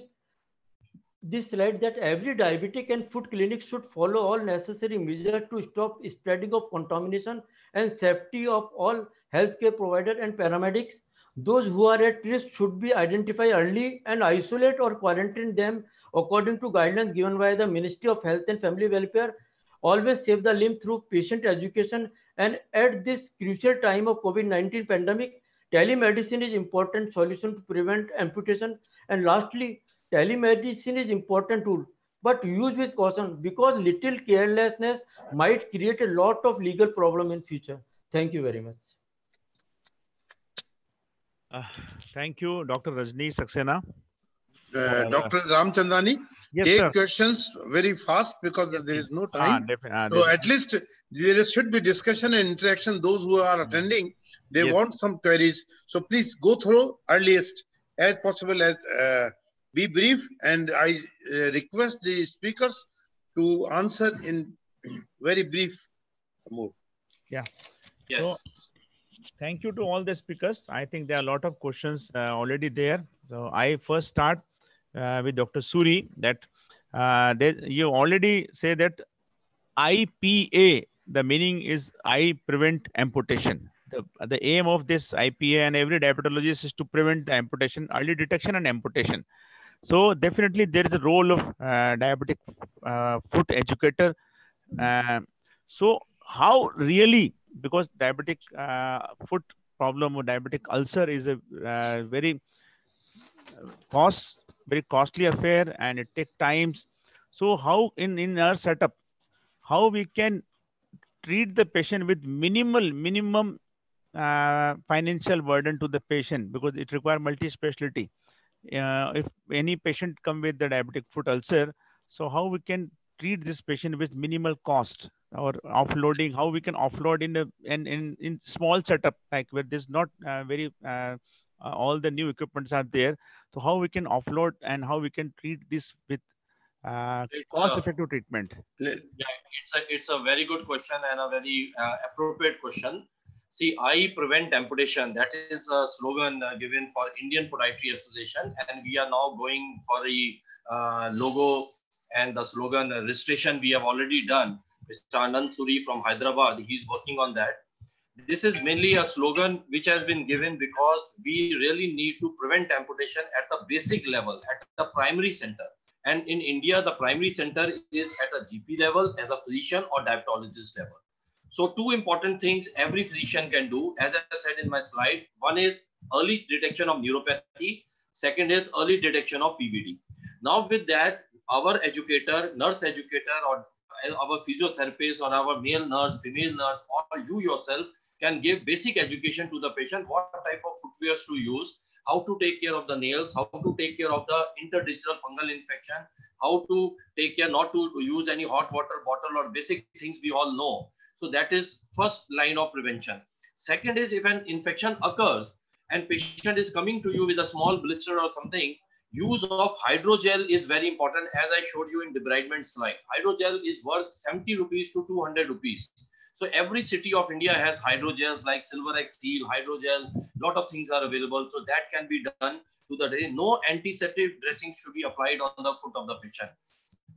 this slide that every diabetic and foot clinic should follow all necessary measures to stop spreading of contamination and safety of all healthcare providers and paramedics. Those who are at risk should be identified early and isolate or quarantine them according to guidelines given by the Ministry of Health and Family Welfare. Always save the limb through patient education, and at this crucial time of COVID-19 pandemic, telemedicine is important solution to prevent amputation. And lastly, telemedicine is important tool, but use with caution because little carelessness might create a lot of legal problem in future. Thank you very much. Thank you, Dr. Rajnish Saxena. Dr. Ramchandani, yes, take questions very fast because there is no time. So at least there should be discussion and interaction. Those who are attending, they want some queries. So please go through earliest as possible as be brief. And I request the speakers to answer in very brief mode. Yeah. Yes. So, thank you to all the speakers. I think there are a lot of questions already there. So I first start with Dr. Suri that you already say that IPA, the meaning is I prevent amputation. The aim of this IPA and every diabetologist is to prevent the amputation, early detection and amputation. So definitely there is a role of diabetic foot educator. So how really, because diabetic foot problem or diabetic ulcer is a very costly affair and it takes time. So how in our setup, how we can treat the patient with minimum financial burden to the patient, because it requires multi-specialty. If any patient come with the diabetic foot ulcer, so how we can treat this patient with minimal cost, or offloading, how we can offload in small setup, like where there's not all the new equipments are there. So how we can offload and how we can treat this with cost-effective treatment. Yeah, it's a very good question and a very appropriate question. See, I prevent amputation. That is a slogan given for Indian Podiatric Association, and we are now going for the logo and the slogan registration. We have already done. Mr. Anand Suri from Hyderabad, he is working on that. This is mainly a slogan which has been given because we really need to prevent amputation at the basic level, at the primary center. And in India, the primary center is at a GP level, as a physician or diabetologist level. So two important things every physician can do, as I said in my slide. One is early detection of neuropathy. Second is early detection of PVD. Now with that, our educator, nurse educator, or our physiotherapist, or our male nurse, female nurse, or you yourself can give basic education to the patient, what type of footwear to use, how to take care of the nails, how to take care of the interdigital fungal infection, how to take care not to use any hot water bottle, or basic things we all know. So that is first line of prevention. Second is, if an infection occurs and patient is coming to you with a small blister or something, use of hydrogel is very important, as I showed you in debridement slide. Hydrogel is worth 70 rupees to 200 rupees. So every city of India has hydrogels like Silverex Steel, hydrogel, lot of things are available. So that can be done to the day. No antiseptic dressing should be applied on the foot of the patient.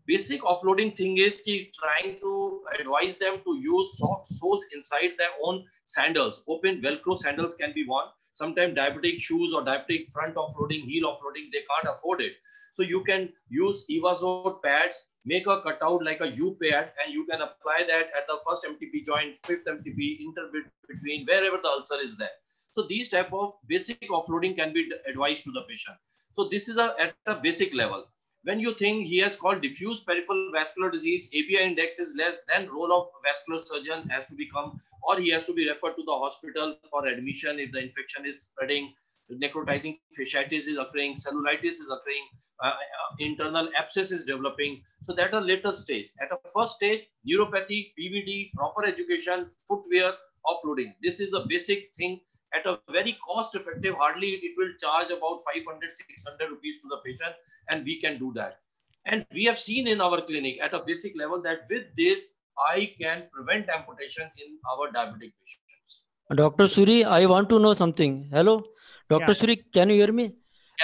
Basic offloading thing is trying to advise them to use soft soles inside their own sandals. Open Velcro sandals can be worn. Sometimes diabetic shoes or diabetic front offloading, heel offloading, they can't afford it. So you can use Evazone pads, make a cutout like a U pad, and you can apply that at the first MTP joint, fifth MTP, interbit between, wherever the ulcer is there. So these type of basic offloading can be advised to the patient. So this is at a basic level. When you think he has called diffuse peripheral vascular disease, AVI index is less, then role of vascular surgeon has to become, or he has to be referred to the hospital for admission if the infection is spreading, necrotizing fasciitis is occurring, cellulitis is occurring, internal abscess is developing. So that's a later stage. At a first stage, neuropathy, PVD, proper education, footwear, offloading. This is the basic thing. At a very cost effective, hardly it will charge about 500, 600 rupees to the patient, and we can do that. And we have seen in our clinic at a basic level that with this, I can prevent amputation in our diabetic patients. Dr. Suri, I want to know something. Hello, Dr. Yes. Suri, can you hear me?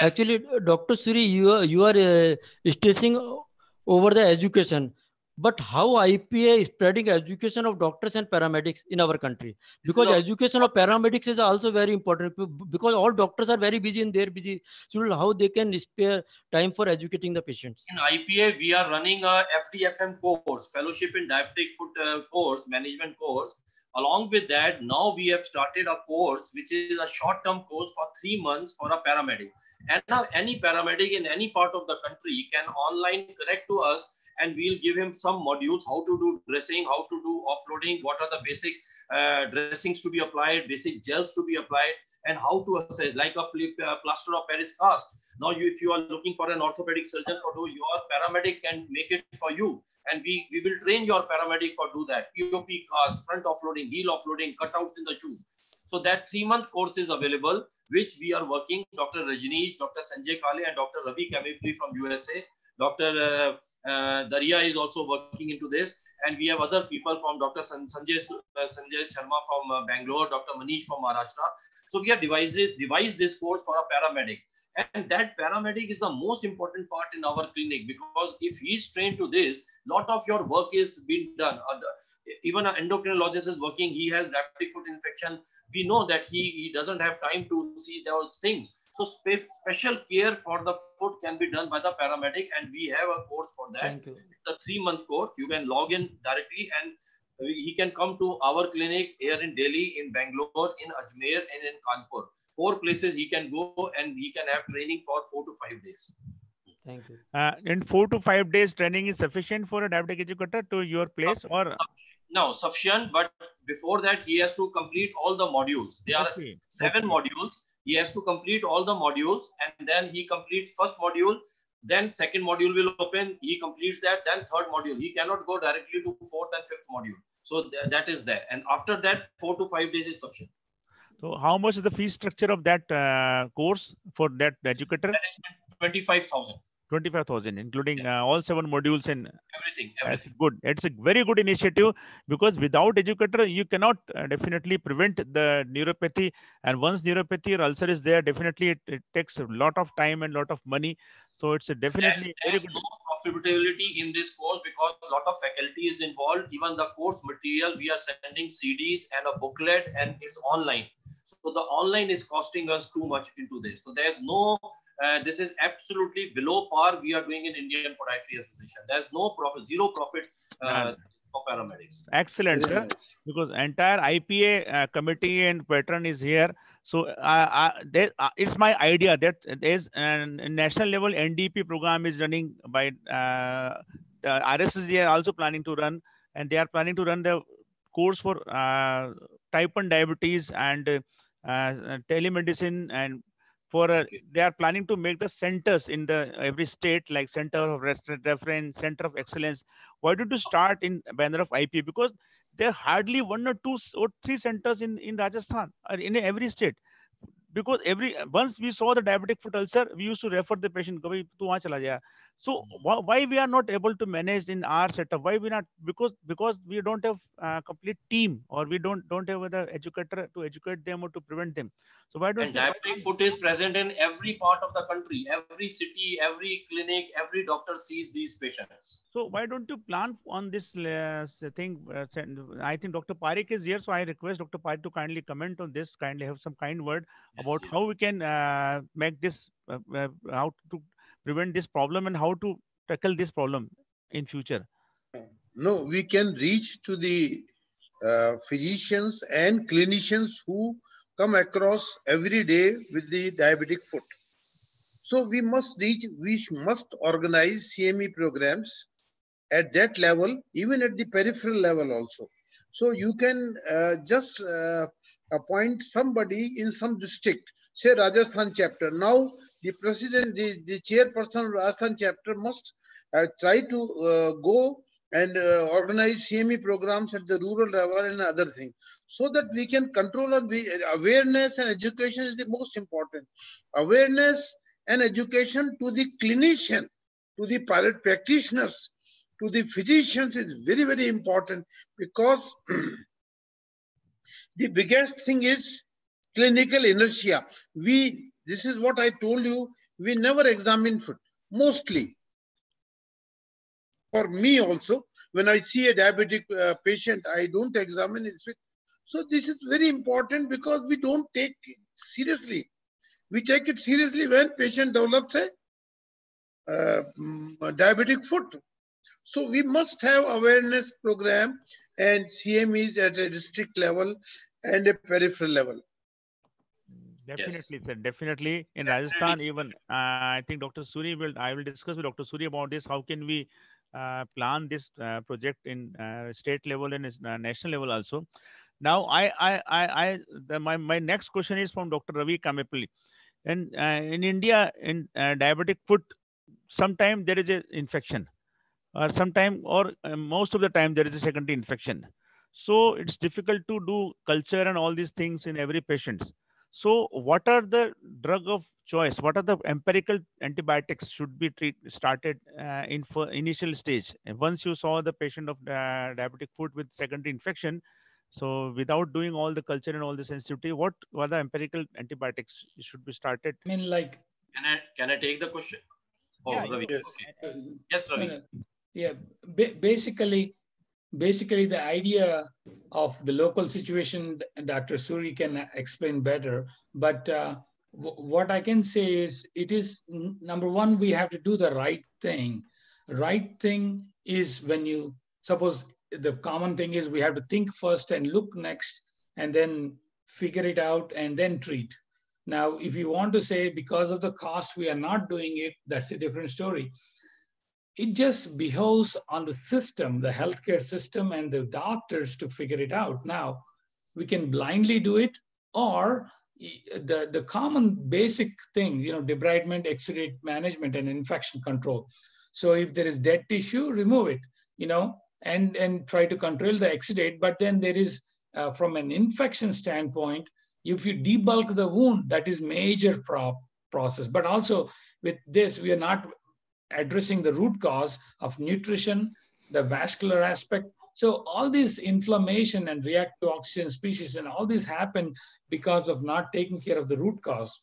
Yes. Actually, Dr. Suri, you are stressing over the education. But how IPA is spreading education of doctors and paramedics in our country? Because education of paramedics is also very important, because all doctors are very busy in their busy schedule. How they can spare time for educating the patients? In IPA, we are running a FDFM course, Fellowship in Diabetic Foot course, management course. Along with that, now we have started a course, which is a short-term course for 3 months for a paramedic. And now any paramedic in any part of the country can online connect to us, and we'll give him some modules, how to do dressing, how to do offloading, what are the basic dressings to be applied, basic gels to be applied, and how to assess, like a plaster of Paris cast. Now, if you are looking for an orthopedic surgeon for do, your paramedic can make it for you. And we will train your paramedic for do that. POP cast, front offloading, heel offloading, cutouts in the shoes. So that 3-month course is available, which we are working, Dr. Rajnish, Dr. Sanjay Kale, and Dr. Ravi Kamepalli from USA. Dr. Daria is also working into this, and we have other people from Dr. Sanjay Sharma from Bangalore, Dr. Manish from Maharashtra. So we have devised this course for a paramedic, and that paramedic is the most important part in our clinic, because if he is trained to this, lot of your work is being done. Even an endocrinologist is working, he has diabetic foot infection. We know that he doesn't have time to see those things. So special care for the foot can be done by the paramedic, and we have a course for that. The 3-month course, you can log in directly, and he can come to our clinic here in Delhi, in Bangalore, in Ajmer, and in Kanpur. 4 places he can go, and he can have training for 4 to 5 days. Thank you. In 4 to 5 days, training is sufficient for a diabetic educator to your place or? No, sufficient. But before that, he has to complete all the modules. There are 7 modules. He has to complete all the modules, and then he completes first module. Then second module will open. He completes that. Then third module. He cannot go directly to fourth and fifth module. So that is there. And after that, 4 to 5 days is sufficient. So how much is the fee structure of that course for that educator? 25,000. 25,000, including all 7 modules and everything. That's good. It's a very good initiative, because without educator, you cannot definitely prevent the neuropathy. And once neuropathy or ulcer is there, definitely it takes a lot of time and lot of money. So it's a definitely very good. There's no profitability in this course because a lot of faculty is involved. Even the course material, we are sending CDs and a booklet, and it's online. So the online is costing us too much into this. So there's no, this is absolutely below par we are doing in Indian Podiatric Association. There's no profit, zero profit for paramedics. Excellent, sir. Yes. Because entire IPA committee and patron is here. So it's my idea that there's a national level NDP program is running by RSSDI also planning to run, and they are planning to run the course for type 1 diabetes and telemedicine, and for they are planning to make the centers in the every state, like center of reference, center of excellence. Why did you start in banner of IPA? Because there are hardly 1 or 2 or 3 centers in Rajasthan or in every state. Because once we saw the diabetic foot ulcer, we used to refer the patient. So why we are not able to manage in our setup? Why we not? Because we don't have a complete team, or we don't have the educator to educate them or to prevent them. So why don't? And diabetic foot is present in every part of the country, every city, every clinic, every doctor sees these patients. So why don't you plan on this thing? I think Dr. Pareek is here, so I request Dr. Pareek to kindly comment on this. Kindly have some kind word about how we can make this how to prevent this problem and how to tackle this problem in future. No, we can reach to the physicians and clinicians who come across every day with the diabetic foot. So we must reach, we must organize CME programs at that level, even at the peripheral level also. So you can just appoint somebody in some district, say Rajasthan chapter. Now, the president, the chairperson of Rajasthan chapter must try to go and organize CME programs at the rural level and other things, so that we can control our awareness, and education is the most important. Awareness and education to the clinician, to the practitioners, to the physicians is very, very important, because the biggest thing is clinical inertia. This is what I told you, we never examine foot, mostly. For me also, when I see a diabetic patient, I don't examine his foot. So this is very important, because we don't take it seriously. We take it seriously when patient develops a diabetic foot. So we must have awareness program and CMEs at a district level and a peripheral level. Definitely, yes. Sir, definitely. In Rajasthan, even I think Dr. Suri I will discuss with Dr. Suri about this. How can we plan this project in state level and national level also? Now, my next question is from Dr. Ravi Kamepalli. And in India, in diabetic foot, sometimes there is an infection, or sometime, or most of the time there is a secondary infection. So it's difficult to do culture and all these things in every patient. So what are the drug of choice? What are the empirical antibiotics should be started in for initial stage? And once you saw the patient of diabetic foot with secondary infection, so without doing all the culture and all the sensitivity, what were the empirical antibiotics should be started? I mean, like, can I take the question? Oh, yeah, Ravi. Yes, okay. Yes, Ravi. Yeah, basically, the idea of the local situation, Dr. Suri can explain better. But what I can say is, it is #1, we have to do the right thing. Right thing is when you, suppose the common thing is we have to think first and look next, and then figure it out and then treat. Now, if you want to say because of the cost, we are not doing it, that's a different story. It just behoves on the system, the healthcare system and the doctors to figure it out. Now, we can blindly do it, or the common basic thing, you know, debridement, exudate management and infection control. So if there is dead tissue, remove it, you know, and try to control the exudate. But then there is, from an infection standpoint, if you debulk the wound, that is major process. But also with this, we are not addressing the root cause of nutrition, the vascular aspect. So all this inflammation and react to oxygen species and all this happen because of not taking care of the root cause.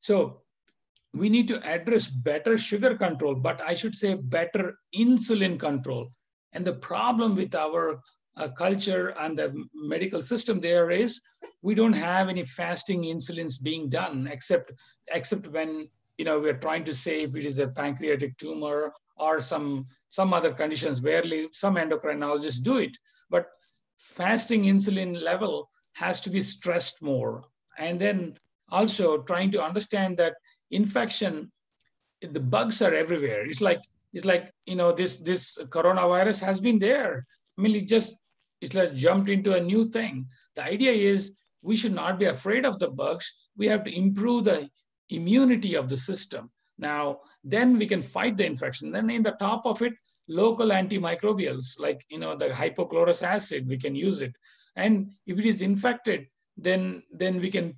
So we need to address better sugar control, but I should say better insulin control. And the problem with our culture and the medical system there is we don't have any fasting insulins being done except when, you know, we're trying to say if it is a pancreatic tumor or some other conditions, barely some endocrinologists do it. But fasting insulin level has to be stressed more. And then also trying to understand that infection, the bugs are everywhere. It's like you know, this coronavirus has been there. I mean, it's like jumped into a new thing. The idea is we should not be afraid of the bugs. We have to improve the immunity of the system. Now, then we can fight the infection. Then in the top of it, local antimicrobials, like, you know, the hypochlorous acid, we can use it. And if it is infected, then we can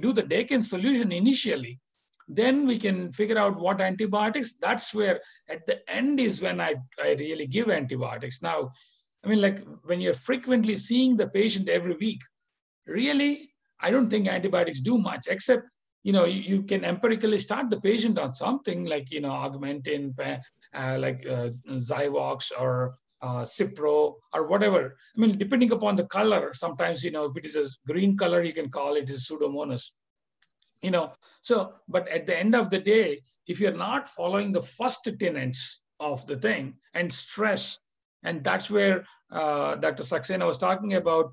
do the Deakin solution initially. Then we can figure out what antibiotics. That's where at the end is when I really give antibiotics. Now, I mean, like when you're frequently seeing the patient every week, really, I don't think antibiotics do much, except, you know, you can empirically start the patient on something like, you know, Augmentin, Zyvox or Cipro or whatever. I mean, depending upon the color, sometimes, you know, if it is a green color, you can call it a pseudomonas, you know. So, but at the end of the day, if you're not following the first tenets of the thing and stress, and that's where Dr. Saxena was talking about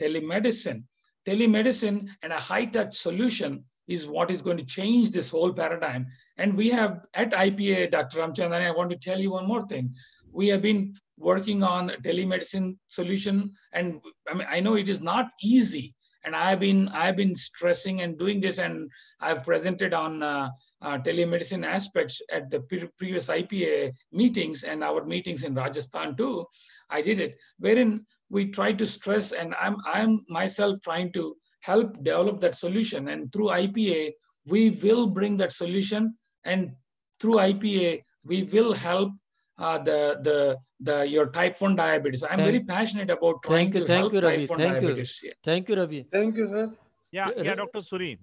telemedicine. Telemedicine and a high-touch solution is what is going to change this whole paradigm. And we have at IPA, Dr. Ramchandani, I want to tell you one more thing. We have been working on a telemedicine solution. And I mean, I know it is not easy. And I've been stressing and doing this, and I've presented on telemedicine aspects at the previous IPA meetings and our meetings in Rajasthan too. I did it, wherein we try to stress, and I'm myself trying to help develop that solution. And through IPA, we will bring that solution. And through IPA, we will help your type 1 diabetes. I'm very passionate about trying to help type 1 diabetes. Thank you, Ravi. Thank you, sir. Yeah, Dr. Suri.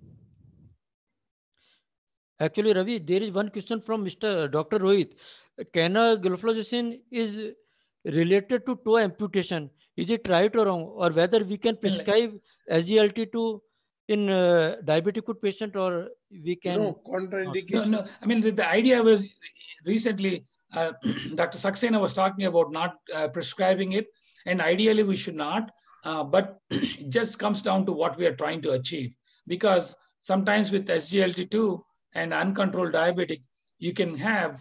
Actually, Ravi, there is one question from Dr. Rohit. Canagliflozin is related to toe amputation. Is it right or wrong? Or whether we can prescribe SGLT2 in diabetic patient, or we can... No, contraindication. No. I mean, the idea was recently... Dr. Saxena was talking about not prescribing it, and ideally we should not, but it just comes down to what we are trying to achieve. Because sometimes with SGLT2 and uncontrolled diabetic, you can have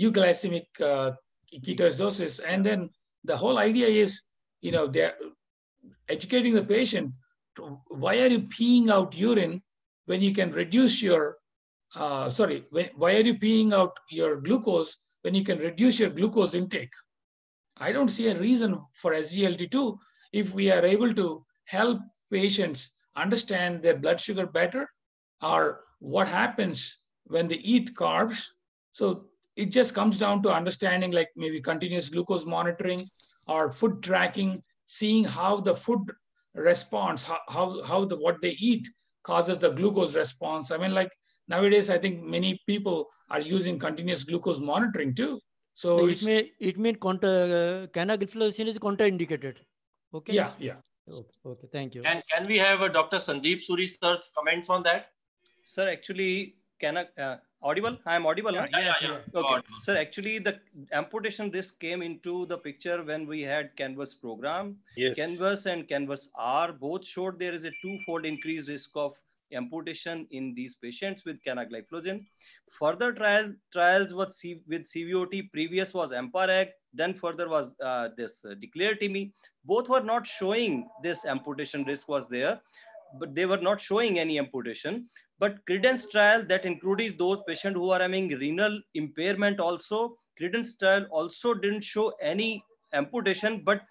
euglycemic ketoacidosis, and then the whole idea is, you know, they're educating the patient, why are you peeing out urine when you can reduce your why are you peeing out your glucose when you can reduce your glucose intake? I don't see a reason for SGLT2 if we are able to help patients understand their blood sugar better or what happens when they eat carbs. So it just comes down to understanding, like maybe continuous glucose monitoring or food tracking, seeing how the food response, what they eat causes the glucose response. I mean, like, nowadays, I think many people are using continuous glucose monitoring too. So it means canagliflozin is contraindicated. Okay. Yeah. Okay. Thank you. And can we have Dr. Sandeep Suri sir's comments on that? Sir, actually, audible? I am audible. Yeah. Okay. Audible. Sir, actually, the amputation risk came into the picture when we had Canvas program. Yes. Canvas and Canvas R both showed there is a two-fold increased risk of amputation in these patients with canagliflozin. Further trials was with CVOT. Previous was Emparac, then further was this Declartimi. Both were not showing this amputation risk was there, but they were not showing any amputation. But Credence trial that included those patients who are having renal impairment also, Credence trial also didn't show any amputation, but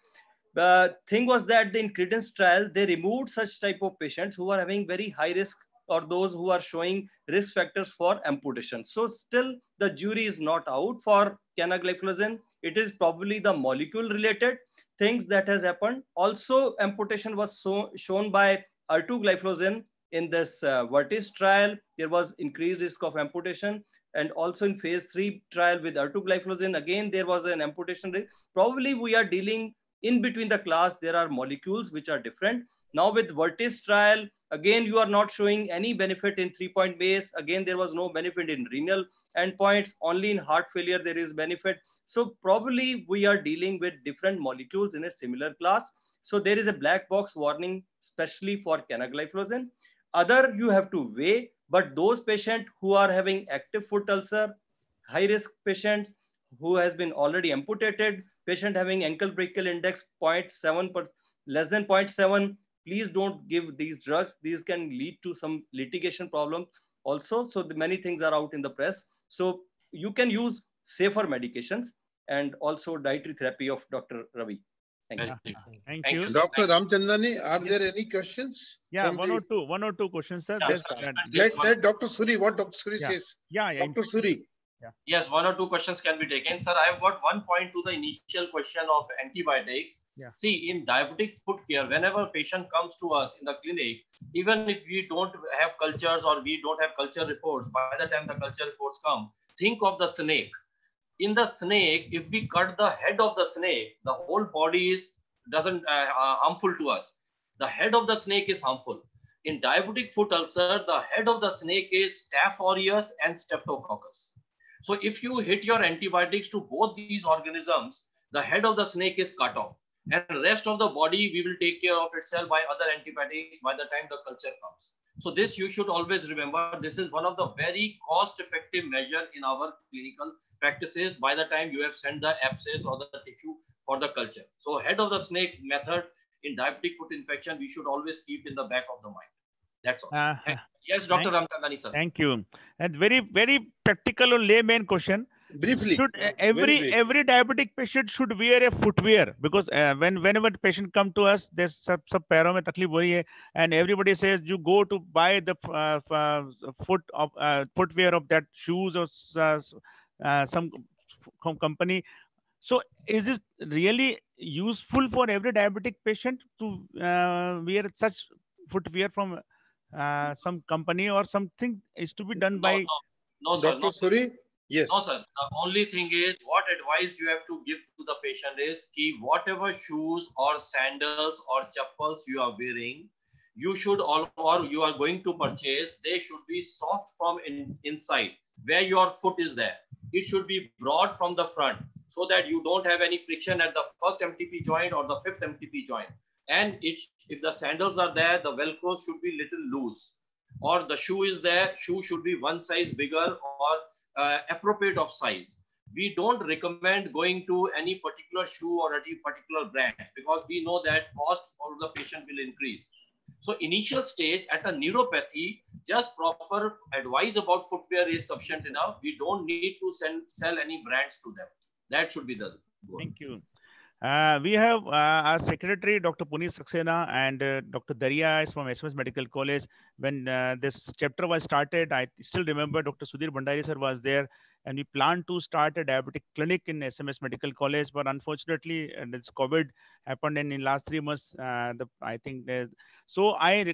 thing was that in Credence trial, they removed such type of patients who are having very high risk or those who are showing risk factors for amputation. So still the jury is not out for canagliflozin. It is probably the molecule related things that has happened. Also amputation was shown by artuglyflozin in this Vertis trial. There was increased risk of amputation. And also in phase 3 trial with artuglyflozin, again, there was an amputation risk. Probably we are dealing in between the class, there are molecules which are different. Now with Vertis trial, again, you are not showing any benefit in 3-point MACE. Again, there was no benefit in renal endpoints. Only in heart failure, there is benefit. So probably we are dealing with different molecules in a similar class. So there is a black box warning, especially for canagliflozin. Other, you have to weigh, but those patients who are having active foot ulcer, high risk patients who has been already amputated, patient having ankle brachial index 0.7, less than 0.7, please don't give these drugs. These can lead to some litigation problems also. So the many things are out in the press. So you can use safer medications and also dietary therapy of Dr. Ravi. Thank you. Thank you. Dr. Ramchandani, are there any questions? Yeah, one or two questions, sir. Yes, let Dr. Suri, what Dr. Suri says. Dr. Suri. Yeah. Yes, one or two questions can be taken. Sir, I have got one point to the initial question of antibiotics. Yeah. See, in diabetic foot care, whenever a patient comes to us in the clinic, even if we don't have cultures or we don't have culture reports, by the time the culture reports come, think of the snake. In the snake, if we cut the head of the snake, the whole body is harmful to us. The head of the snake is harmful. In diabetic foot ulcer, the head of the snake is Staph aureus and Streptococcus. So if you hit your antibiotics to both these organisms, the head of the snake is cut off. And the rest of the body, we will take care of itself by other antibiotics by the time the culture comes. So this you should always remember, this is one of the very cost-effective measures in our clinical practices by the time you have sent the abscess or the tissue for the culture. So head of the snake method in diabetic foot infection, we should always keep in the back of the mind. That's all. Yes, Dr. Ramchandani, sir. Thank you. And very, very practical or layman question. Briefly, every diabetic patient should wear a footwear, because whenever the patient come to us, there's some paron mein takleef ho rahi hai, and everybody says you go to buy the footwear of that shoes or some company. So is this really useful for every diabetic patient to wear such footwear from some company, or something is to be done by? No, sir. Dr. Suri? Yes. No, sir. The only thing is, what advice you have to give to the patient is ki whatever shoes or sandals or chappals you are wearing, you should or you are going to purchase, they should be soft from inside, where your foot is there. It should be broad from the front so that you don't have any friction at the first MTP joint or the fifth MTP joint. And if the sandals are there, the Velcros should be little loose. Or the shoe is there, shoe should be one size bigger or appropriate of size. We don't recommend going to any particular shoe or any particular brand, because we know that cost for the patient will increase. So initial stage at a neuropathy, just proper advice about footwear is sufficient enough. We don't need to sell any brands to them. That should be the goal. Thank you. We have our secretary, Dr. Puneet Saxena, and Dr. Daria is from SMS Medical College. When this chapter was started, I still remember Dr. Sudhir Bhandari sir was there, and we planned to start a diabetic clinic in SMS Medical College. But unfortunately, this COVID happened, and in last 3 months, I think there's... So I'm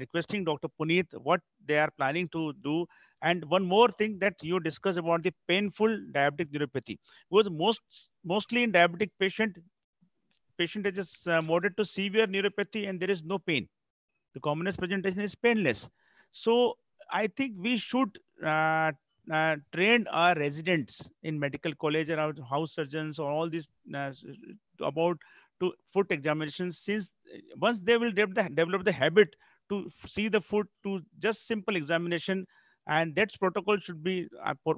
requesting Dr. Puneet what they are planning to do. And one more thing that you discussed about the painful diabetic neuropathy, because mostly in diabetic patient is moderate to severe neuropathy and there is no pain. The commonest presentation is painless. So I think we should train our residents in medical college and our house surgeons or all these about foot examinations, since once they will develop the habit to see the food to just simple examination. And that protocol should be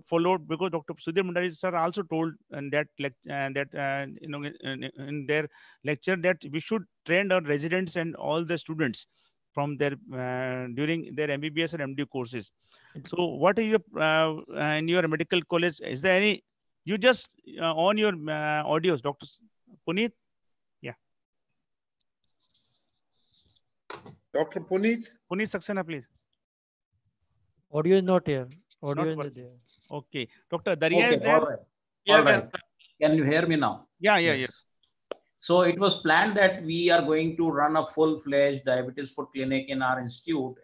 followed, because Dr. Sudhir Bhandari sir also told in that in their lecture that we should train our residents and all the students from their during their MBBS and MD courses. So, what is your in your medical college? Is there any? You just on your audios, Dr. Puneet. Yeah. Dr. Puneet. Puneet Saxena, please. Audio is not here. Audio is there. Okay. Dr. Daria is there. All right. Can you hear me now? Yeah. So it was planned that we are going to run a full-fledged diabetes food clinic in our institute.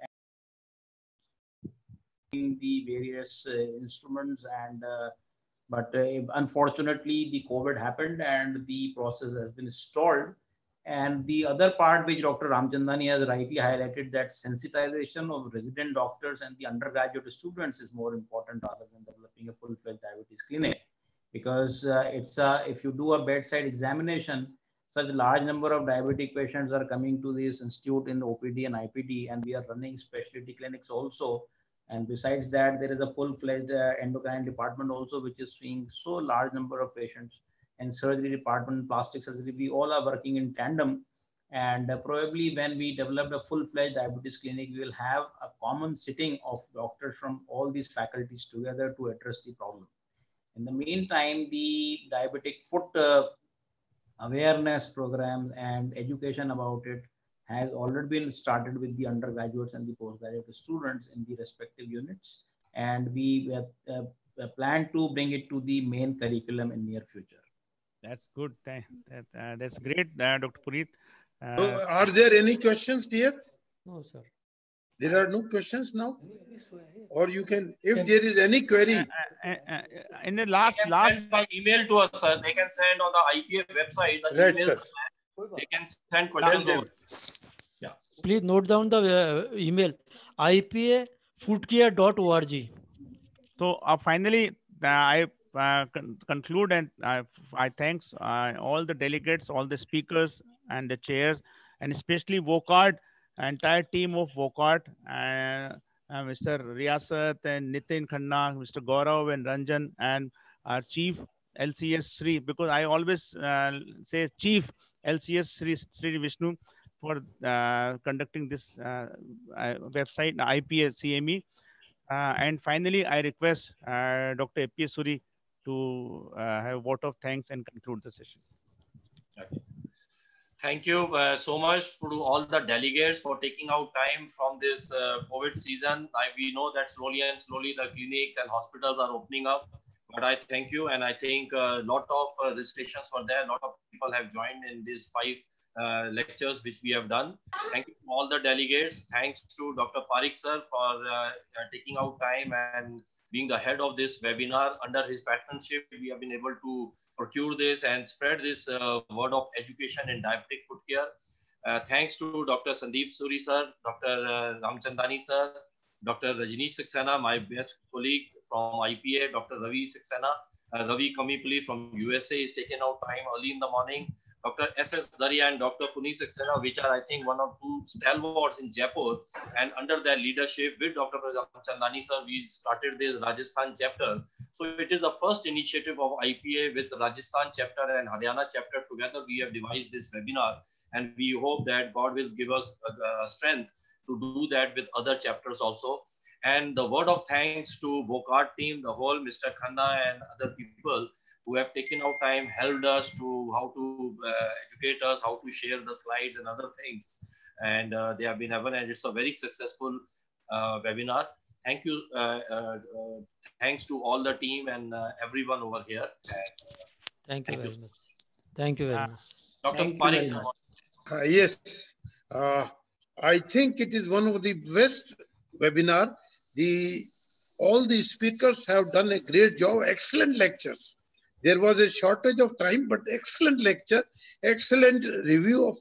And the various instruments and, unfortunately the COVID happened and the process has been stalled. And the other part which Dr. Ramchandani has rightly highlighted, that sensitization of resident doctors and the undergraduate students is more important rather than developing a full-fledged diabetes clinic. Because if you do a bedside examination, such a large number of diabetic patients are coming to this institute in OPD and IPD, and we are running specialty clinics also. And besides that, there is a full-fledged endocrine department also, which is seeing so large number of patients. And surgery department, plastic surgery, we all are working in tandem. And probably when we develop a full-fledged diabetes clinic, we will have a common sitting of doctors from all these faculties together to address the problem. In the meantime, the diabetic foot awareness program and education about it has already been started with the undergraduates and the postgraduate students in the respective units. And we have planned to bring it to the main curriculum in near future. That's good. That's great, Dr. Puneet. Are there any questions here? No, sir. There are no questions now? Or you can, if there is any query. In the last send by email to us, sir. They can send on the IPF website. The right, email, sir. They can send questions over. Yeah. Please note down the email, ipafoodcare.org. So finally, I conclude and I thank all the delegates, all the speakers and the chairs, and especially Wockhardt, entire team of Wockhardt, Mr. Riyasat and Nitin Khanna, Mr. Gaurav and Ranjan, and our Chief LCS Sri, because I always say Chief LCS Sri Vishnu for conducting this website, IPACME. And finally, I request Dr. APS Suri to have a vote of thanks and conclude the session. Okay. Thank you so much to all the delegates for taking out time from this COVID season. We know that slowly the clinics and hospitals are opening up. But I thank you, and I think a lot of registrations were there. A lot of people have joined in these 5 lectures which we have done. Thank you to all the delegates. Thanks to Dr. Pareek sir for taking out time and being the head of this webinar. Under his patronship, we have been able to procure this and spread this word of education in diabetic foot care. Thanks to Dr. Sandeep Suri sir, Dr. Ramchandani sir, Dr. Rajnish Saxena, my best colleague from IPA, Dr. Ravi Saxena, Ravi Kamepalli from USA is taking out time early in the morning. Dr. SS Daria and Dr. Puneet Saxena, which are, I think, one or two stalwarts in Jaipur. And under their leadership with Dr. Ramchandani sir, we started this Rajasthan chapter. So it is the first initiative of IPA with Rajasthan chapter and Haryana chapter. Together, we have devised this webinar. And we hope that God will give us strength to do that with other chapters also. And the word of thanks to Wockhardt team, the whole Mr. Khanna and other people who have taken out time, helped us to how to educate us, how to share the slides and other things. And they have been able, and it's a very successful webinar. Thank you. Thanks to all the team and everyone over here. Thank you very much. Thank you very much. Dr. Pareek sir. Yes. I think it is one of the best webinar. All the speakers have done a great job, excellent lectures. There was a shortage of time, but excellent lecture, excellent review of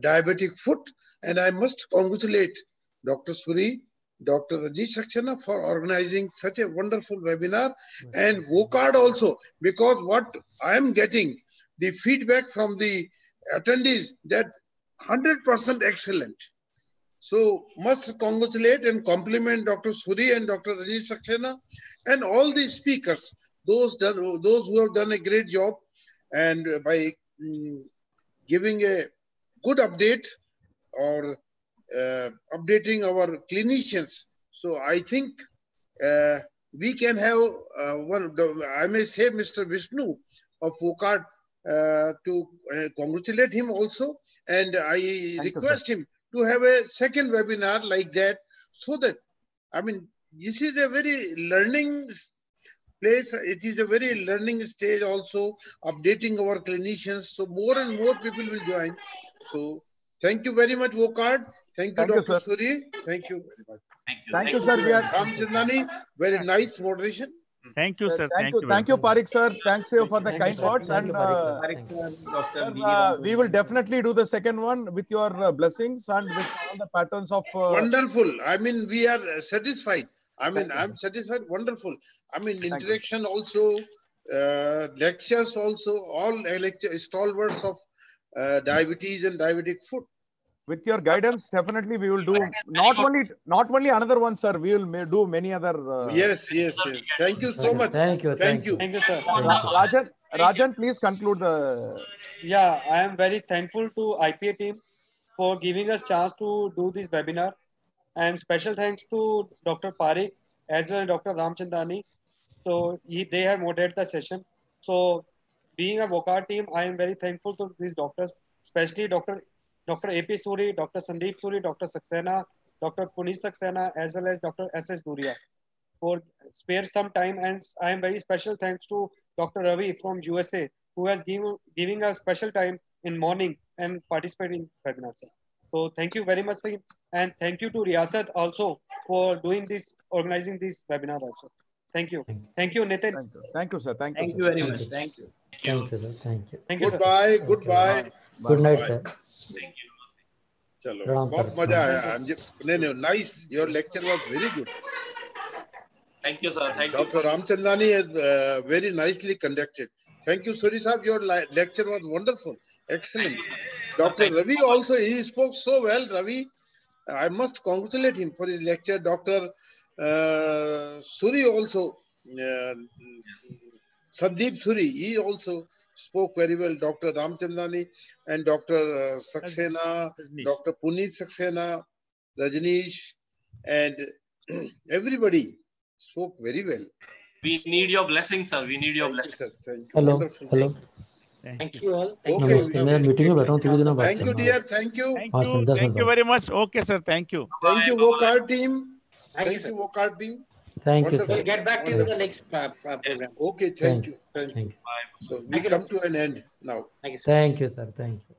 diabetic foot. And I must congratulate Dr. Suri, Dr. Rajnish Saxena for organizing such a wonderful webinar, and Wockhardt also, because what I am getting, the feedback from the attendees that 100% excellent. So must congratulate and compliment Dr. Suri and Dr. Rajnish Saxena and all the speakers, those who have done a great job and by giving a good update or updating our clinicians. So I think we can have I may say Mr. Vishnu of Wockhardt to congratulate him also. And I request him to have a second webinar like that, so that, I mean, this is a very learning place. It is a very learning stage also, updating our clinicians. So more and more people will join. So thank you very much, Wockhardt. Thank you, Dr. Suri. Thank you very much. Thank you, sir. We are Ramchandani. Very nice moderation. Thank you, sir. Thank you, Pareek sir. Thanks you for the kind words. And we will definitely do the second one with your blessings and with all the patterns of... Wonderful. I mean, we are satisfied. I mean, I'm satisfied. Wonderful. I mean, interaction also, lectures also, all stalwarts of diabetes and diabetic food. With your guidance, definitely we will do not only another one, sir. We will do many other. Yes. Thank you so much. Thank you. Thank you, sir. Rajan, please conclude the. Yeah, I am very thankful to IPA team for giving us chance to do this webinar, and special thanks to Dr. Pareek as well as Dr. Ramchandani. So they have moderated the session. So being a Wockhardt team, I am very thankful to these doctors, especially Dr. APS Suri, Dr. Sandeep Suri, Dr. Saxena, Dr. Puneet Saxena, as well as Dr. SS Daria for spare some time. And I am very special thanks to Dr. Ravi from USA, who has giving us special time in morning and participating in webinar. So thank you very much, sir. And thank you to Riyasat also for doing this, organizing this webinar also. Thank you. Thank you, Nitin. Thank you, sir. Thank you very much. Thank you. Thank you, sir. Thank you. Thank you, sir. Goodbye. Goodbye. Good night, sir. Thank you. Chalo, bahut maza aaya. Nice. Your lecture was very good. Thank you, sir. Thank you. Dr. Ramchandani has very nicely conducted. Thank you, Suri sahab. Your lecture was wonderful. Excellent. Dr. Ravi also, he spoke so well. Ravi, I must congratulate him for his lecture. Dr. Suri also, Sandeep Suri, he also spoke very well. Dr. Ramchandani and Dr. Saxena, Dr. Puneet Saxena, Rajnish, and everybody spoke very well. We need your blessing, sir. We need your blessing. Thank you, sir. Hello. Thank you all. Thank you, dear. Thank you. Thank you very much. Okay, sir. Thank you. Thank you, Wockhardt team. Thank you, Wockhardt team. Thank you, sir. Get back to you in the next program. Okay, thank you. Thank you. So we come to an end now. Thank you, sir. Thank you.